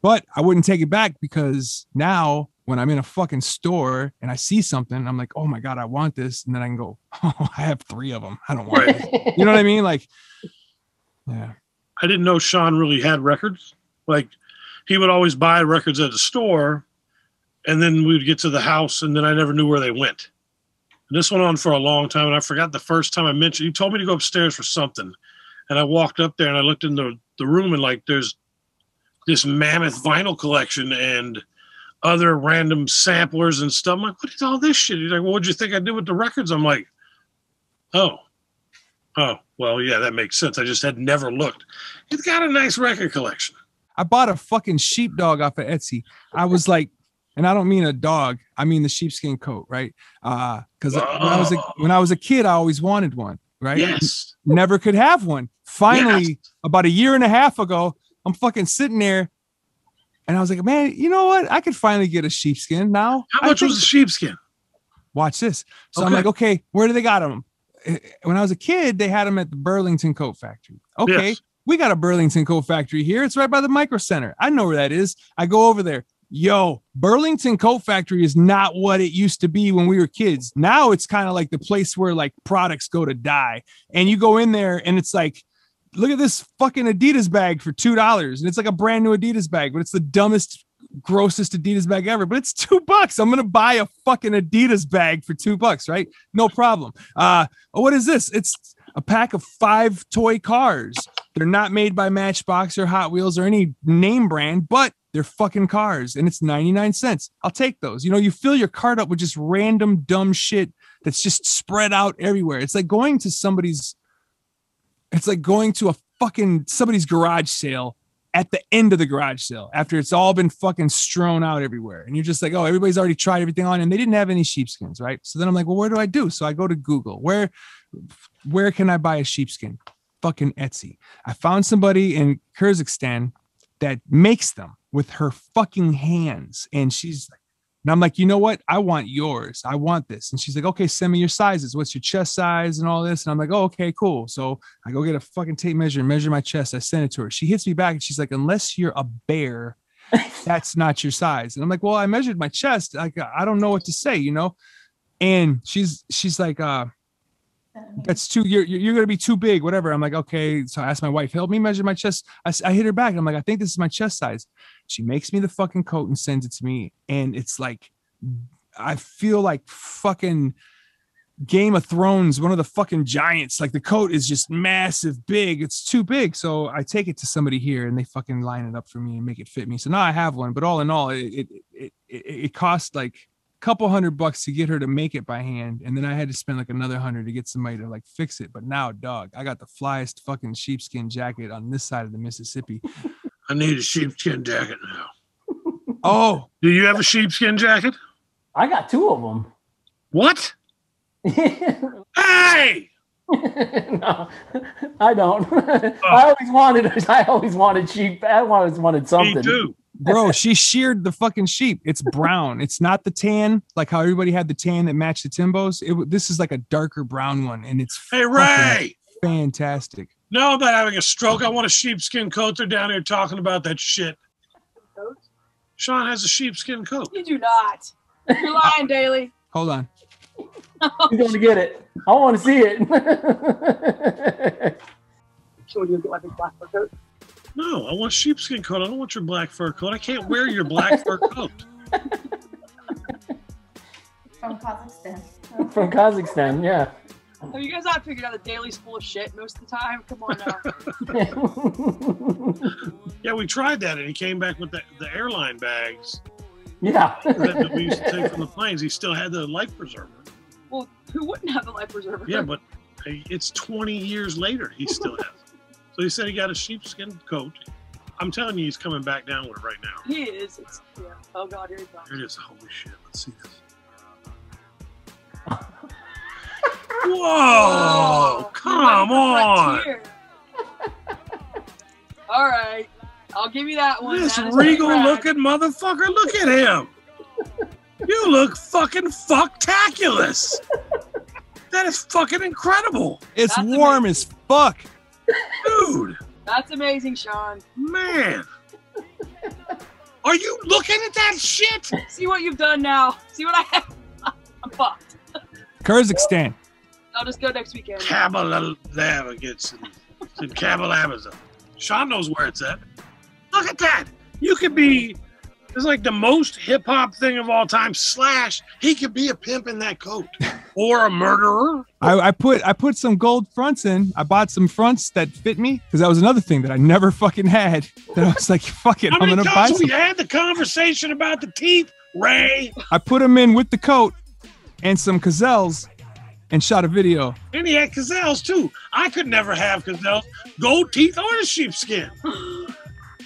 but I wouldn't take it back, because now when I'm in a fucking store and I see something, I'm like, oh my God, I want this. And then I can go, oh, I have three of them. I don't want it. You know what I mean? Like, yeah. I didn't know Sean really had records. Like, he would always buy records at the store, and then we would get to the house, and then I never knew where they went. And this went on for a long time, and I forgot the first time I mentioned. He told me to go upstairs for something, and I walked up there, and I looked in the room, and, like, there's this mammoth vinyl collection and other random samplers and stuff. I'm like, what is all this shit? He's like, well, what did you think I did with the records? I'm like, oh, well, yeah, that makes sense. I just had never looked. He's got a nice record collection. I bought a fucking sheepdog off of Etsy. I was like, and I don't mean a dog, I mean the sheepskin coat, right? Because when I was a kid, I always wanted one, right? Yes. Never could have one. Finally, about a year and a half ago, I'm fucking sitting there, and I was like, man, you know what? I could finally get a sheepskin now. How much was the sheepskin? Watch this. So I'm like, okay, where do they got them? When I was a kid, they had them at the Burlington Coat Factory. Okay. Yes. We got a Burlington Coat Factory here. It's right by the Micro Center. I know where that is. I go over there. Yo, Burlington Coat Factory is not what it used to be when we were kids. Now it's kind of like the place where, like, products go to die. And you go in there and it's like, look at this fucking Adidas bag for $2. And it's like a brand new Adidas bag, but it's the dumbest, grossest Adidas bag ever, but it's $2. I'm gonna buy a fucking Adidas bag for $2, right? No problem. Oh, what is this? It's a pack of 5 toy cars. They're not made by Matchbox or Hot Wheels or any name brand, but they're fucking cars, and it's 99 cents. I'll take those. You know, you fill your cart up with just random dumb shit that's just spread out everywhere. It's like going to a fucking somebody's garage sale at the end of the garage sale after it's all been fucking strewn out everywhere. And you're just like, oh, everybody's already tried everything on, and they didn't have any sheepskins, right? So then I'm like, well, where do I do? So I go to Google. Where can I buy a sheepskin? Fucking Etsy. I found somebody in Kyrgyzstan that makes them with her fucking hands. And she's like, and I'm like, you know what? I want yours. I want this. And she's like, okay, send me your sizes. What's your chest size and all this? And I'm like, oh, okay, cool. So I go get a fucking tape measure and measure my chest. I send it to her. She hits me back and she's like, unless you're a bear, that's not your size. And I'm like, well, I measured my chest. Like, I don't know what to say, you know? And she's like, that's too, you're going to be too big, whatever. I'm like, okay. So I asked my wife, help me measure my chest. I hit her back. And I'm like, I think this is my chest size. She makes me the fucking coat and sends it to me. And it's like, I feel like fucking Game of Thrones, one of the fucking giants. Like, the coat is just massive, big. It's too big. So I take it to somebody here and they fucking line it up for me and make it fit me. So now I have one, but all in all, it cost like $200 to get her to make it by hand, and then I had to spend like another $100 to get somebody to like fix it. But now, dog, I got the flyest fucking sheepskin jacket on this side of the Mississippi. I need a sheepskin jacket now. Oh, do you have a sheepskin jacket? I got 2 of them. What? Hey! No, I don't. Oh. I always wanted sheep. I always wanted something. Me too. Bro, she sheared the fucking sheep. It's brown. It's not the tan, like how everybody had the tan that matched the Timbos. This is like a darker brown one, and it's fantastic. No, I'm not having a stroke. I want a sheepskin coat. They're down here talking about that shit. Sean has a sheepskin coat. You do not. You're lying, Daly. Hold on. You're going to get it. I want to see it. Sure, you'll get my big black coat. No, I want sheepskin coat. I don't want your black fur coat. I can't wear your black fur coat. From Kazakhstan. Okay. From Kazakhstan, yeah. Have you guys not figured out that Daily's full of shit most of the time? Come on now. Yeah, we tried that, and he came back with the airline bags. Yeah. that we used to take from the planes. He still had the life preserver. Well, who wouldn't have the life preserver? Yeah, but it's 20 years later. He still has it. So he said he got a sheepskin coat. I'm telling you, he's coming back down with it right now. He is. It's, yeah. Oh, God, here he comes. Here it is. Holy shit. Let's see this. Whoa! Oh, come on! All right. I'll give you that one. This regal-looking motherfucker. Look at him. You You look fucking fucktaculous. That is fucking incredible. It's That's warm amazing. As fuck. Dude. That's amazing, Sean. Man. Are you looking at that shit? See what you've done now. See what I have. I'm fucked. Kyrgyzstan. I'll just go next weekend. Kabalab gets in Kabalabazar. Sean knows where it's at. Look at that. You could be. It's like the most hip hop thing of all time. Slash, he could be a pimp in that coat or a murderer. I put some gold fronts in. I bought some fronts that fit me because that was another thing that I never fucking had. That I was like, fuck it, I'm gonna buy some. We had the conversation about the teeth, Ray. I put them in with the coat and some gazelles and shot a video. And he had gazelles too. I could never have gazelles, gold teeth, or the sheepskin.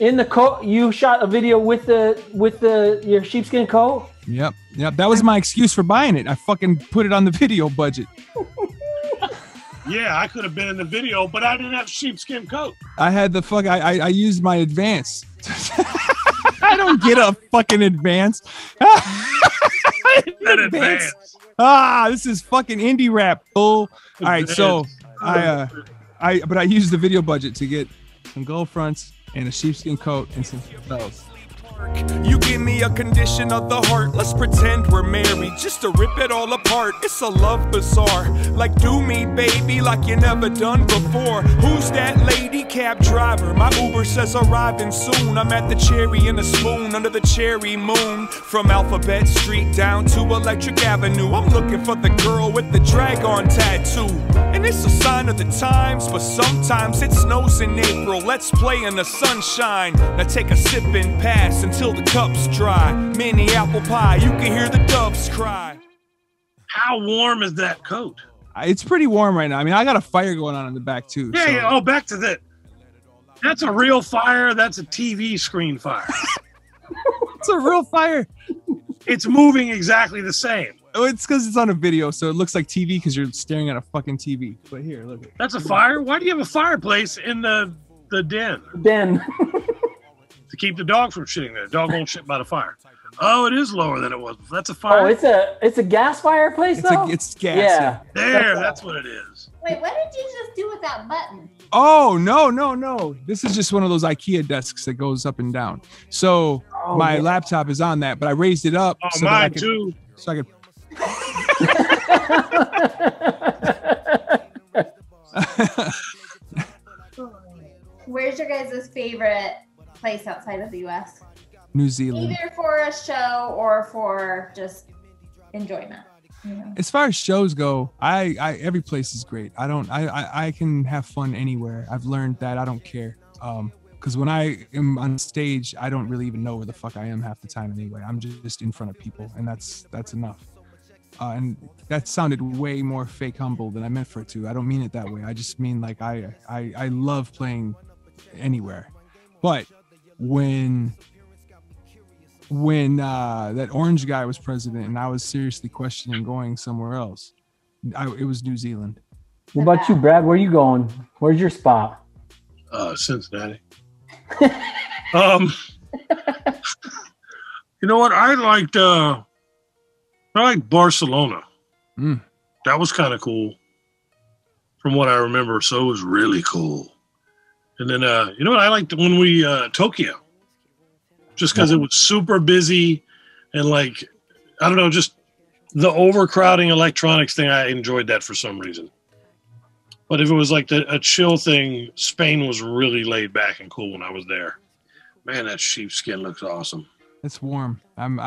In the coat, you shot a video with your sheepskin coat? Yep. That was my excuse for buying it. I fucking put it on the video budget. Yeah, I could have been in the video, but I didn't have sheepskin coat. I had the fuck. I used my advance. I don't get a fucking advance. Advance. Ah, this is fucking indie rap, bull. All right, so I used the video budget to get some gold fronts and a sheepskin coat and some bells. You give me a condition of the heart. Let's pretend we're married just to rip it all apart. It's a love bazaar. Like do me, baby, like you never done before. Who's that lady cab driver? My Uber says arriving soon. I'm at the Cherry and a Spoon under the cherry moon. From Alphabet Street down to Electric Avenue. I'm looking for the girl with the dragon tattoo. And it's a sign of the times, but sometimes it snows in April. Let's play in the sunshine. Now take a sip and pass until the cup's dry. Mini apple pie, you can hear the doves cry. How warm is that coat? It's pretty warm right now. I mean, I got a fire going on in the back too. Yeah, so. Yeah. Oh, back to that. That's a real fire. That's a TV screen fire. It's a real fire. It's moving exactly the same. Oh, it's because it's on a video, so it looks like TV because you're staring at a fucking TV. But here, look. That's a fire? Why do you have a fireplace in the den? Den. To keep the dog from shitting there. Dog won't shit by the fire. Oh, it is lower than it was. That's a fire. Oh, it's a gas fireplace, though? It's gas. Yeah. There, that's what it is. Wait, what did you just do with that button? Oh, no. This is just one of those IKEA desks that goes up and down. So my laptop is on that, but I raised it up. Oh, so mine, too. So I could... Where's your guys' favorite place outside of the U.S.? New Zealand. Either for a show or for just enjoyment. You know? As far as shows go, I every place is great. I can have fun anywhere. I've learned that. I don't care. Because when I am on stage, I don't really even know where the fuck I am half the time anyway. I'm just in front of people, and that's enough. And that sounded way more fake humble than I meant for it to. I don't mean it that way. I just mean like I love playing anywhere. But when that orange guy was president and I was seriously questioning going somewhere else, it was New Zealand. What about you, Brad? Where are you going? Where's your spot? Cincinnati. You know what? I like Barcelona. Mm. That was kind of cool from what I remember. So it was really cool. And then, you know what? I liked when we, Tokyo, just because it was super busy and like, I don't know, just the overcrowding electronics thing. I enjoyed that for some reason. But if it was like a chill thing, Spain was really laid back and cool when I was there. Man, that sheepskin looks awesome. It's warm. I'm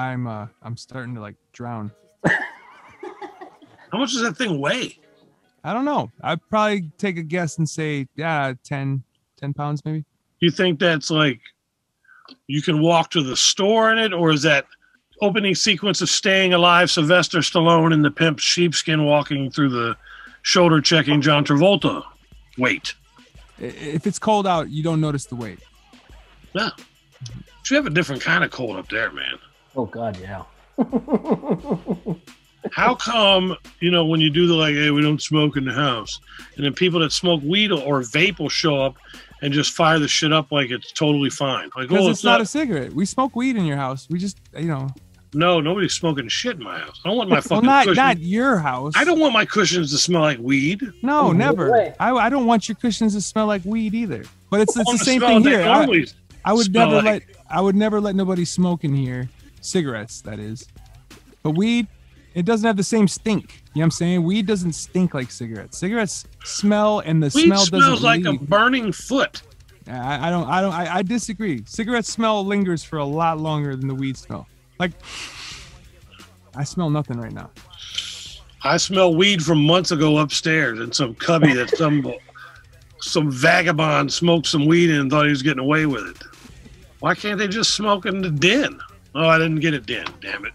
starting to like drown. How much does that thing weigh? I don't know. I'd probably take a guess and say, 10 pounds maybe. You think that's like you can walk to the store in it, or is that opening sequence of Staying Alive, Sylvester Stallone in the pimp sheepskin walking through the shoulder checking John Travolta weight? If it's cold out, you don't notice the weight. Yeah. You have a different kind of cold up there, man. Oh, God, yeah. How come, you know, when you do the like, hey, we don't smoke in the house, and then people that smoke weed or vape will show up and just fire the shit up like it's totally fine? Like, because it's not a cigarette. We smoke weed in your house. We just, you know. No, nobody's smoking shit in my house. I don't want my fucking cushions. Not your house. I don't want my cushions to smell like weed. No, never. I don't want your cushions to smell like weed either. But it's the same thing here. I would never let nobody smoke in here. Cigarettes, that is. But weed, it doesn't have the same stink. You know what I'm saying? Weed doesn't stink like cigarettes. Cigarettes smell, and the weed smell doesn't smells like a burning foot. I disagree. Cigarette smell lingers for a lot longer than the weed smell. Like, I smell nothing right now. I smell weed from months ago upstairs in some cubby that some vagabond smoked some weed in and thought he was getting away with it. Why can't they just smoke in the den? Oh, I didn't get a den, damn it.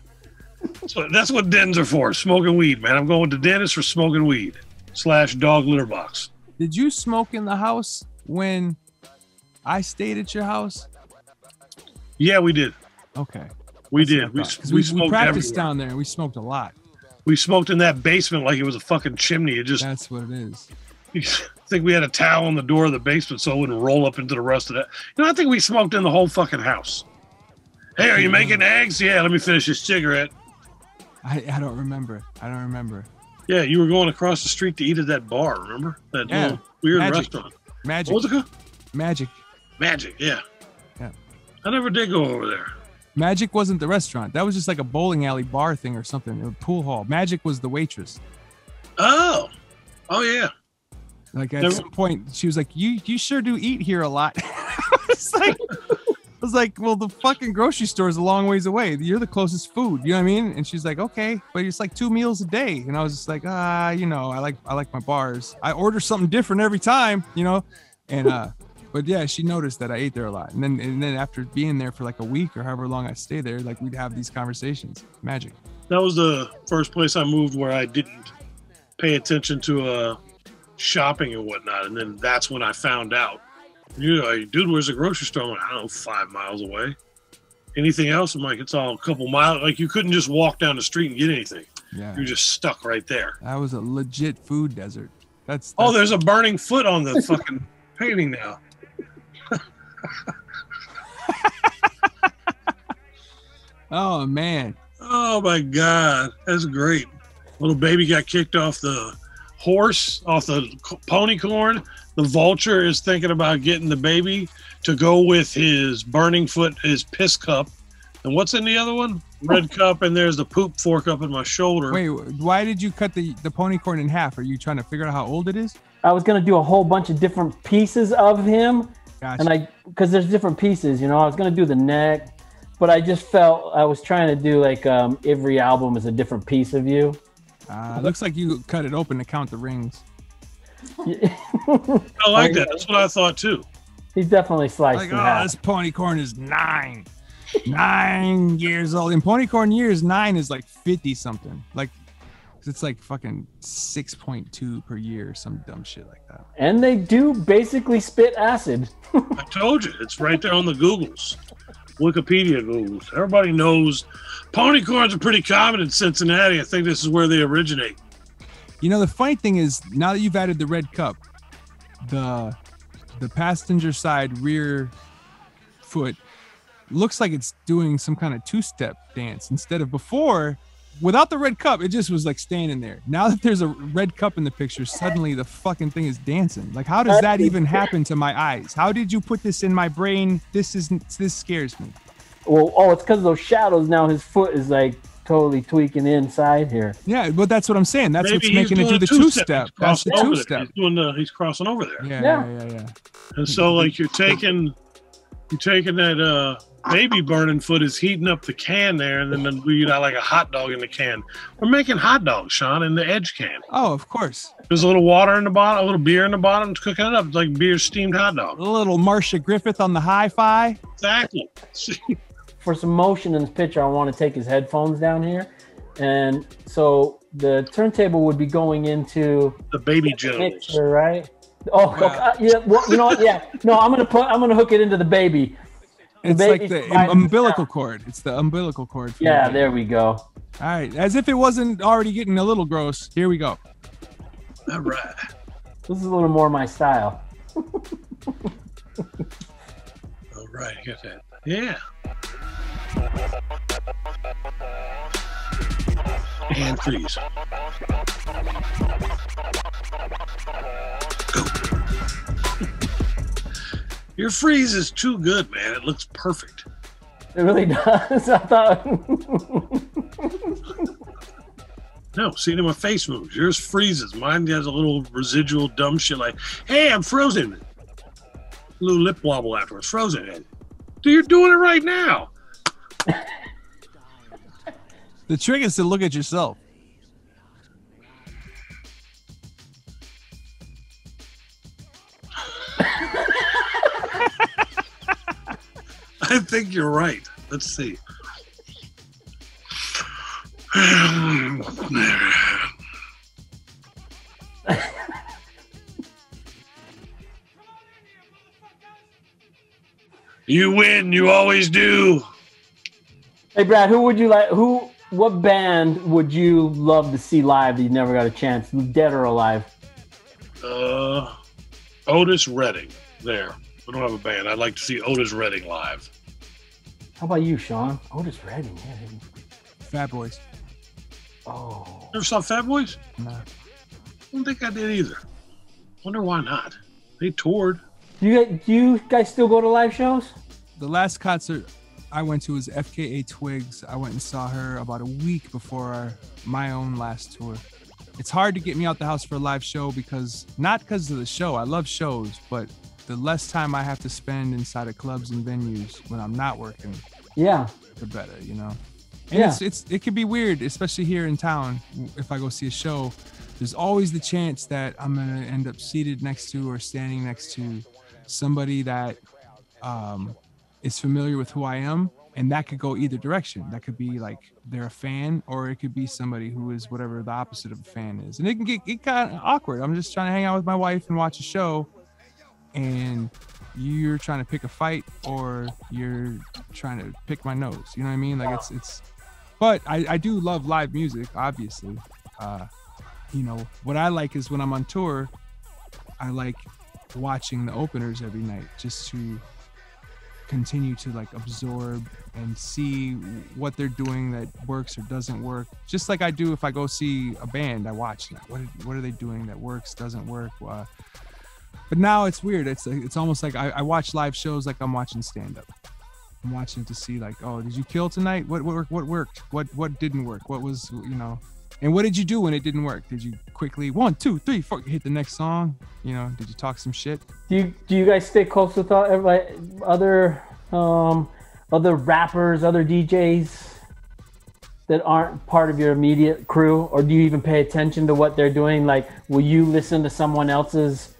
So that's what dens are for, smoking weed, man. I'm going to dentist for smoking weed / dog litter box. Did you smoke in the house when I stayed at your house? Yeah, we did. Okay. We did. We smoked. We practiced everywhere down there, and we smoked a lot. We smoked in that basement like it was a fucking chimney. That's what it is. I think we had a towel on the door of the basement so it wouldn't roll up into the rest of that. You know, I think we smoked in the whole fucking house. Hey, are you making eggs? Yeah, let me finish this cigarette. I don't remember. Yeah, you were going across the street to eat at that bar, remember? That little weird restaurant. Magic. What was it called? Magic, yeah. I never did go over there. Magic wasn't the restaurant. That was just like a bowling alley bar thing or something, a pool hall. Magic was the waitress. Oh, yeah. Like at some point, she was like, "You sure do eat here a lot." I was like, "Well, the fucking grocery store is a long ways away. You're the closest food, you know what I mean?" And she's like, "Okay, but it's like 2 meals a day." And I was just like, I like my bars. I order something different every time, you know. And but yeah, she noticed that I ate there a lot. And then after being there for like a week or however long I stay there, like we'd have these conversations. Magic. That was the first place I moved where I didn't pay attention to shopping and whatnot, and then that's when I found out, dude, where's the grocery store? I'm like, I don't know, 5 miles away. Anything else? I'm like, it's all a couple miles. Like, you couldn't just walk down the street and get anything. Yeah, you're just stuck right there. That was a legit food desert. That's oh, there's a burning foot on the fucking painting now. Oh man, oh my god, that's great. Little baby got kicked off the horse, off the pony corn. The vulture is thinking about getting the baby to go with his burning foot, his piss cup, and what's in the other one? Red cup, and there's the poop fork up in my shoulder. Wait, why did you cut the pony corn in half? Are you trying to figure out how old it is? I was gonna do a whole bunch of different pieces of him, gotcha. And because there's different pieces, you know, I was gonna do the neck, but I just felt I was trying to do like every album is a different piece of you. It looks like you cut it open to count the rings. I like that. That's what I thought too. He's definitely sliced. Like, oh, this pony corn is 9 years old. In pony corn years, 9 is like 50 something. Like, it's like fucking 6.2 per year or some dumb shit like that. And they do basically spit acid. I told you, it's right there on the Googles. Wikipedia Googles. Everybody knows pony corns are pretty common in Cincinnati. I think this is where they originate. You know, the funny thing is, now that you've added the red cup, the passenger side rear foot looks like it's doing some kind of two-step dance instead of before. Without the red cup, it just was like standing there. Now that there's a red cup in the picture, suddenly the fucking thing is dancing. Like, how does that even happen to my eyes? How did you put this in my brain? This scares me. Well, it's because of those shadows. Now his foot is like totally tweaking inside here. Yeah, but that's what I'm saying. That's maybe what's making it do the two-step. That's the two-step. He's crossing over there. Yeah. And so, like, you're taking that baby burning foot is heating up the can there, and then we got like a hot dog in the can. We're making hot dogs, Sean, in the edge can. Oh, of course. There's a little water in the bottom, a little beer in the bottom, cooking it up. It's like beer steamed hot dog. A little Marsha Griffith on the hi-fi. Exactly. For some motion in this picture, I want to take his headphones down here. And so the turntable would be going into the baby genitals picture, right? Oh, wow. Okay. Yeah, well, you know what? Yeah. No, I'm gonna hook it into the baby. It's like the umbilical cord. It's the umbilical cord. Yeah, there we go. All right. As if it wasn't already getting a little gross. Here we go. All right. This is a little more my style. All right. Get that. Yeah. And freeze. Go. Your freeze is too good, man. It looks perfect. It really does. I thought. No, see, my face moves. Yours freezes. Mine has a little residual dumb shit like, hey, I'm frozen. A little lip wobble afterwards. Frozen. Dude, you're doing it right now. The trick is to look at yourself. I think you're right. Let's see. You win. You always do. Hey, Brad, who would you like? What band would you love to see live that you never got a chance, dead or alive? Otis Redding. There. We don't have a band. I'd like to see Otis Redding live. How about you, Sean? Otis Redding, yeah. Fat Boys. Oh. Never saw Fat Boys? No. I don't think I did either. Wonder why not. They toured. Do you guys still go to live shows? The last concert I went to was FKA Twigs. I went and saw her about a week before my own last tour. It's hard to get me out the house for a live show because of the show. I love shows, but the less time I have to spend inside of clubs and venues when I'm not working, yeah, the better, you know? And yeah. It can be weird, especially here in town. If I go see a show, there's always the chance that I'm gonna end up seated next to or standing next to somebody that is familiar with who I am, and that could go either direction. That could be like they're a fan, or it could be somebody who is whatever the opposite of a fan is. And it can get kind of awkward. I'm just trying to hang out with my wife and watch a show, and you're trying to pick a fight or you're trying to pick my nose, you know what I mean? Like it's but I do love live music, obviously. You know what I like is when I'm on tour, I like watching the openers every night just to continue to like absorb and see what they're doing that works or doesn't work. Just like I do if I go see a band, I watch that. What are they doing that works, doesn't work? But now it's weird. It's almost like I watch live shows like I'm watching stand-up. I'm watching to see like, oh, did you kill tonight? What worked? What didn't work? What was, you know? And what did you do when it didn't work? Did you quickly 1, 2, 3, 4 hit the next song? You know? Did you talk some shit? Do you guys stay close with other rappers, other DJs that aren't part of your immediate crew, or do you even pay attention to what they're doing? Like, will you listen to someone else's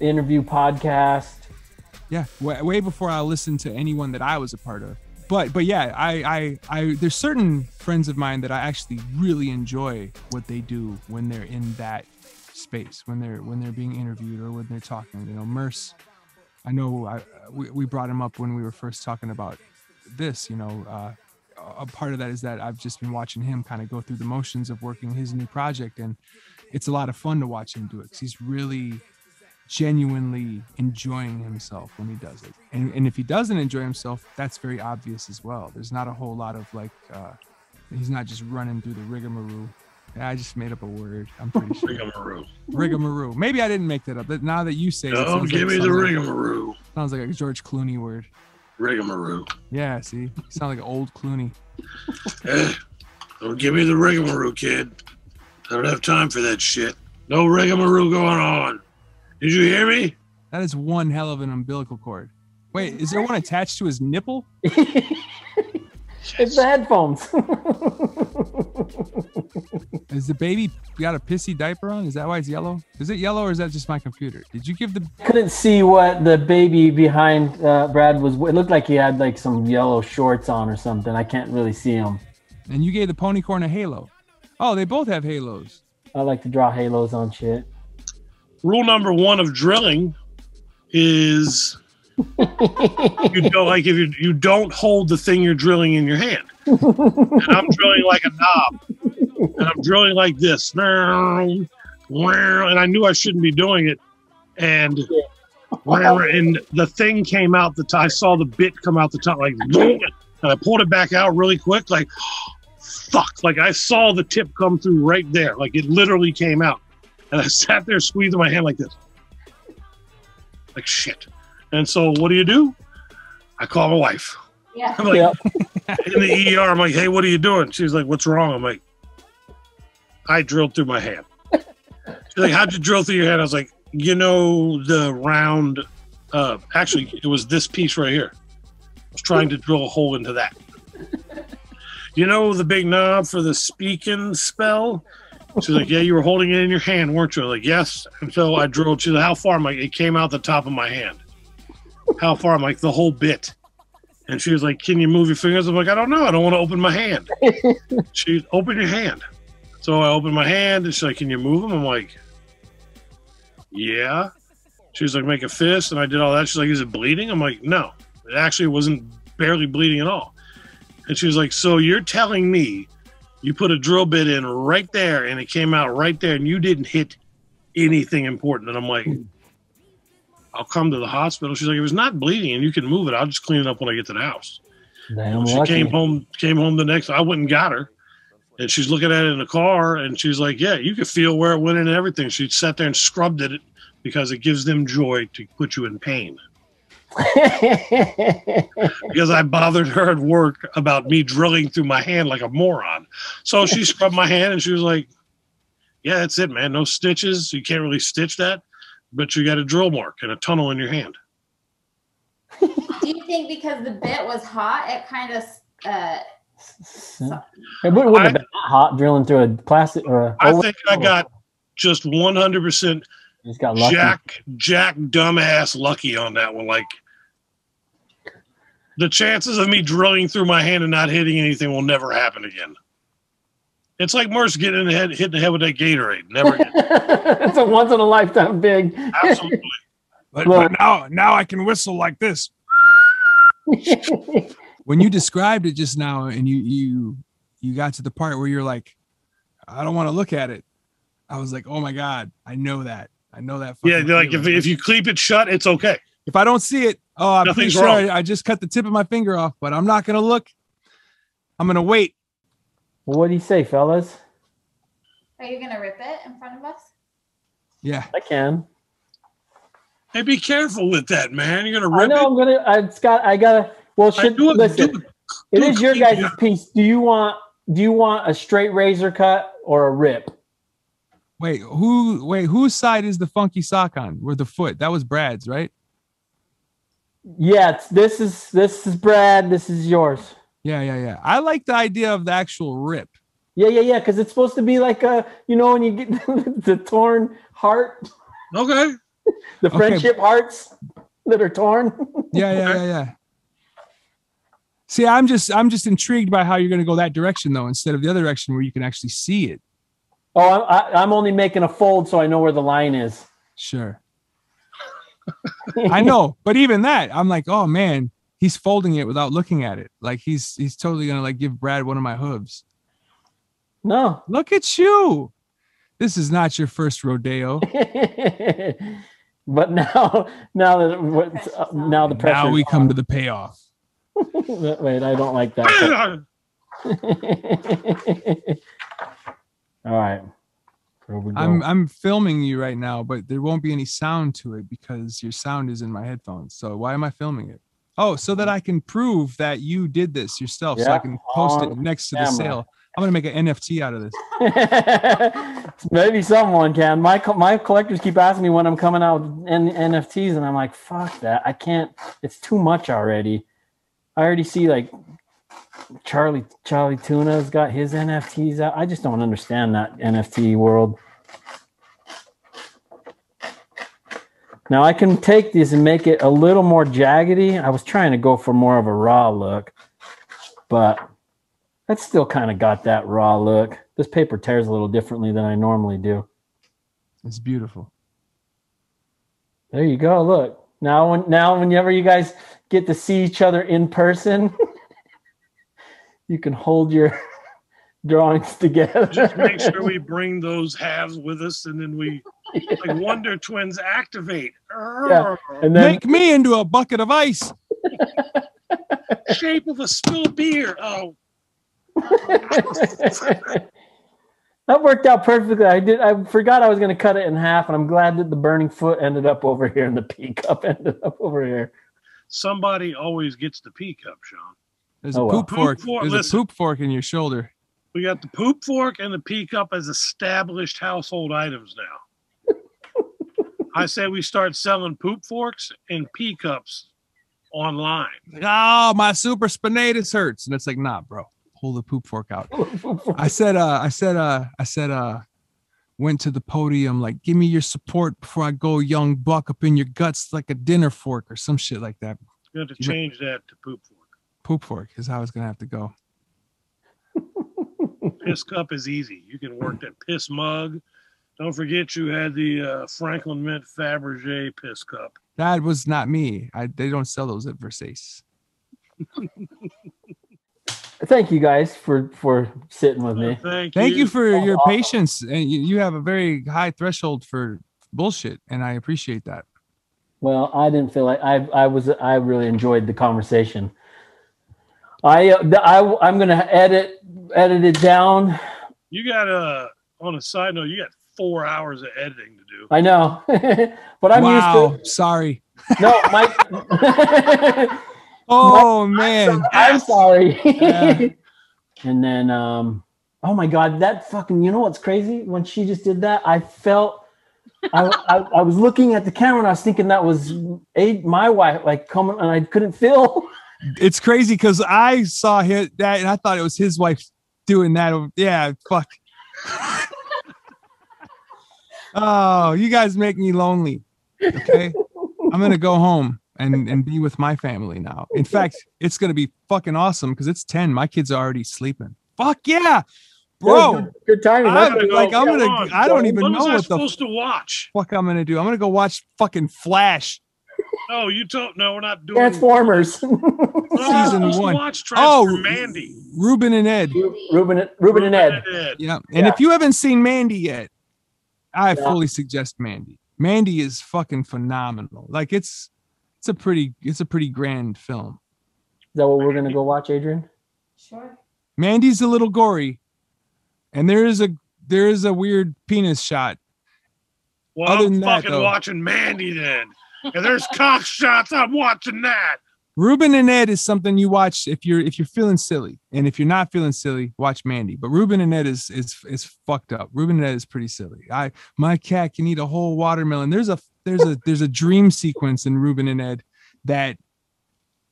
interview podcast? Yeah, way before I listened to anyone that I was a part of. But yeah, I there's certain friends of mine that I actually really enjoy what they do when they're in that space, when they're being interviewed or when they're talking. You know, Merce, I know we brought him up when we were first talking about this. You know, a part of that is that I've just been watching him kind of go through the motions of working his new project, and it's a lot of fun to watch him do it because he's really genuinely enjoying himself when he does it, and if he doesn't enjoy himself, that's very obvious as well. There's not a whole lot of like he's not just running through the rigmarole. I just made up a word, I'm pretty sure. Rigmarole. Maybe I didn't make that up, but now that you say it, oh, give me the rigmarole. Sounds like a George Clooney word. Rigmarole. Yeah, see, you sound like an old Clooney. Hey, don't give me the rigmarole, kid. I don't have time for that shit. No rigmarole going on. Did you hear me? That is one hell of an umbilical cord. Wait, is there one attached to his nipple? It's the headphones. Is the baby got a pissy diaper on? Is that why it's yellow? Is it yellow or is that just my computer? Did you give the... Couldn't see what the baby behind Brad was. It looked like he had like some yellow shorts on or something. I can't really see him. And you gave the pony corn a halo. Oh, they both have halos. I like to draw halos on shit. Rule number one of drilling is you don't hold the thing you're drilling in your hand. And I'm drilling like a knob, and I'm drilling like this, and I knew I shouldn't be doing it, and whatever. And the thing came out. I saw the bit come out the top like, And I pulled it back out really quick, like, fuck, like I saw the tip come through right there. Like it literally came out. And I sat there squeezing my hand like this. Like shit. And so what do? I call my wife. Yeah. I'm like, yeah. In the ER, I'm like, hey, what are you doing? She's like, what's wrong? I'm like, I drilled through my hand. She's like, how'd you drill through your hand? I was like, you know, the round, actually, it was this piece right here. I was trying to drill a hole into that. You know, the big knob for the speaking spell? She's like, yeah, you were holding it in your hand, weren't you? I'm like, yes. And so I drilled. She's like, how far? I'm like, it came out the top of my hand. How far? I'm like, the whole bit. And she was like, can you move your fingers? I'm like, I don't know. I don't want to open my hand. She's open your hand. So I opened my hand and she's like, can you move them? I'm like, yeah. She's like, make a fist. And I did all that. She's like, is it bleeding? I'm like, no, it actually wasn't barely bleeding at all. And she was like, so you're telling me you put a drill bit in right there and it came out right there and you didn't hit anything important. And I'm like, I'll come to the hospital. She's like, it was not bleeding and you can move it. I'll just clean it up when I get to the house. Damn, she came home the next, I went and got her and she's looking at it in the car and she's like, yeah, you could feel where it went in and everything. She sat there and scrubbed it because it gives them joy to put you in pain. Because I bothered her at work about me drilling through my hand like a moron. So she scrubbed my hand and she was like, yeah, that's it, man. No stitches. You can't really stitch that. But you got a drill mark and a tunnel in your hand. Do you think because the bit was hot, it kind of... It wouldn't have been hot drilling through a plastic or a... I think I got just 100% Jack dumbass lucky on that one. Like, the chances of me drilling through my hand and not hitting anything will never happen again. It's like Merce getting in the head, hitting the head with that Gatorade. Never again. It's a once in a lifetime big. Absolutely. But now I can whistle like this. When you described it just now, and you got to the part where you're like, I don't want to look at it. I was like, oh my god, I know that. I know that. Yeah, like if you keep it shut, it's okay. If I don't see it, oh, I'm pretty sure I just cut the tip of my finger off, but I'm not gonna look. I'm gonna wait. Well, what do you say, fellas? Are you going to rip it in front of us? Yeah. I can. Hey, be careful with that, man. You're going to rip it? I know, I'm going to. Listen, it is your guys' piece. Do you want a straight razor cut or a rip? Wait, whose side is the funky sock on? Or the foot? That was Brad's, right? Yeah, this is Brad. This is yours. Yeah. I like the idea of the actual rip. Yeah. Because it's supposed to be like a, you know, when you get the torn heart. Okay. The friendship hearts that are torn. Yeah. See, I'm just intrigued by how you're going to go that direction though, instead of the other direction where you can actually see it. Oh, I'm only making a fold so I know where the line is. Sure. I know, but even that, I'm like, oh man. He's folding it without looking at it. Like he's totally gonna like give Brad one of my hooves. No, look at you. This is not your first rodeo. But now the pressure. Now we come to the payoff. Wait, I don't like that. All right. I'm filming you right now, but there won't be any sound to it because your sound is in my headphones. So why am I filming it? Oh, so that I can prove that you did this yourself, yeah, so I can post it next to the sale. I'm going to make an NFT out of this. Maybe someone can. My collectors keep asking me when I'm coming out with NFTs, and I'm like, fuck that. I can't. It's too much already. I already see, like, Charlie Tuna's got his NFTs out. I just don't understand that NFT world. Now I can take these and make it a little more jaggedy. I was trying to go for more of a raw look, but that's still kind of got that raw look. This paper tears a little differently than I normally do. It's beautiful. There you go. Look, now whenever you guys get to see each other in person, you can hold your drawings together. Just make sure we bring those halves with us, and then we. Like Wonder Twins activate. Yeah. And then, make me into a bucket of ice. shape of a spilled beer. Oh. That worked out perfectly. I forgot I was going to cut it in half, and I'm glad that the burning foot ended up over here and the pea cup ended up over here. Somebody always gets the pea cup, Sean. There's a poop fork. There's a poop fork in your shoulder. We got the poop fork and the pea cup as established household items now. I say we start selling poop forks and pea cups online. Oh, my super spinatus hurts, and it's like, nah, bro. Pull the poop fork out. I said, went to the podium, like, give me your support before I go young buck up in your guts like a dinner fork or some shit like that. You have to change that to poop fork. Poop fork is how it's going to have to go. Piss cup is easy. You can work that piss mug. Don't forget you had the Franklin Mint Fabergé piss cup. That was not me. They don't sell those at Versace. Thank you guys for sitting with me. Thank you for your patience. And you have a very high threshold for bullshit, and I appreciate that. Well, I didn't feel like I really enjoyed the conversation. I'm gonna edit it down. You got on a side note, you got 4 hours of editing to do. I know, but I'm used to. Sorry. No, Mike. Oh, man. I'm sorry. Yeah. And then, oh, my God, that fucking, you know what's crazy? When she just did that, I felt, I was looking at the camera and I was thinking that was my wife, like, coming, and I couldn't feel. It's crazy because I saw that and I thought it was his wife doing that. Yeah, fuck. Oh, you guys make me lonely. Okay. I'm going to go home. And be with my family now. In fact, it's going to be fucking awesome because it's 10. My kids are already sleeping. Fuck yeah, bro. Good timing. I don't even know what supposed to watch. Fuck, I'm going to do. I'm going to go watch fucking Flash. Oh, you don't. No, we're not doing Transformers. Season 1. Watch Mandy. Reuben and Ed. Reuben and Ed. Yeah. And if you haven't seen Mandy yet, I fully suggest Mandy. Mandy is fucking phenomenal. Like it's a pretty grand film. Is that what we're going to go watch, Adrienne? Sure. Mandy's a little gory, and there is a weird penis shot. Well, I'm watching Mandy then. If there's cock shots, I'm watching that. Reuben and Ed is something you watch if you're feeling silly, and if you're not feeling silly, watch Mandy. But Reuben and Ed is fucked up. Reuben and Ed is pretty silly. My cat can eat a whole watermelon. There's a dream sequence in Reuben and Ed that,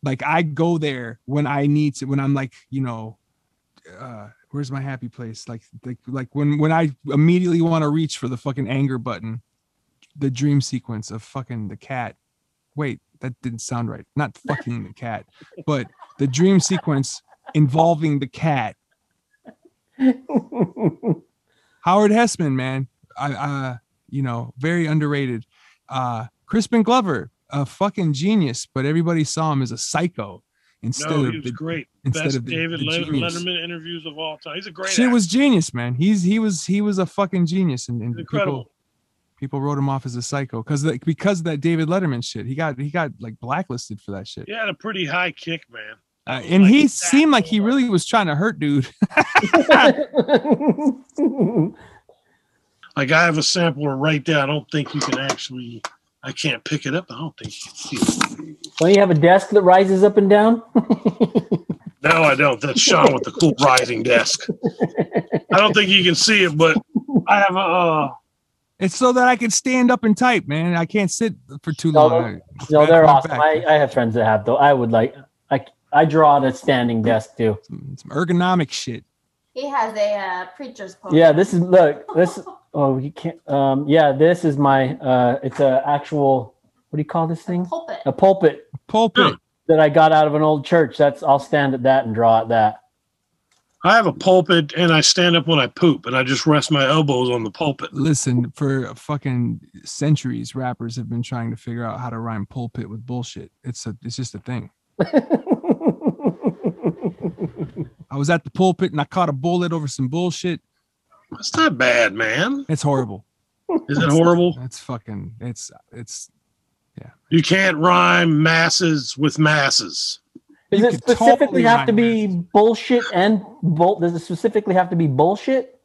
like, I go there when I need to, when I'm like, you know, where's my happy place? Like when I immediately want to reach for the fucking anger button, the dream sequence of fucking the cat. Wait, that didn't sound right. Not fucking the cat, but the dream sequence involving the cat. Howard Hessman, man. Very underrated. Crispin Glover, a fucking genius, but everybody saw him as a psycho instead of David Letterman interviews of all time. He's a great actor. Was genius, man. He was a fucking genius, and people wrote him off as a psycho because of that David Letterman shit. He got like blacklisted for that shit. He had a pretty high kick, man. And like, he seemed like he really was trying to hurt dude. Like, I have a sampler right there. I don't think you can actually. I can't pick it up. I don't think you can see it. Well, you have a desk that rises up and down. No, I don't. That's Sean with the cool rising desk. I don't think you can see it, but I have a. It's so that I can stand up and type, man. I can't sit for too long. No, they're awesome. I have friends that have though. I would like. I draw on a standing desk too. Some ergonomic shit. He has a preacher's pole. Yeah, this is oh, you can't. Yeah, this is my. It's an actual. What do you call this thing? Pulpit. A pulpit. Pulpit that I got out of an old church. I'll stand at that and draw at that. I have a pulpit, and I stand up when I poop, and I just rest my elbows on the pulpit. Listen, for fucking centuries, rappers have been trying to figure out how to rhyme pulpit with bullshit. It's just a thing. I was at the pulpit, and I caught a bullet over some bullshit. That's not bad, man. It's horrible. Is it horrible? That's fucking. It's yeah. You can't rhyme masses with masses. Does it specifically totally have to be bullshit and bolt? Does it specifically have to be bullshit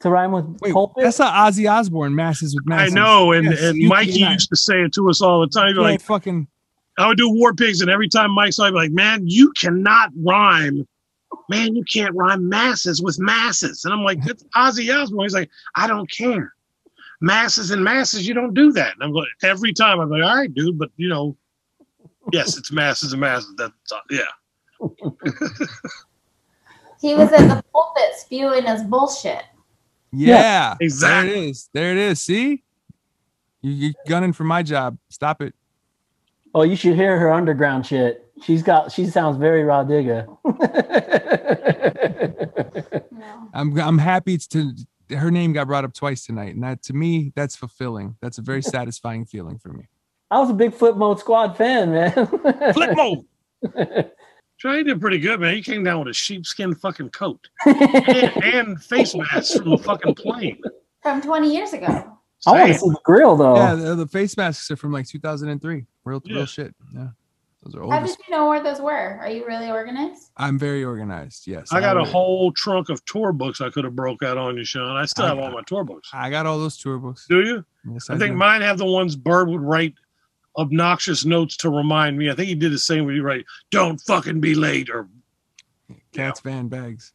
to rhyme with pulpit? That's how Ozzy Osbourne masses with masses. I know, and Mikey used to say it to us all the time. Like, fucking, I would do War Pigs, and every time Mike saw it, I'd be like, man, you cannot rhyme. Man, you can't rhyme masses with masses. And I'm like, that's Ozzy Osbourne. He's like, I don't care. Masses and masses, you don't do that. And I'm like, every time I'm like, all right, dude, but you know, yes, it's masses and masses. That's yeah. He was at the pulpit spewing his bullshit. Yeah, exactly. There it is. There it is. See, you're gunning for my job. Stop it. Oh, you should hear her underground shit. She sounds very raw digger. No. I'm happy to. Her name got brought up twice tonight, and that to me, that's fulfilling. That's a very satisfying feeling for me. I was a big Flip Mode Squad fan, man. Flip Mode. Trey did pretty good, man. He came down with a sheepskin fucking coat and face mask from a fucking plane. From 20 years ago. Same. I want to see the grill, though. Yeah, the face masks are from like 2003. Real shit. Yeah. Those are old. How did you know where those were? Are you really organized? I'm very organized, yes. I got a whole trunk of tour books I could have broke out on you, Sean. I still have all my tour books. I got all those tour books. Do you? Yes, I think mine have the ones Bird would write obnoxious notes to remind me. I think he did the same when he write, don't fucking be late, or Cats Van Bags.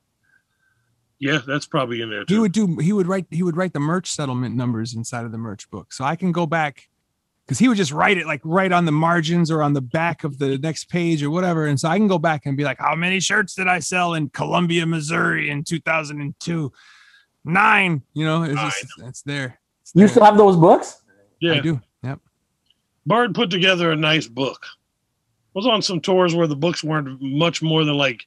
Yeah, that's probably in there too. He would write the merch settlement numbers inside of the merch book. So I can go back, because he would just write it like right on the margins or on the back of the next page or whatever. And so I can go back and be like, how many shirts did I sell in Columbia, Missouri in 2002? 9, you know, it's there. It's there. You still have those books? Yeah, I do. Yep. Bard put together a nice book. I was on some tours where the books weren't much more than like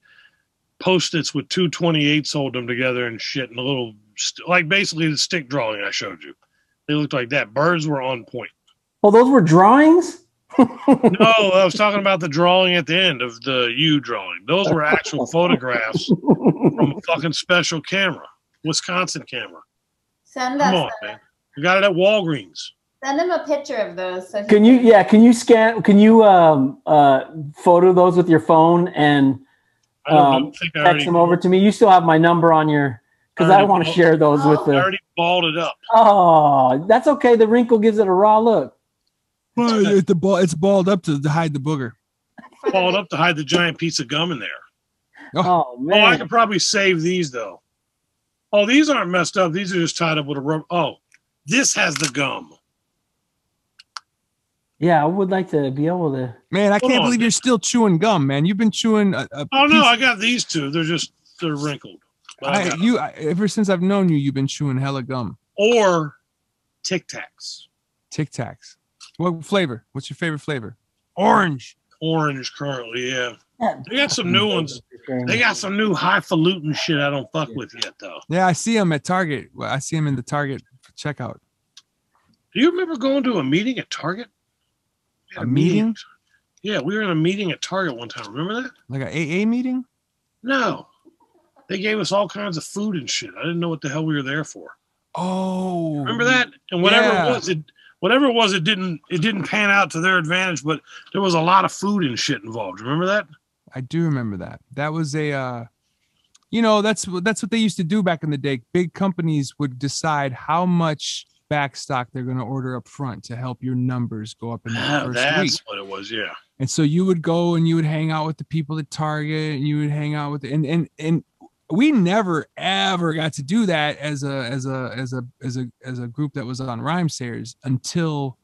Post-its with 2 28s hold them together and shit, and a little like basically the stick drawing I showed you. They looked like that. Birds were on point. Well, those were drawings? No, I was talking about the drawing at the end of the U drawing. Those were actual photographs from a fucking special camera, Wisconsin camera. Send us. Come on, man. You got it at Walgreens. Send him a picture of those. So can you photo those with your phone and text them over to me? You still have my number on your, because I want to share those with the. I already balled it up. Oh, that's okay. The wrinkle gives it a raw look. But it's balled up to hide the booger. Balled up to hide the giant piece of gum in there. Oh, man. Oh, I could probably save these, though. Oh, these aren't messed up. These are just tied up with a rubber. Oh, this has the gum. Yeah, I would like to be able to. Man, I can't believe you're still chewing gum, man. You've been chewing a Oh, no, I got these two. They're wrinkled. Ever since I've known you, you've been chewing hella gum. Or Tic Tacs. Tic Tacs. What flavor? What's your favorite flavor? Orange. Orange currently, yeah. They got some new ones. They got some new highfalutin shit I don't fuck with yet, though. Yeah, I see them at Target. I see them in the Target checkout. Do you remember going to a meeting at Target? A meeting? Yeah, we were in a meeting at Target one time. Remember that? Like an AA meeting? No. They gave us all kinds of food and shit. I didn't know what the hell we were there for. Oh. Remember that? And whatever it was, it didn't pan out to their advantage, but there was a lot of food and shit involved. Remember that? I do remember that. That was a that's what they used to do back in the day. Big companies would decide how much back stock they're going to order up front to help your numbers go up in that first week. That's what it was, yeah. And so you would go and you would hang out with the people at Target, and you would hang out with and we never ever got to do that as a group that was on Rhymesayers until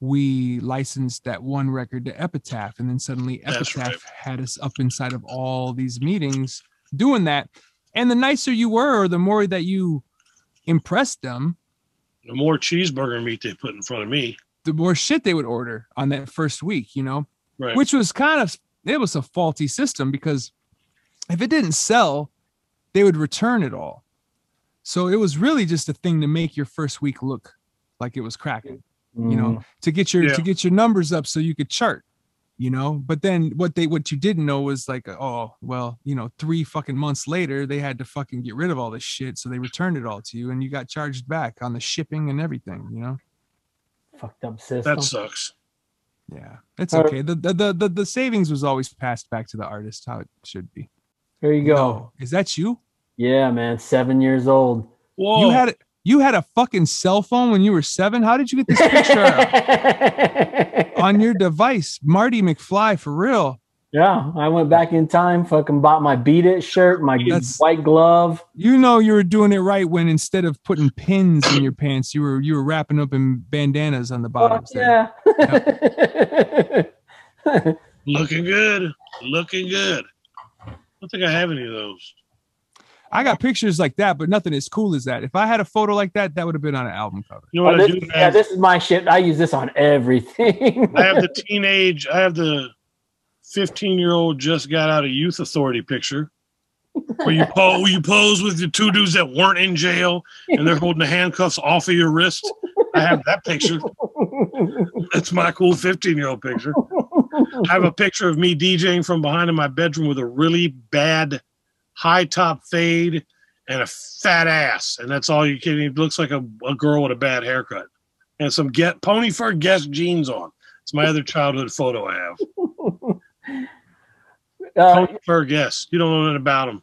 we licensed that one record to Epitaph, and then suddenly Epitaph had us up inside of all these meetings doing that. And the nicer you were, or the more that you impressed them, the more cheeseburger meat they put in front of me, the more shit they would order on that first week, you know? Right. Which was it was a faulty system, because if it didn't sell, they would return it all. So it was really just a thing to make your first week look like it was cracking, you know, to get your numbers up so you could chart, you know? But then what you didn't know was like, oh, well, you know, 3 fucking months later, they had to fucking get rid of all this shit. So they returned it all to you, and you got charged back on the shipping and everything, you know? Fucked up system. That sucks. Yeah, it's okay. The savings was always passed back to the artist, how it should be. There you go. No. Is that you? Yeah, man. 7 years old. Whoa. You had a fucking cell phone when you were 7? How did you get this picture on your device? Marty McFly, for real. Yeah, I went back in time, fucking bought my Beat It shirt, my white glove. You know you were doing it right when instead of putting pins in your pants, you were wrapping up in bandanas on the bottoms. Oh, yeah. Yep. Looking good. I don't think I have any of those. I got pictures like that, but nothing as cool as that. If I had a photo like that, that would have been on an album cover. You know what I do? Yeah, this is my shit. I use this on everything. I have the 15-year-old just got out of youth authority picture where you pose with the two dudes that weren't in jail and they're holding the handcuffs off of your wrist. I have that picture. That's my cool 15-year-old picture. I have a picture of me DJing from behind in my bedroom with a really bad high top fade and a fat ass. And that's all you're kidding. It looks like a girl with a bad haircut and some pony fur Guess jeans on. It's my other childhood photo I have. Fur Guess. You don't know nothing about them.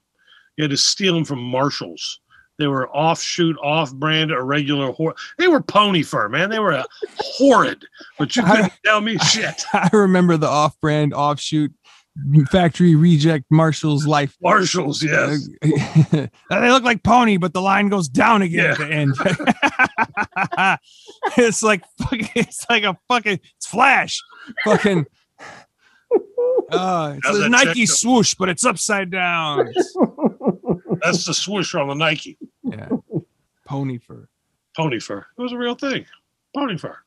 You had to steal them from Marshalls. They were offshoot, off-brand, irregular. They were pony fur, man. They were horrid. But you couldn't tell me shit. I remember the off-brand, offshoot, factory reject Marshalls life. Marshalls, yes. They look like pony, but the line goes down again at the end. It's Flash. Fucking. It's a Nike swoosh, but it's upside down. That's the swoosh on the Nike. Yeah. Pony fur. It was a real thing. Pony fur.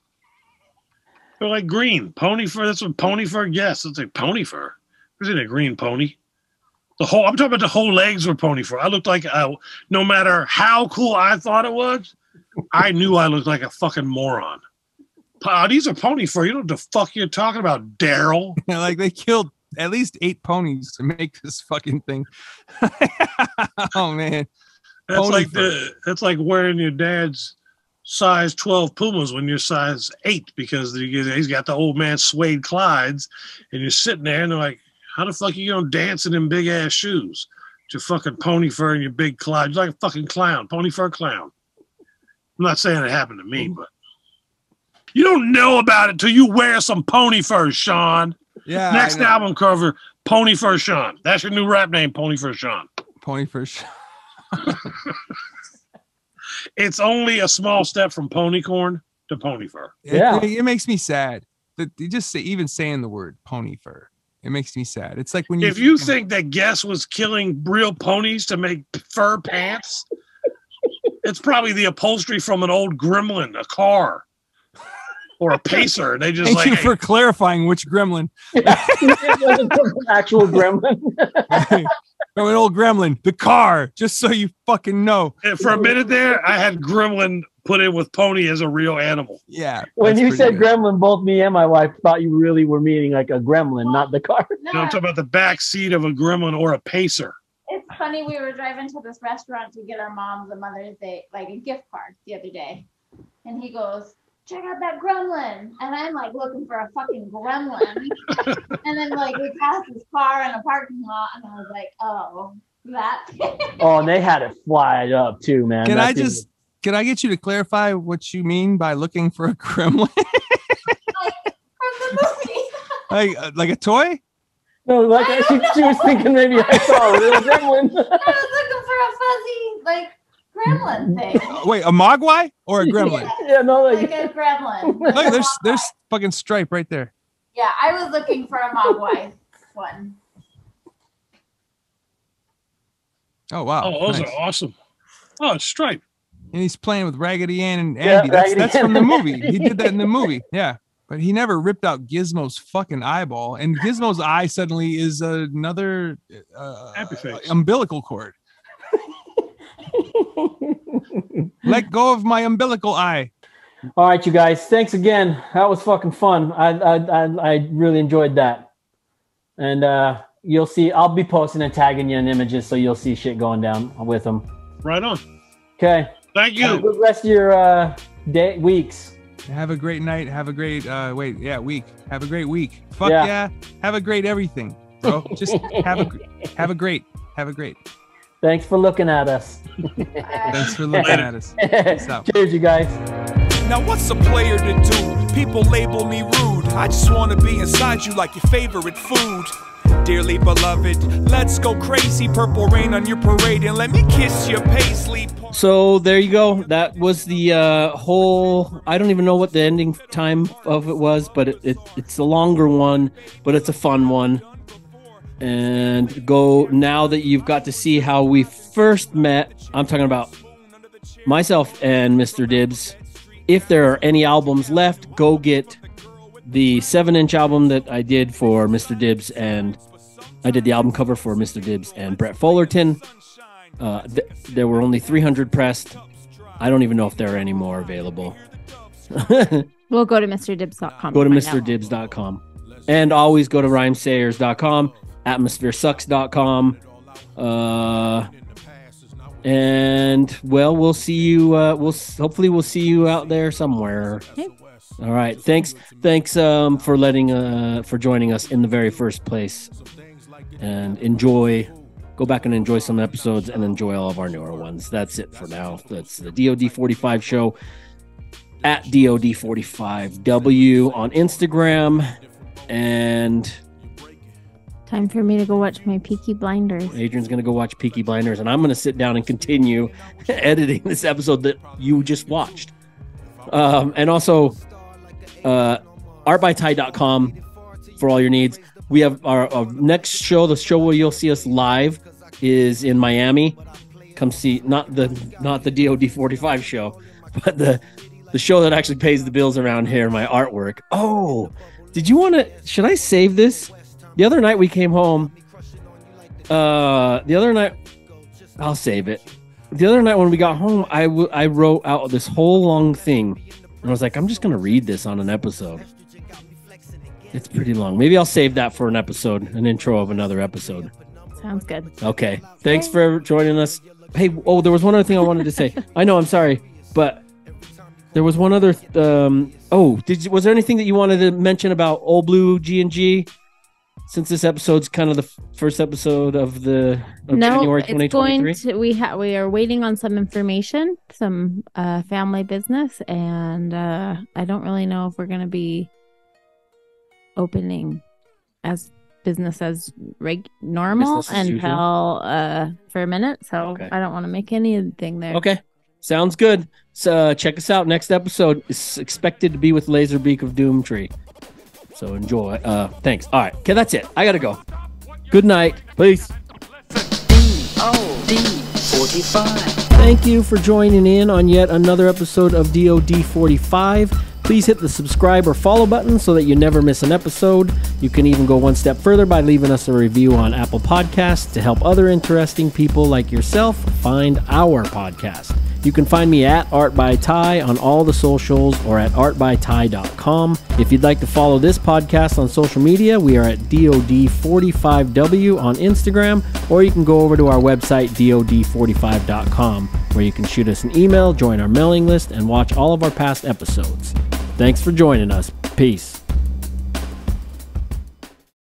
They're like green. Pony fur. That's what pony fur Guess. It's like pony fur. It was in a green pony. I'm talking about the whole legs were pony fur. I looked like no matter how cool I thought it was, I knew I looked like a fucking moron. These are pony fur. You know what the fuck you're talking about, Daryl. Like they killed at least 8 ponies to make this fucking thing. Oh man, that's like wearing your dad's size 12 Pumas when you're size 8 because he's got the old man suede Clydes, and you're sitting there and they're like, "How the fuck are you gonna dance in them big ass shoes? With your fucking pony fur and your big Clydes. You're like a fucking clown, pony fur clown." I'm not saying it happened to me, but. You don't know about it till you wear some pony fur, Sean. Yeah. Next album cover, Pony Fur Sean. That's your new rap name, Pony Fur Sean. Pony Fur Sean. It's only a small step from pony corn to pony fur. Yeah. It makes me sad that even saying the word pony fur. It makes me sad. It's like when you. If you think that Guess was killing real ponies to make fur pants, it's probably the upholstery from an old gremlin, a car. Or a pacer. They just Thank you for clarifying which gremlin. Actual gremlin. From an old gremlin. The car. Just so you fucking know. And for a minute there, I had gremlin put in with pony as a real animal. Yeah. When you said gremlin, both me and my wife thought you really were meaning like a gremlin, not the car. No, I'm talking about the back seat of a gremlin or a pacer. It's funny. We were driving to this restaurant to get our mom the Mother's Day, like a gift card the other day. And he goes, "Check out that gremlin." And I'm like looking for a fucking gremlin. And then like we passed his car in a parking lot and I was like, oh, that. Oh, and they had it fly up too, man. Can I get you to clarify what you mean by looking for a gremlin? Like from the movie. Like a toy? No, like she was thinking maybe I saw a real gremlin. I was looking for a fuzzy, like gremlin thing. Wait, a mogwai or a gremlin? Yeah, no, like a gremlin. Look, there's fucking stripe right there. Yeah, I was looking for a mogwai one. Oh wow! Oh, those are awesome. Oh, it's stripe. And he's playing with Raggedy Ann and Andy. Yeah, that's from the movie. He did that in the movie. Yeah, but he never ripped out Gizmo's fucking eyeball, and Gizmo's eye suddenly is another umbilical cord. Let go of my umbilical eye. All right, you guys. Thanks again. That was fucking fun. I really enjoyed that. And you'll see. I'll be posting and tagging you in images, so you'll see shit going down with them. Right on. Okay. Thank you. Have a good rest of your weeks. Have a great night. Have a great week. Have a great week. Fuck yeah. Have a great everything, bro. Just have a great. Thanks for looking at us. Thanks for looking at us. Cheers, you guys. Now, what's a player to do? People label me rude. I just want to be inside you like your favorite food. Dearly beloved, let's go crazy. Purple rain on your parade, and let me kiss your paisley. So there you go. That was the whole. I don't even know what the ending time of it was, but it's a longer one, but it's a fun one. And go now that you've got to see how we first met. I'm talking about myself and Mr. Dibbs. If there are any albums left, go get the 7-inch album that I did for Mr. Dibbs, and I did the album cover for Mr. Dibbs and Brett Fullerton. There were only 300 pressed. I don't even know if there are any more available. We'll go to MrDibbs.com. Go to MrDibbs.com. And always go to RhymeSayers.com, AtmosphereSucks.com. And, well, we'll see you. Hopefully we'll see you out there somewhere. Okay. All right. Thanks for joining us in the very first place. And go back and enjoy some episodes and enjoy all of our newer ones. That's it for now. That's the DoD45 show at DoD45W on Instagram. And time for me to go watch my Peaky Blinders. Adrienne's going to go watch Peaky Blinders, and I'm going to sit down and continue editing this episode that you just watched. And also, artbytai.com for all your needs. We have our next show. The show where you'll see us live is in Miami. Come see not the DoD45 show, but the show that actually pays the bills around here. My artwork. Oh, should I save this? The other night we came home. I'll save it. The other night when we got home, I wrote out this whole long thing, and I was like, I'm just gonna read this on an episode. It's pretty long. Maybe I'll save that for an intro of another episode. Sounds good. Okay. Thanks for joining us. Hey, there was one other thing I wanted to say. I know, I'm sorry, but there was one other. Was there anything that you wanted to mention about Old Blue G&G? Since this episode's kind of the first episode of January 2023, we are waiting on some information, some family business, and I don't really know if we're going to be opening as business as normal until for a minute. So okay. I don't want to make anything there. Okay, sounds good. So check us out. Next episode is expected to be with Laserbeak of Doomtree. So enjoy. Thanks. All right. Okay, that's it. I gotta go. Good night. Peace. DoD45. Thank you for joining in on yet another episode of DoD45. Please hit the subscribe or follow button so that you never miss an episode. You can even go one step further by leaving us a review on Apple Podcasts to help other interesting people like yourself find our podcast. You can find me at Art by Tai on all the socials or at artbytai.com. If you'd like to follow this podcast on social media, we are at DoD45W on Instagram, or you can go over to our website, DoD45.com, where you can shoot us an email, join our mailing list, and watch all of our past episodes. Thanks for joining us. Peace.